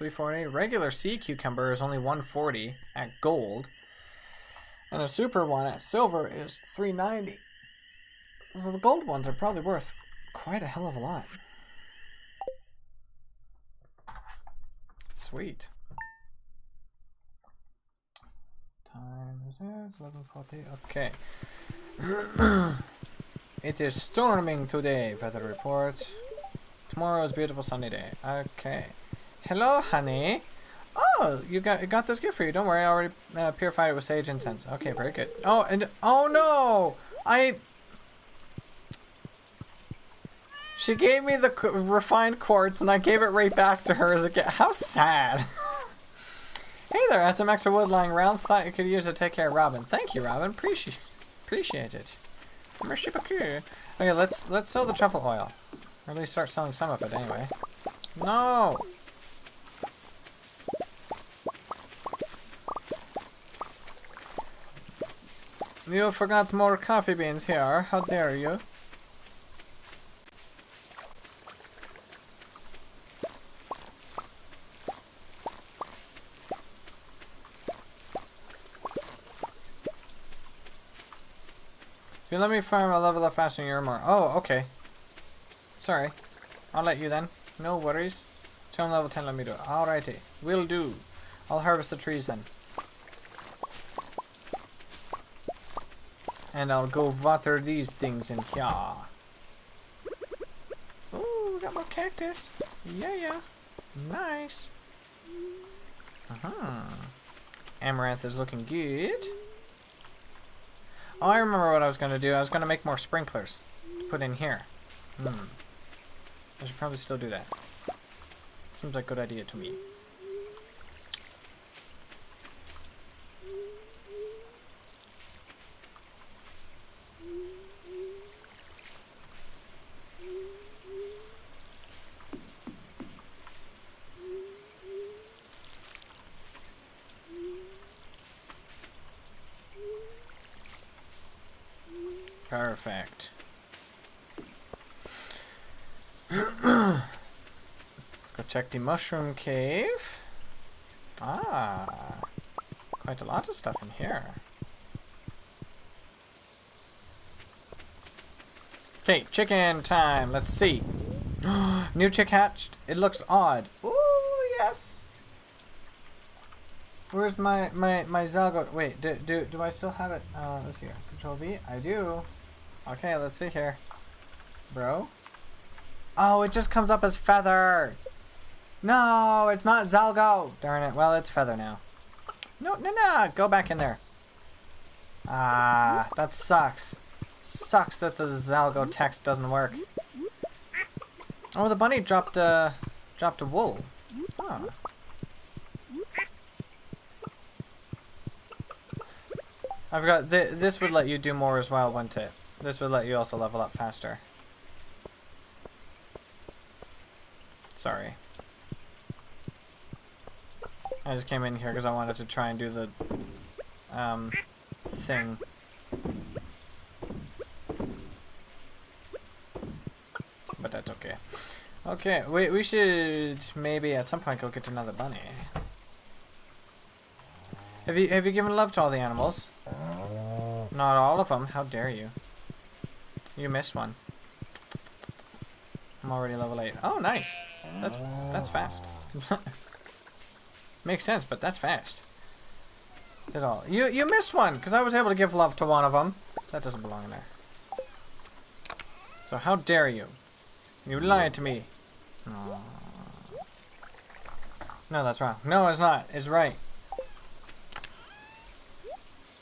$340. Regular sea cucumber is only $140 at gold. And a super one at silver is $390. So the gold ones are probably worth quite a hell of a lot. Sweet. Time is there, 11:40. Okay. It is storming today, weather report. Tomorrow is a beautiful sunny day. Okay. Hello, honey. Oh, you got this gift for you. Don't worry, I already purified it with sage incense. Okay, very good. Oh, and oh no, she gave me the refined quartz, and I gave it right back to her as a gift. How sad. Hey there, I have some extra wood lying around. Thought you could use it to take care of Robin. Thank you, Robin. Appreciate it. Okay, let's sell the truffle oil. Or at least start selling some of it anyway. No. You forgot more coffee beans here. How dare you? If you let me farm, I'll level up faster than you more. Oh, okay. Sorry. I'll let you then. No worries. So I'm level 10, let me do it. Alrighty. Will do. I'll harvest the trees then. And I'll go water these things in here. Ooh, we got more cactus. Yeah, yeah. Nice. Uh-huh. Amaranth is looking good. Oh, I remember what I was going to do. I was going to make more sprinklers to put in here. Hmm. I should probably still do that. Seems like a good idea to me. Perfect. Let's go check the mushroom cave. Ah, quite a lot of stuff in here. Okay, chicken time. Let's see. New chick hatched. It looks odd. Ooh, yes. Where's my Zalgo? Wait, do I still have it? Let's see here. Control V. I do. Okay, let's see here. Bro. Oh, it just comes up as Feather. No, it's not Zalgo. Darn it. Well, it's Feather now. No. Go back in there. Ah, that sucks. Sucks that the Zalgo text doesn't work. Oh, the bunny dropped a wool. Oh. I've got this would let you do more as well, wouldn't it? This would let you also level up faster. Sorry. I just came in here because I wanted to try and do the thing. But that's okay. Okay, we should maybe at some point go get another bunny. Have you given love to all the animals? Not all of them. How dare you? You missed one. I'm already level 8. Oh, nice. That's fast. Makes sense, but that's fast. Did all you missed one because I was able to give love to one of them. That doesn't belong in there. So how dare you? You lied to me. Aww. No, that's wrong. No, it's not. It's right.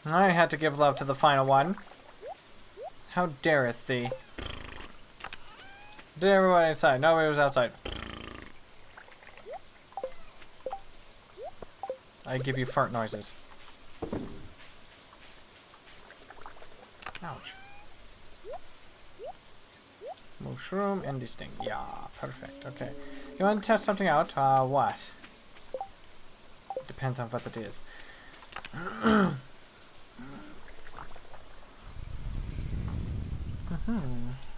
I had to give love to the final one. How dareth thee? Did everybody inside? Nobody was outside. I give you fart noises. Ouch. Mushroom and this thing. Yeah, perfect. Okay. You want to test something out? What? Depends on what it is.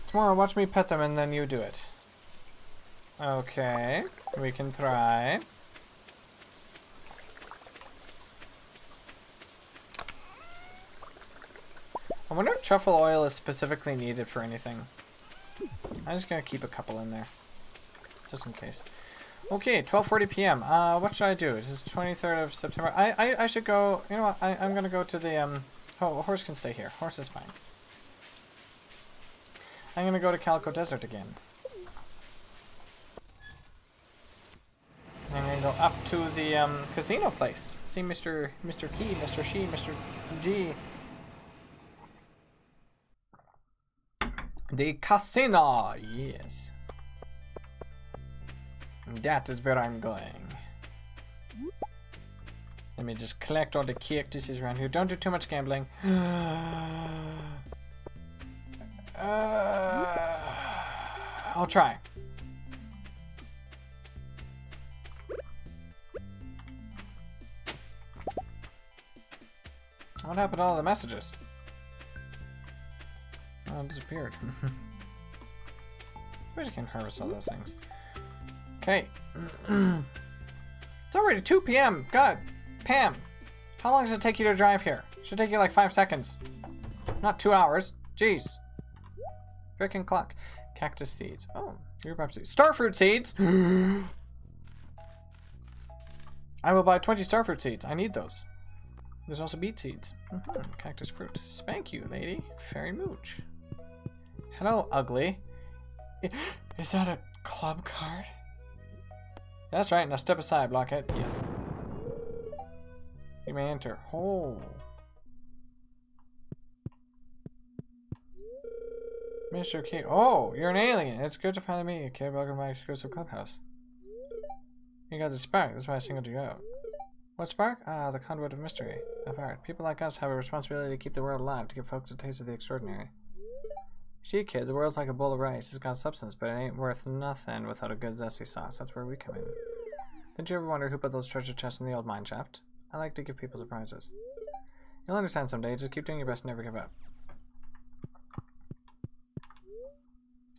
Tomorrow, watch me pet them and then you do it. Okay, we can try. I wonder if truffle oil is specifically needed for anything. I'm just gonna keep a couple in there. Just in case. Okay, 12:40 p.m. What should I do? This is 23rd of September. I should go, you know what, I'm gonna go to the, oh, a horse can stay here. Horse is fine. I'm gonna go to Calico Desert again. I'm go up to the casino place. See Mr. Key, Mr. She, Mr. G. The casino, yes. That is where I'm going. Let me just collect all the key activities around here. Don't do too much gambling. I'll try. What happened to all the messages? Oh, it disappeared. I wish I can harvest all those things. Okay. It's already 2 p.m. God. Pam, how long does it take you to drive here? Should take you like 5 seconds. Not 2 hours. Jeez. Freaking clock. Cactus seeds. Oh, you're about to. Starfruit seeds! I will buy 20 starfruit seeds. I need those. There's also beet seeds. Cactus fruit. Spank you, lady. Fairy mooch. Hello, ugly. Is that a club card? That's right. Now step aside, blockhead. Yes. You may enter. Oh. Mr. K. Oh, you're an alien. It's good to finally meet you, kid. Welcome to my exclusive clubhouse. You got the spark. That's why I singled you out. What spark? Ah, the conduit of mystery. Of art. People like us have a responsibility to keep the world alive, to give folks a taste of the extraordinary. See, kid, the world's like a bowl of rice. It's got substance, but it ain't worth nothing without a good zesty sauce. That's where we come in. Didn't you ever wonder who put those treasure chests in the old mine shaft? I like to give people surprises. You'll understand someday. Just keep doing your best and never give up.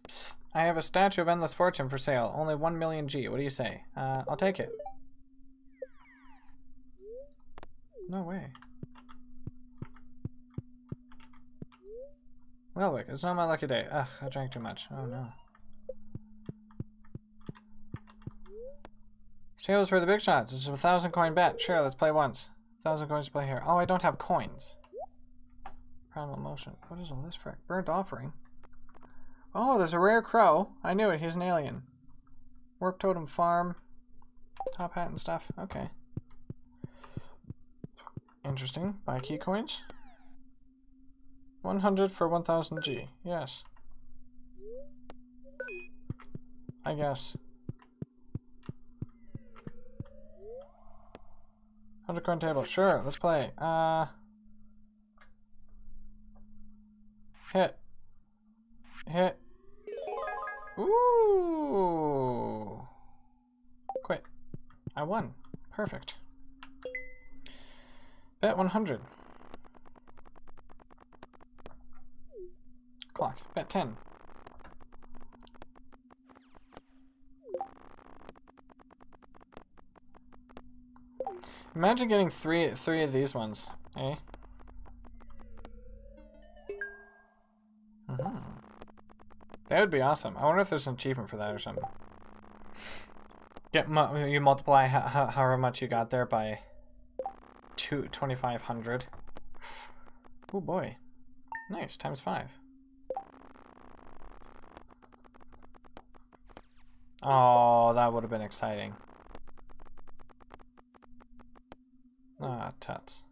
Psst, I have a statue of endless fortune for sale. Only 1,000,000 G. What do you say? I'll take it. No way. Well, it's not my lucky day. Ugh, I drank too much. Oh no. Sales for the big shots. This is a 1,000 coin bet. Sure, let's play once. 1,000 coins to play here. Oh, I don't have coins. Primal motion. What is all this frick? Burnt offering. Oh, there's a rare crow. I knew it. He's an alien. Warp totem farm. Top hat and stuff. Okay. Interesting. Buy key coins. 100 for 1,000 G. Yes. I guess. 100 coin table. Sure. Let's play. Hit. Hit. Ooh. Quit. I won. Perfect. Bet 100. Clock. Bet 10. Imagine getting three of these ones, eh? Mm-hmm. That would be awesome. I wonder if there's an achievement for that or something. Get you multiply however much you got there by 2,500. Oh boy. Nice. Times 5. Oh, that would have been exciting. Ah, tuts.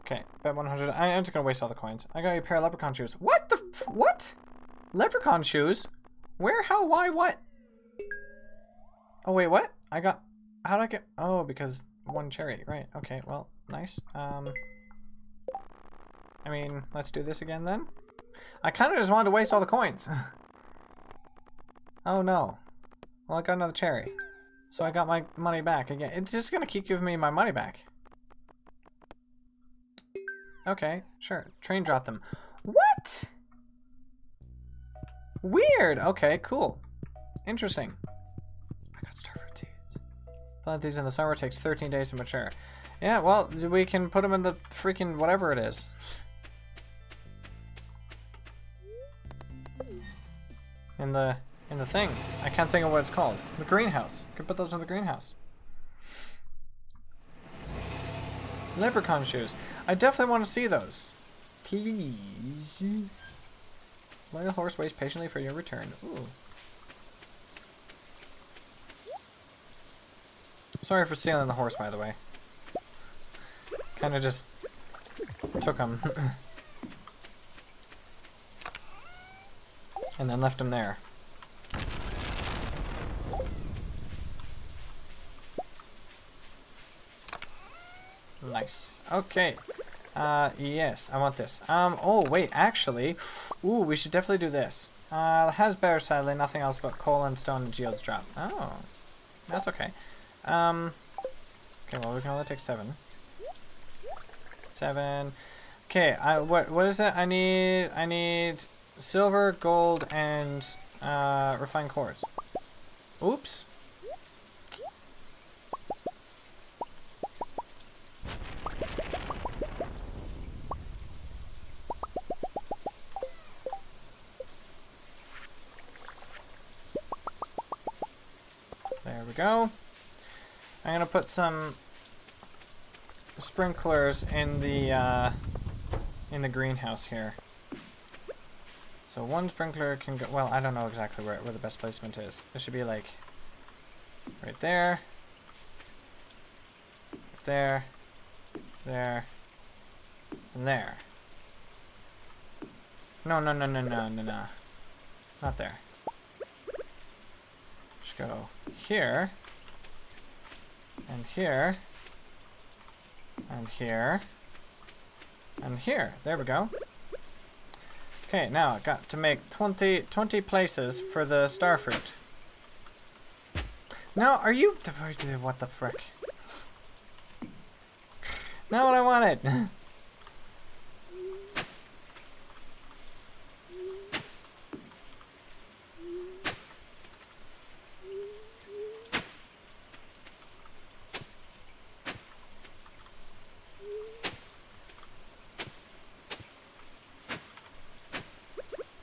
Okay, bet 100. I'm just gonna waste all the coins. I got you a pair of leprechaun shoes. What the f- what? Leprechaun shoes? Where, how, why, what? Oh, wait, what? I got- how did I get- oh, because one cherry. Right, okay, well. Nice. I mean, let's do this again then. I kind of just wanted to waste all the coins. Oh no. Well, I got another cherry. So I got my money back again. It's just gonna keep giving me my money back. Okay, sure. Train dropped them. What? Weird! Okay, cool. Interesting. I got starfruit seeds. Plant these in the summer. Takes 13 days to mature. Yeah, well, we can put them in the freaking whatever it is. In the thing. I can't think of what it's called. The greenhouse. We could put those in the greenhouse. Leprechaun shoes. I definitely want to see those. Please. Let a horse waits patiently for your return. Ooh. Sorry for stealing the horse, by the way. Kinda just took him. And then left him there. Nice. Okay. Yes, I want this. Oh, wait, actually. Ooh, we should definitely do this. Has better, sadly, nothing else but coal and stone and geodes drop. Oh. That's okay. Okay, well, we can only take 7. Okay, what is it? I need silver, gold, and, refined cores. Oops. There we go. I'm gonna put some sprinklers in the greenhouse here. So one sprinkler can go, well, I don't know exactly where the best placement is. It should be like right there, there, there, and there. No. Not there. Just go here, and here, and here, and here. There we go. Okay, now I got to make 20 places for the starfruit. Now, are you... What the frick? Not what I wanted!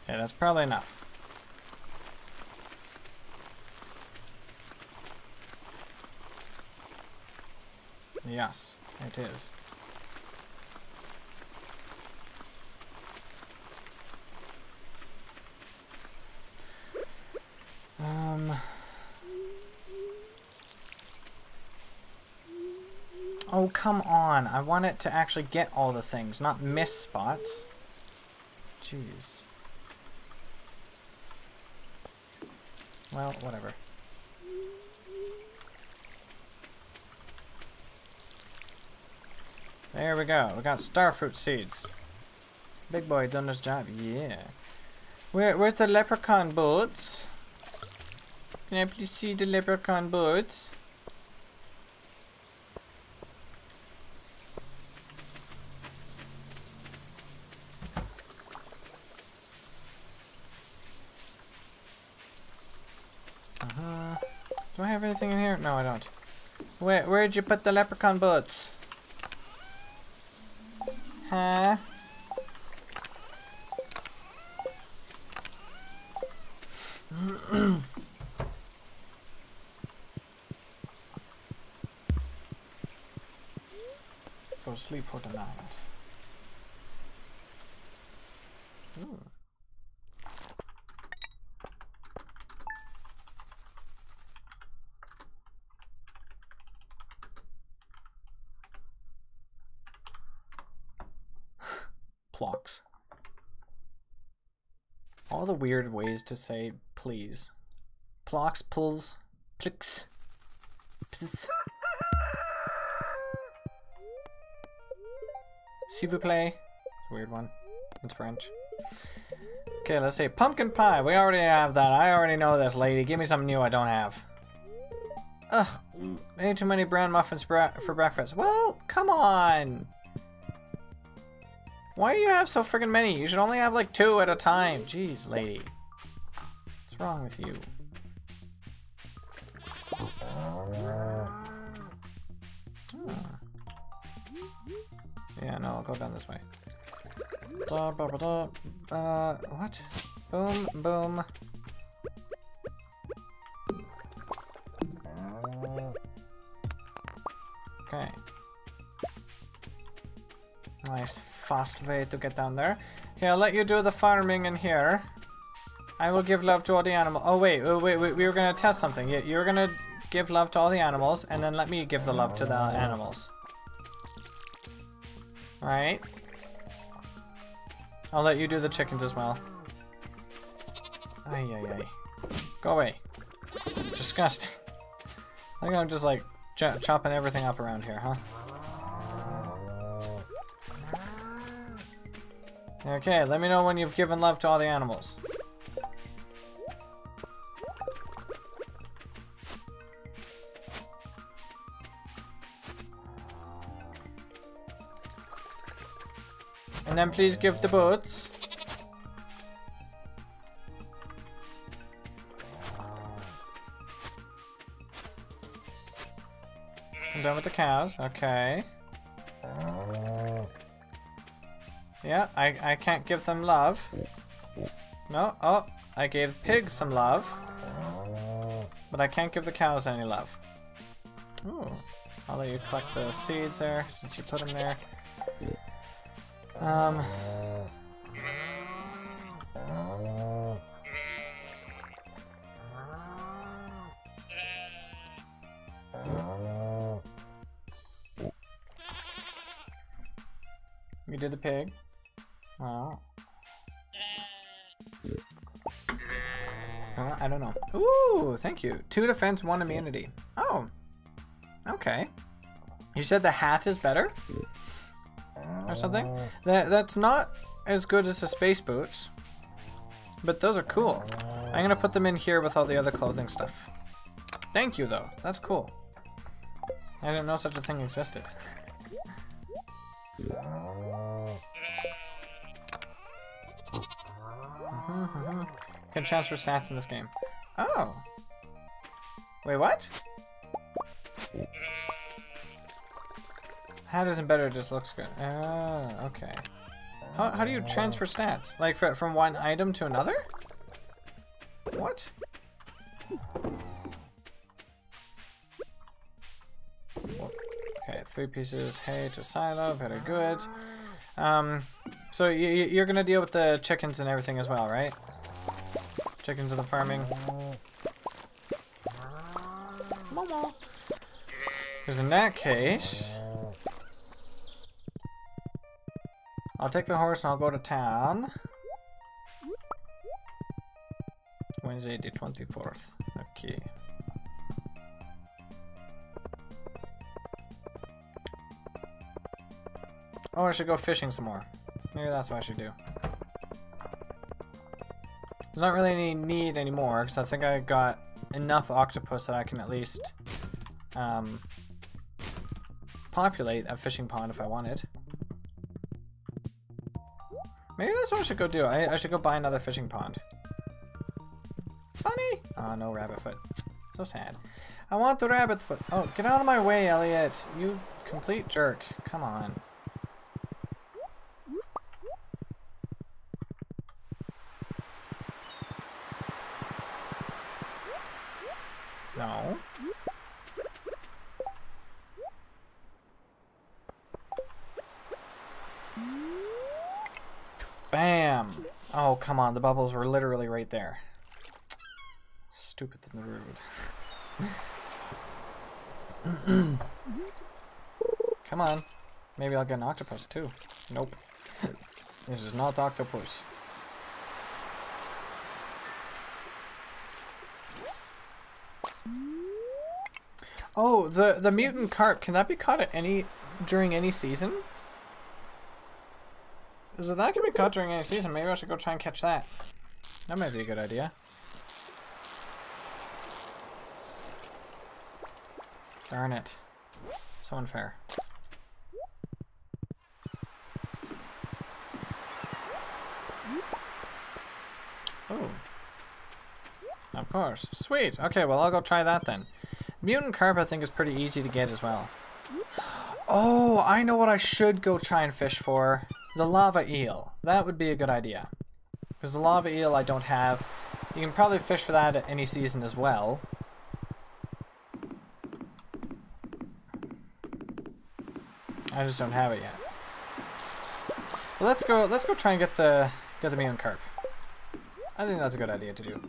That's probably enough. Yes, it is. Oh, come on. I want it to actually get all the things, not miss spots. Jeez. Well, whatever. There we go. We got starfruit seeds. Big boy done his job. Yeah. Where's the leprechaun boots? Can I please see the leprechaun boots? Do I have anything in here? No, I don't. Where'd you put the leprechaun boots? Huh? Go sleep for the night. Ooh. Plocks. All the weird ways to say please. Plocks, pulls, plicks, pss. S'il vous plaît. It's a weird one. It's French. Okay, let's see. Pumpkin pie. We already have that. I already know this, lady. Give me something new I don't have. Ugh. I ate too many brown muffins for breakfast. Well, come on. Why do you have so friggin' many? You should only have like 2 at a time. Jeez, lady. What's wrong with you? Yeah, no, I'll go down this way. What? Boom, boom. Okay. Nice fast way to get down there. Okay, I'll let you do the farming in here. I will give love to all the animals. Oh wait, we were gonna test something. You were gonna give love to all the animals, and then let me give the love to the animals. Alright. I'll let you do the chickens as well. Ay, ay, ay. Go away. Disgusting. I think I'm just like chopping everything up around here, huh? Okay, let me know when you've given love to all the animals. And then please give the birds. I'm done with the cows, okay. Yeah, I can't give them love. No, oh, I gave pigs some love. But I can't give the cows any love. Ooh, I'll let you collect the seeds there, since you put them there. You did the pig. Wow. I don't know. Ooh, thank you. 2 defense, 1 immunity. Oh. Okay. You said the hat is better? Or something? That's not as good as the space boots. But those are cool. I'm gonna put them in here with all the other clothing stuff. Thank you though. That's cool. I didn't know such a thing existed. Can transfer stats in this game. Oh. Wait, what? Hat isn't better, it just looks good. Ah, okay. How do you transfer stats? Like from one item to another? What? Okay, 3 pieces. Hay to silo, very good. So you're gonna deal with the chickens and everything as well, right? Chickens of the farming. Because in that case, I'll take the horse and I'll go to town. Wednesday the 24th. Okay. Oh, I should go fishing some more. Maybe that's what I should do. There's not really any need anymore, because I think I got enough octopus that I can at least populate a fishing pond if I wanted. Maybe that's what I should go do. I should go buy another fishing pond. Funny! Oh, no rabbit foot. So sad. I want the rabbit foot. Oh, get out of my way, Elliot. You complete jerk. Come on. No. Bam! Oh, come on. The bubbles were literally right there. Stupid and rude. Come on. Maybe I'll get an octopus, too. Nope. This is not octopus. Oh, the mutant carp, can that be caught at during any season? So that can be caught during any season, maybe I should go try and catch that. That might be a good idea. Darn it. So unfair. Oh. Of course. Sweet! Okay, well I'll go try that then. Mutant carp, I think, is pretty easy to get as well. Oh, I know what I should go try and fish for. The lava eel. That would be a good idea. Because the lava eel I don't have. You can probably fish for that at any season as well. I just don't have it yet. Well, let's go try and get the mutant carp. I think that's a good idea to do.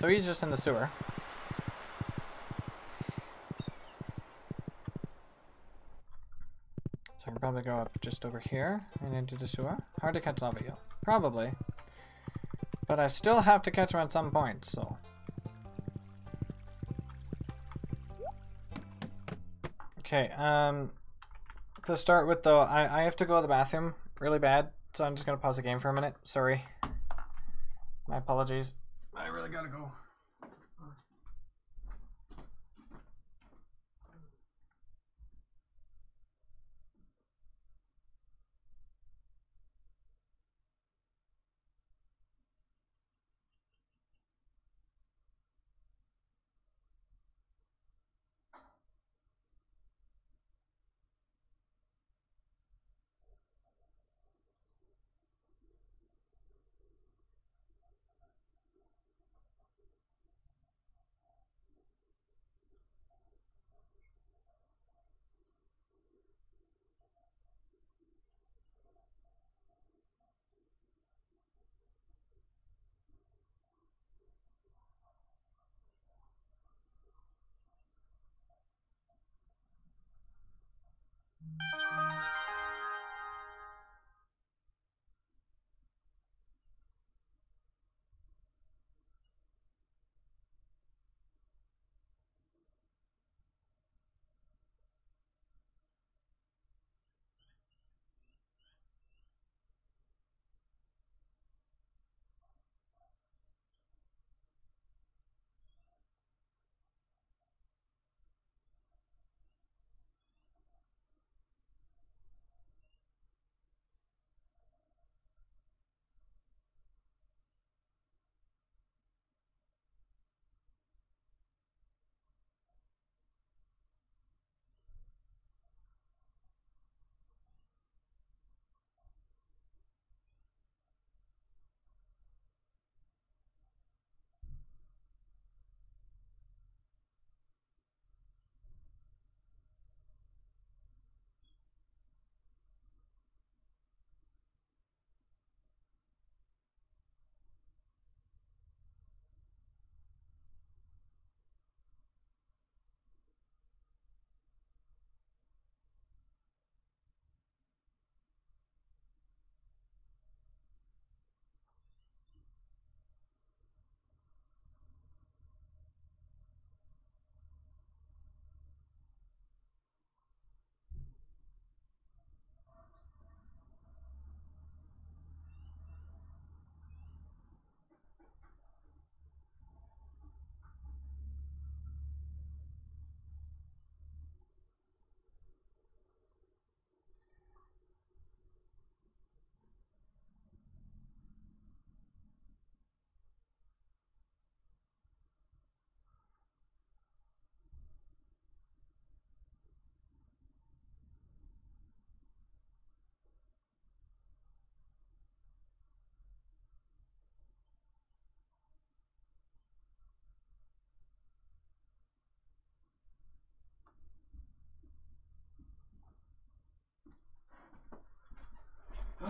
So he's just in the sewer. probably go up just over here and into the sewer. Hard to catch lava eel. Probably. But I still have to catch her at some point, so. Okay, to start with though, I have to go to the bathroom really bad, so I'm just gonna pause the game for a minute. Sorry. My apologies. I really gotta go.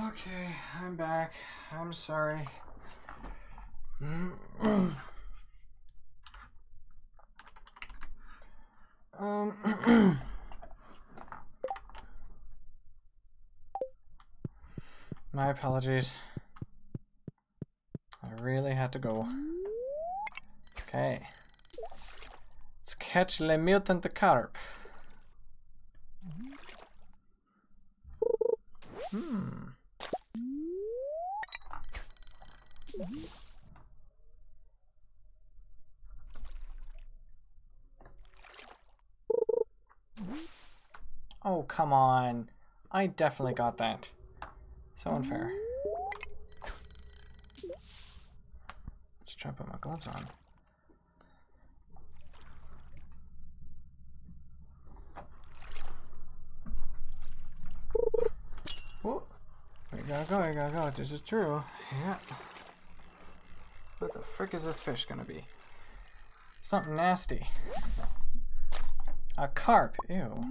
Okay, I'm back. I'm sorry. My apologies. I really had to go. Okay. Let's catch the mutant carp. Oh, come on. I definitely got that. So unfair. Let's try to put my gloves on. Whoa. We gotta go, we gotta go. This is true. Yeah. What the frick is this fish gonna be? Something nasty. A carp. Ew.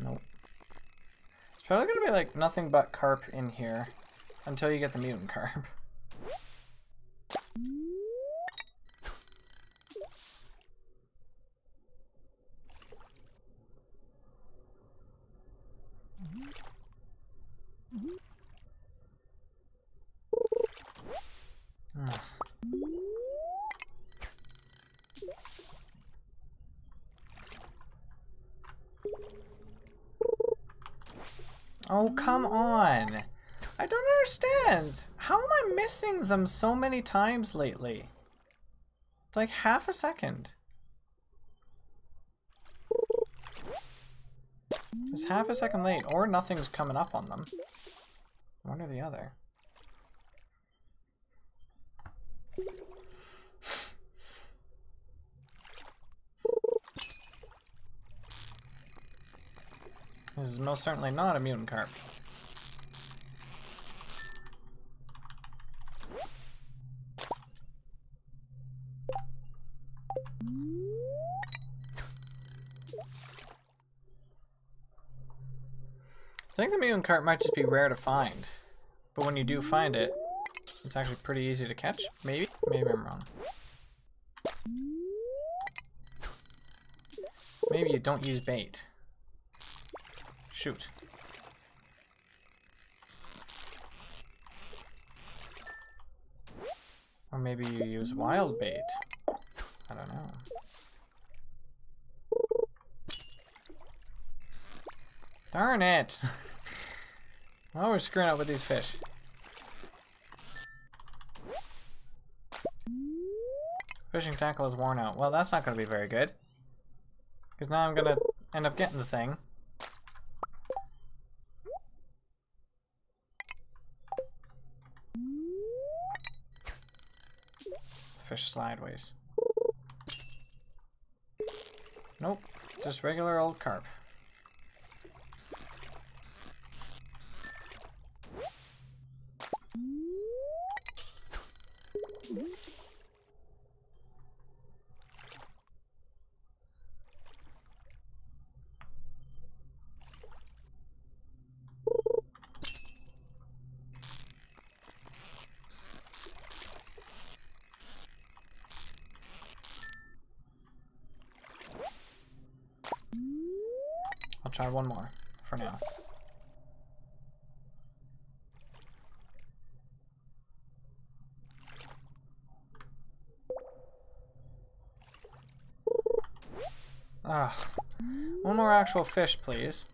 Nope. It's probably gonna be like nothing but carp in here until you get the mutant carp. Oh, come on. I don't understand. How am I missing them so many times lately? It's like half a second. It's half a second late, or nothing's coming up on them. One or the other. This is most certainly not a mutant carp. I think the mutant carp might just be rare to find, but when you do find it, it's actually pretty easy to catch. Maybe? Maybe I'm wrong. Maybe you don't use bait. Shoot. Or maybe you use wild bait. I don't know. Darn it! Oh, we're screwing up with these fish. Fishing tackle is worn out. Well, that's not going to be very good. Because now I'm going to end up getting the thing. Fish sideways. Nope, just regular old carp. Try one more for now. Ah, one more actual fish, please.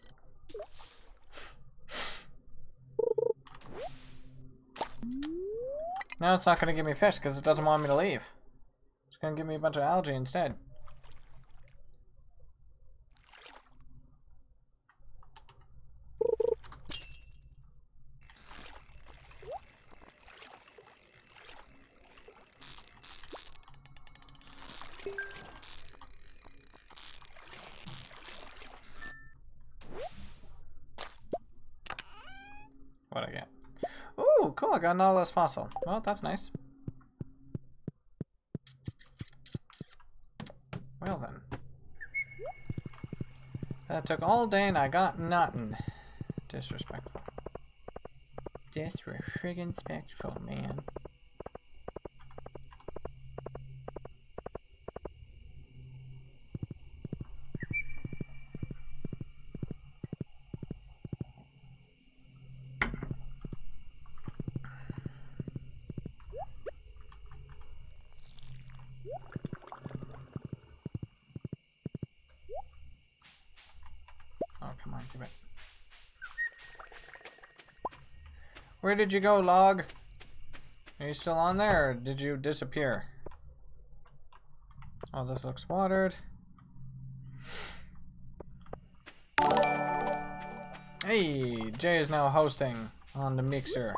Now it's not going to give me fish because it doesn't want me to leave. It's going to give me a bunch of algae instead. Got an all less fossil. Well, that's nice. Well then. That took all day and I got nothing. Disrespectful. Disrespectful, man. Where did you go, log? Are you still on there, or did you disappear? Oh, this looks watered. Hey, Jay is now hosting on the mixer.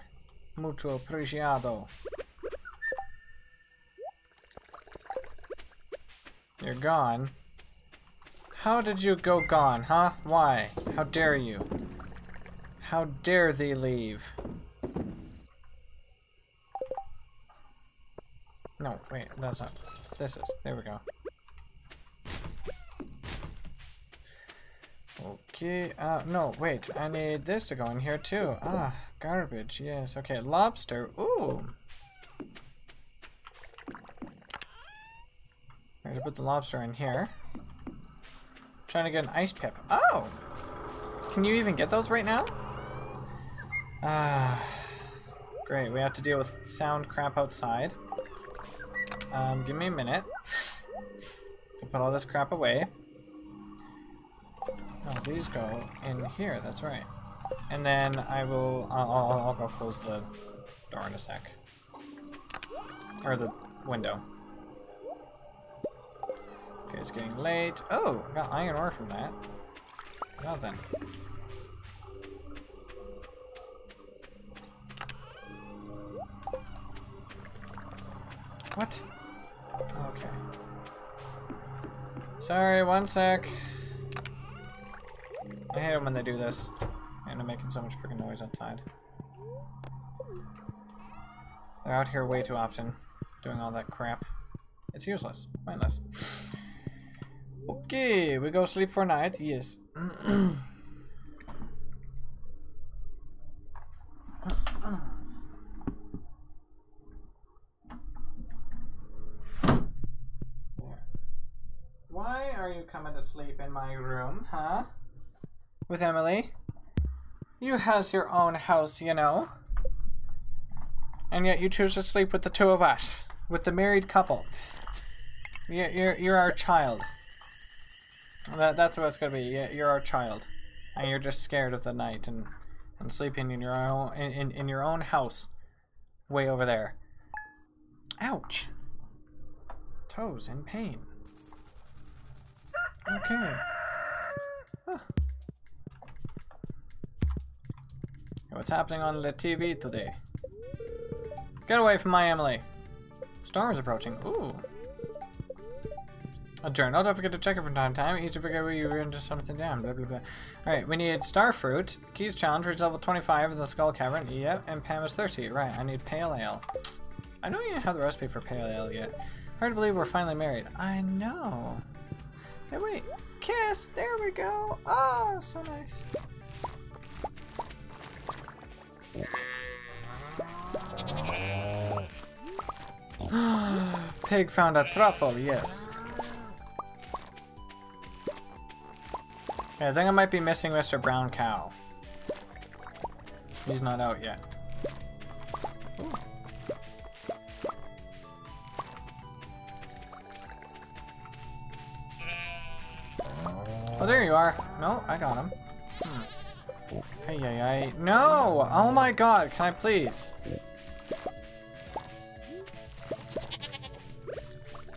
Mucho apreciado. You're gone. How did you go gone, huh? Why? How dare you? How dare thee leave? No, wait, that's not. This is. There we go. Okay, no, wait. I need this to go in here too. Ah, garbage, yes. Okay, lobster. Ooh! I'm going to put the lobster in here. I'm trying to get an ice pip. Oh! Can you even get those right now? Ah. Great, we have to deal with sound crap outside. Give me a minute to put all this crap away. Oh, these go in here, that's right. And then I will, I'll go close the door in a sec. Or the window. Okay, it's getting late. Oh, I got iron ore from that. Nothing. What? Okay. Sorry, one sec. I hate them when they do this. And I'm making so much freaking noise outside. They're out here way too often, doing all that crap. It's useless, mindless. Okay, we go sleep for a night, yes. Why are you coming to sleep in my room, huh? With Emily? You has your own house, you know. And yet you choose to sleep with the two of us. With the married couple. You're our child. That's what it's gonna be. You're our child. And you're just scared of the night and sleeping in your own in your own house. Way over there. Ouch. Toes in pain. Okay. Huh. What's happening on the TV today? Get away from my Emily. Storm is approaching. Ooh. Adjourn. Oh, don't forget to check it from time to time. Each figure you're into something down. Blah, blah, blah. Alright, we need starfruit. Keys challenge. Reach level 25 in the Skull Cavern. Yep, and Pam is thirsty. Right, I need pale ale. I don't even have the recipe for pale ale yet. Hard to believe we're finally married. I know. Hey, wait. Kiss! There we go! Oh, so nice. Pig found a truffle, yes. Okay, I think I might be missing Mr. Brown Cow. He's not out yet. Ooh. Oh, there you are. No, I got him. Hey, hey, hey. No! Oh my god, can I please?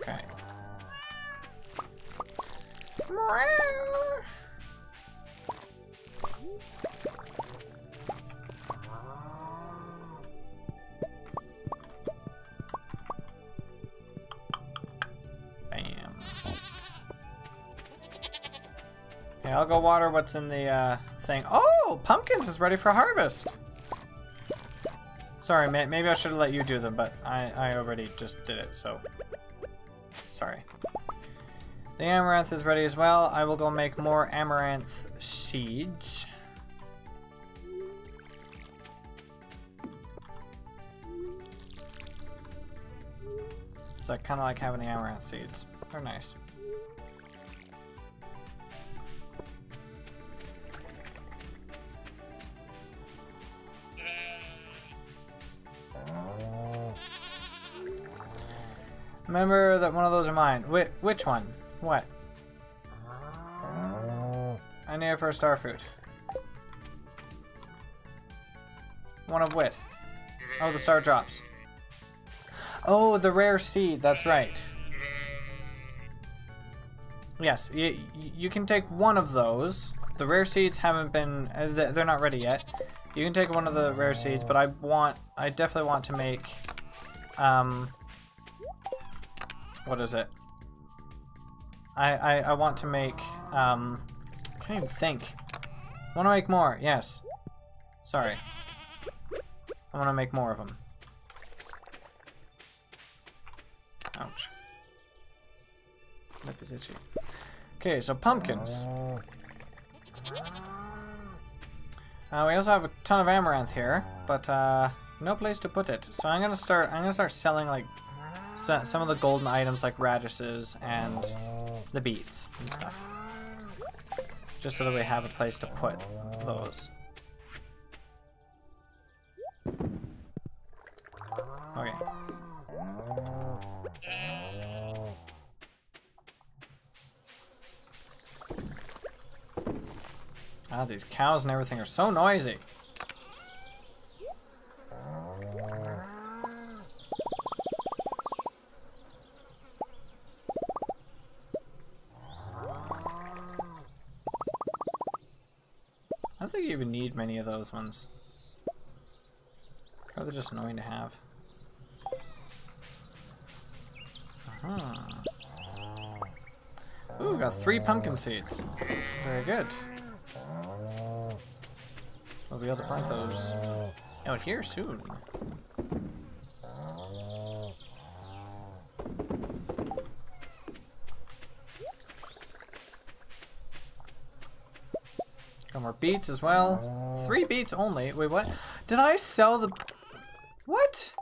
Okay. Bam. Okay, I'll go water what's in the, thing. Oh, pumpkins is ready for harvest. Sorry, maybe I should have let you do them, but I already just did it, so sorry. The amaranth is ready as well. I will go make more amaranth seeds. So I kind of like having the amaranth seeds. They're nice. Remember that one of those are mine. Which one? What? I need it for a starfruit. One of what? Oh, the star drops. Oh, the rare seed. That's right. Yes, you can take one of those. The rare seeds haven't been... They're not ready yet. You can take one of the rare seeds, but I definitely want to make... What is it? I want to make, I can't even think. I want to make more, yes. Sorry. I want to make more of them. Ouch. Lip is itchy. Okay, so pumpkins. We also have a ton of amaranth here, but, no place to put it. So I'm gonna start selling, like, some of the golden items like radishes and the beets and stuff. Just so that we have a place to put those. Okay. Ah, these cows and everything are so noisy. I don't think you even need many of those ones. They're just annoying to have. Uh-huh. Ooh, got 3 pumpkin seeds. Very good. We'll be able to plant those out here soon. Got more beets as well. 3 beets only. Wait, what? Did I sell the... What?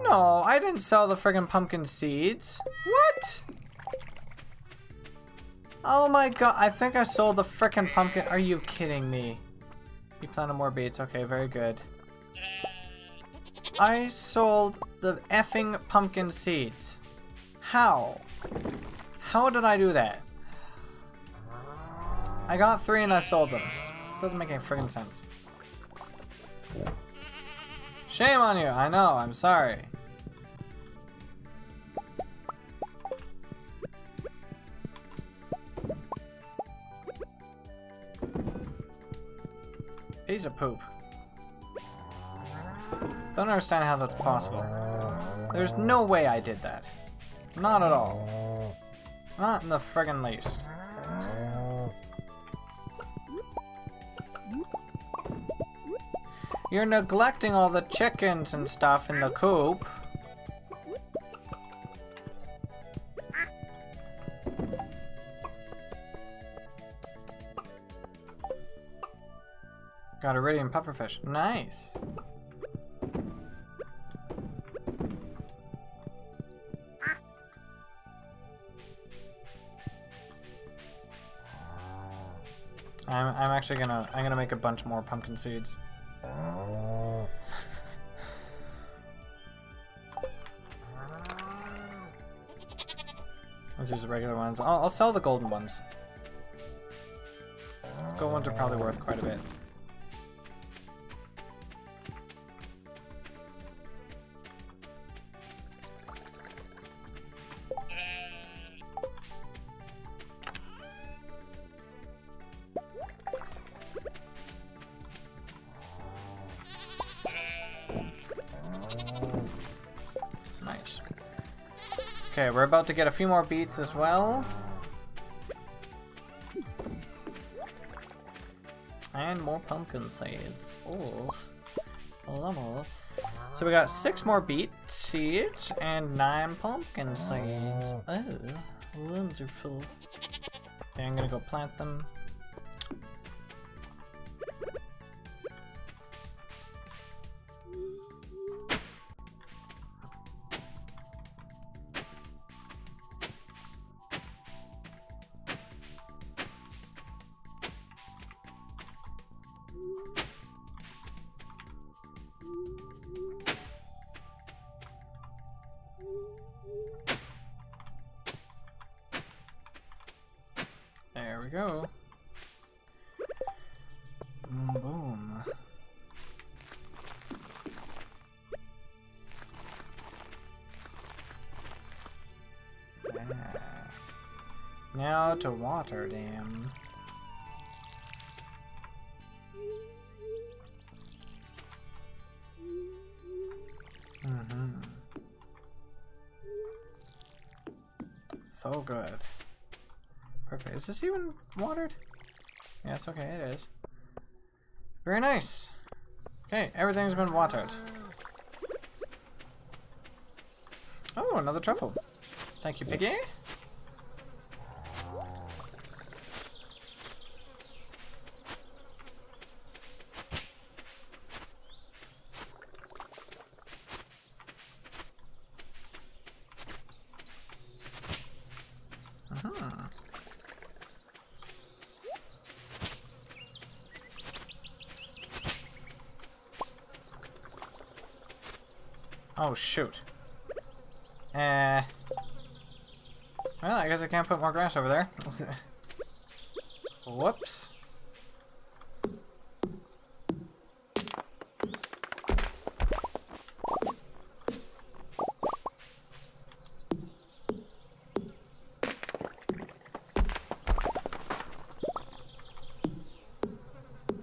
No, I didn't sell the friggin' pumpkin seeds. What? Oh my god, I think I sold the frickin' pumpkin. Are you kidding me? You planted more beets. Okay, very good. I sold the effing pumpkin seeds. How? How did I do that? I got 3 and I sold them. Doesn't make any frickin' sense. Shame on you. I know. I'm sorry. Piece of poop. Don't understand how that's possible. There's no way I did that. Not at all. Not in the friggin' least. You're neglecting all the chickens and stuff in the coop. Got iridium pufferfish. Nice. I'm actually gonna make a bunch more pumpkin seeds. Let's use the regular ones. I'll sell the golden ones. The gold ones are probably worth quite a bit. Okay, we're about to get a few more beets as well. And more pumpkin seeds. Oh, level. So we got 6 more beet seeds and 9 pumpkin seeds. Oh, wonderful. Okay, I'm gonna go plant them. Go. Boom. Yeah. Now to water dam. Mm-hmm. So good. Perfect. Is this even watered? Yes, okay, it is. Very nice. Okay, everything's been watered. Oh, another truffle. Thank you, piggy. Oh, shoot. Well, I guess I can't put more grass over there. Whoops.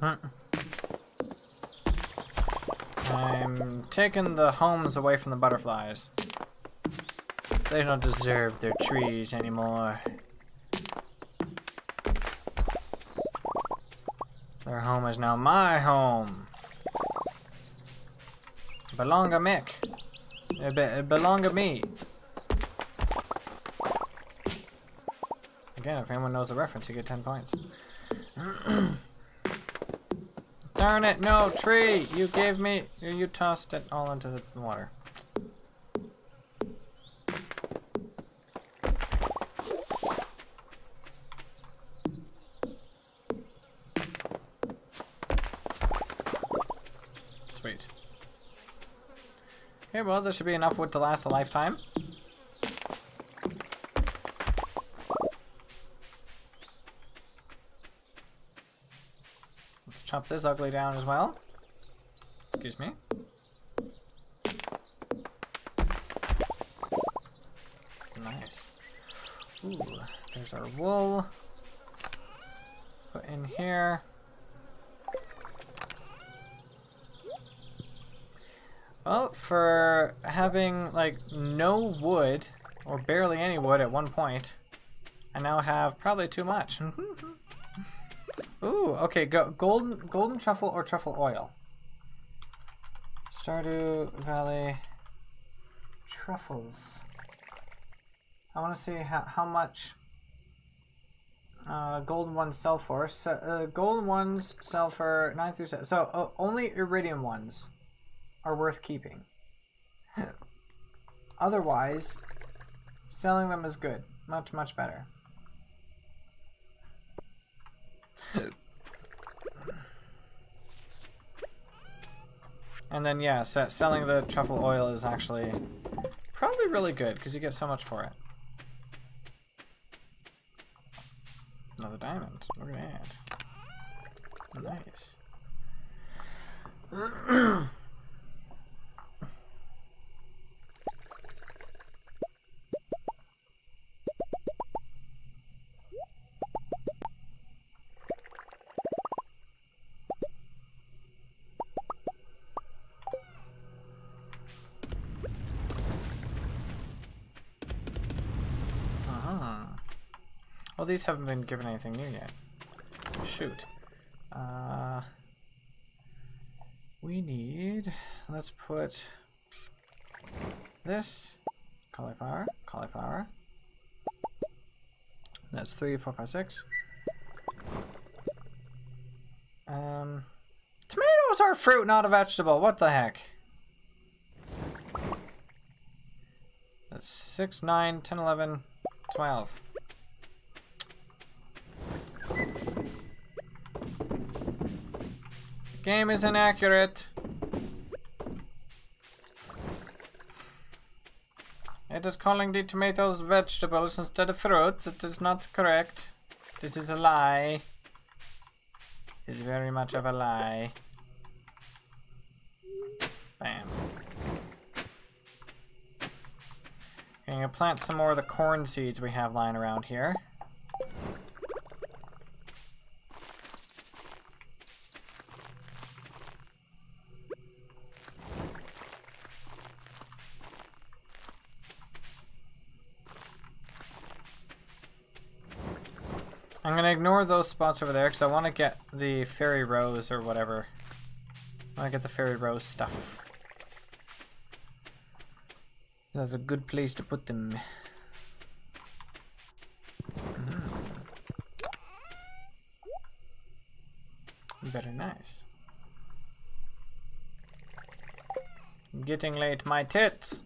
Huh. I'm taking the homes away from the butterflies. They don't deserve their trees anymore. Their home is now my home. Belonga Mick. It belonga me. Again, if anyone knows the reference, you get 10 points. Darn it, no, tree! You gave me... You tossed it all into the water. Sweet. Okay, well, there should be enough wood to last a lifetime. Chop this ugly down as well. Excuse me. Nice. Ooh, there's our wool. Put in here. Oh, for having like no wood or barely any wood at one point, I now have probably too much. Ooh, okay, golden truffle or truffle oil. Stardew Valley truffles. I want to see how much golden ones sell for. So, golden ones sell for 9 through 7. So only iridium ones are worth keeping. Otherwise, selling them is good. Much, much better. And then yeah, so selling the truffle oil is actually probably really good because you get so much for it. Another diamond. Look at that. Nice. Well, these haven't been given anything new yet. Shoot. We need... Let's put this. Cauliflower. Cauliflower. That's 3, 4, 5, 6. Tomatoes are fruit, not a vegetable. What the heck? That's 6, 9, 10, 11, 12. Game is inaccurate. It is calling the tomatoes vegetables instead of fruits. It is not correct. This is a lie. It is very much of a lie. Bam. I'm gonna plant some more of the corn seeds we have lying around here. I'm gonna ignore those spots over there because I want to get the fairy rose or whatever. I want to get the fairy rose stuff. That's a good place to put them. Very nice. I'm getting late, my tits.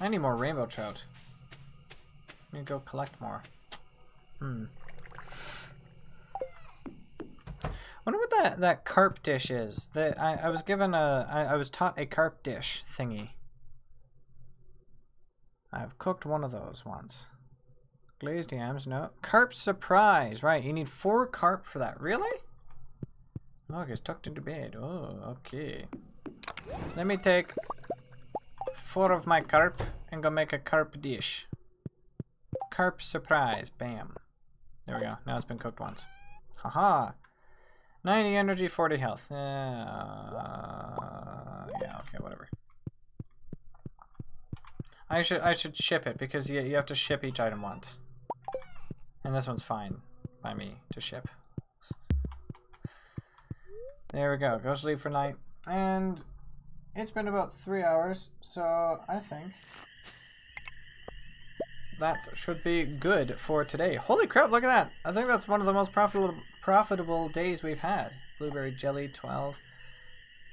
I need more rainbow trout. Let me go collect more. Wonder what that carp dish is. That I was given I was taught a carp dish thingy. I've cooked one of those once. Glazed yams, no. Carp surprise, right? You need 4 carp for that. Really? Mark is tucked into bed. Oh, okay. Let me take 4 of my carp and go make a carp dish. Carp surprise. Bam. There we go. Now it's been cooked once. Haha. 90 energy, 40 health. Yeah, okay, whatever. I should ship it because you have to ship each item once. And this one's fine by me to ship. There we go. Go sleep for night. And it's been about 3 hours, so I think that should be good for today. Holy crap, look at that. I think that's one of the most profitable days we've had. Blueberry jelly, 12.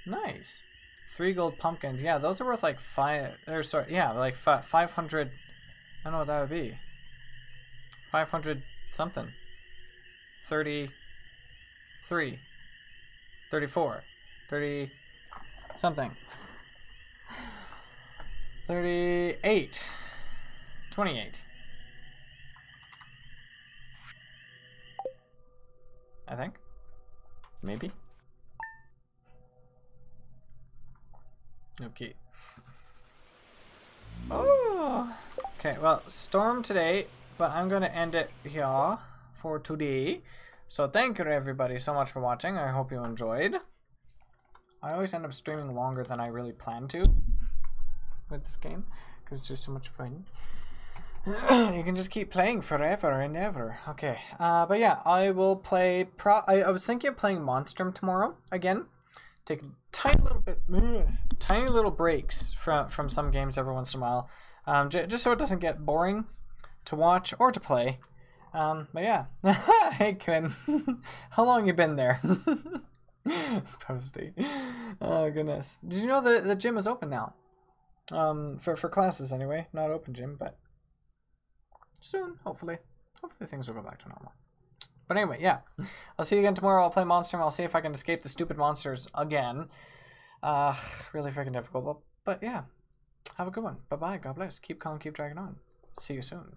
Nice. 3 gold pumpkins. Yeah, those are worth like 5, or sorry, yeah, like 500, I don't know what that would be. 500 something. 33. 34. 30 something. 38. 28. I think. Maybe. Okay. Oh. Okay, well, storm today, but I'm going to end it here for today. So thank you everybody so much for watching. I hope you enjoyed. I always end up streaming longer than I really plan to with this game because it's just so much fun. You can just keep playing forever and ever. Okay, but yeah, I will play. I was thinking of playing Monstrum tomorrow again. Take tiny little breaks from some games every once in a while, just so it doesn't get boring to watch or to play. But yeah, hey Quinn, how long you been there? Posty. Oh goodness! Did you know the gym is open now? For classes anyway. Not open gym, but. Soon, hopefully. Hopefully things will go back to normal. But anyway, yeah. I'll see you again tomorrow. I'll play Monster and I'll see if I can escape the stupid monsters again. Really freaking difficult. But yeah. Have a good one. Bye-bye. God bless. Keep calm. Keep dragging on. See you soon.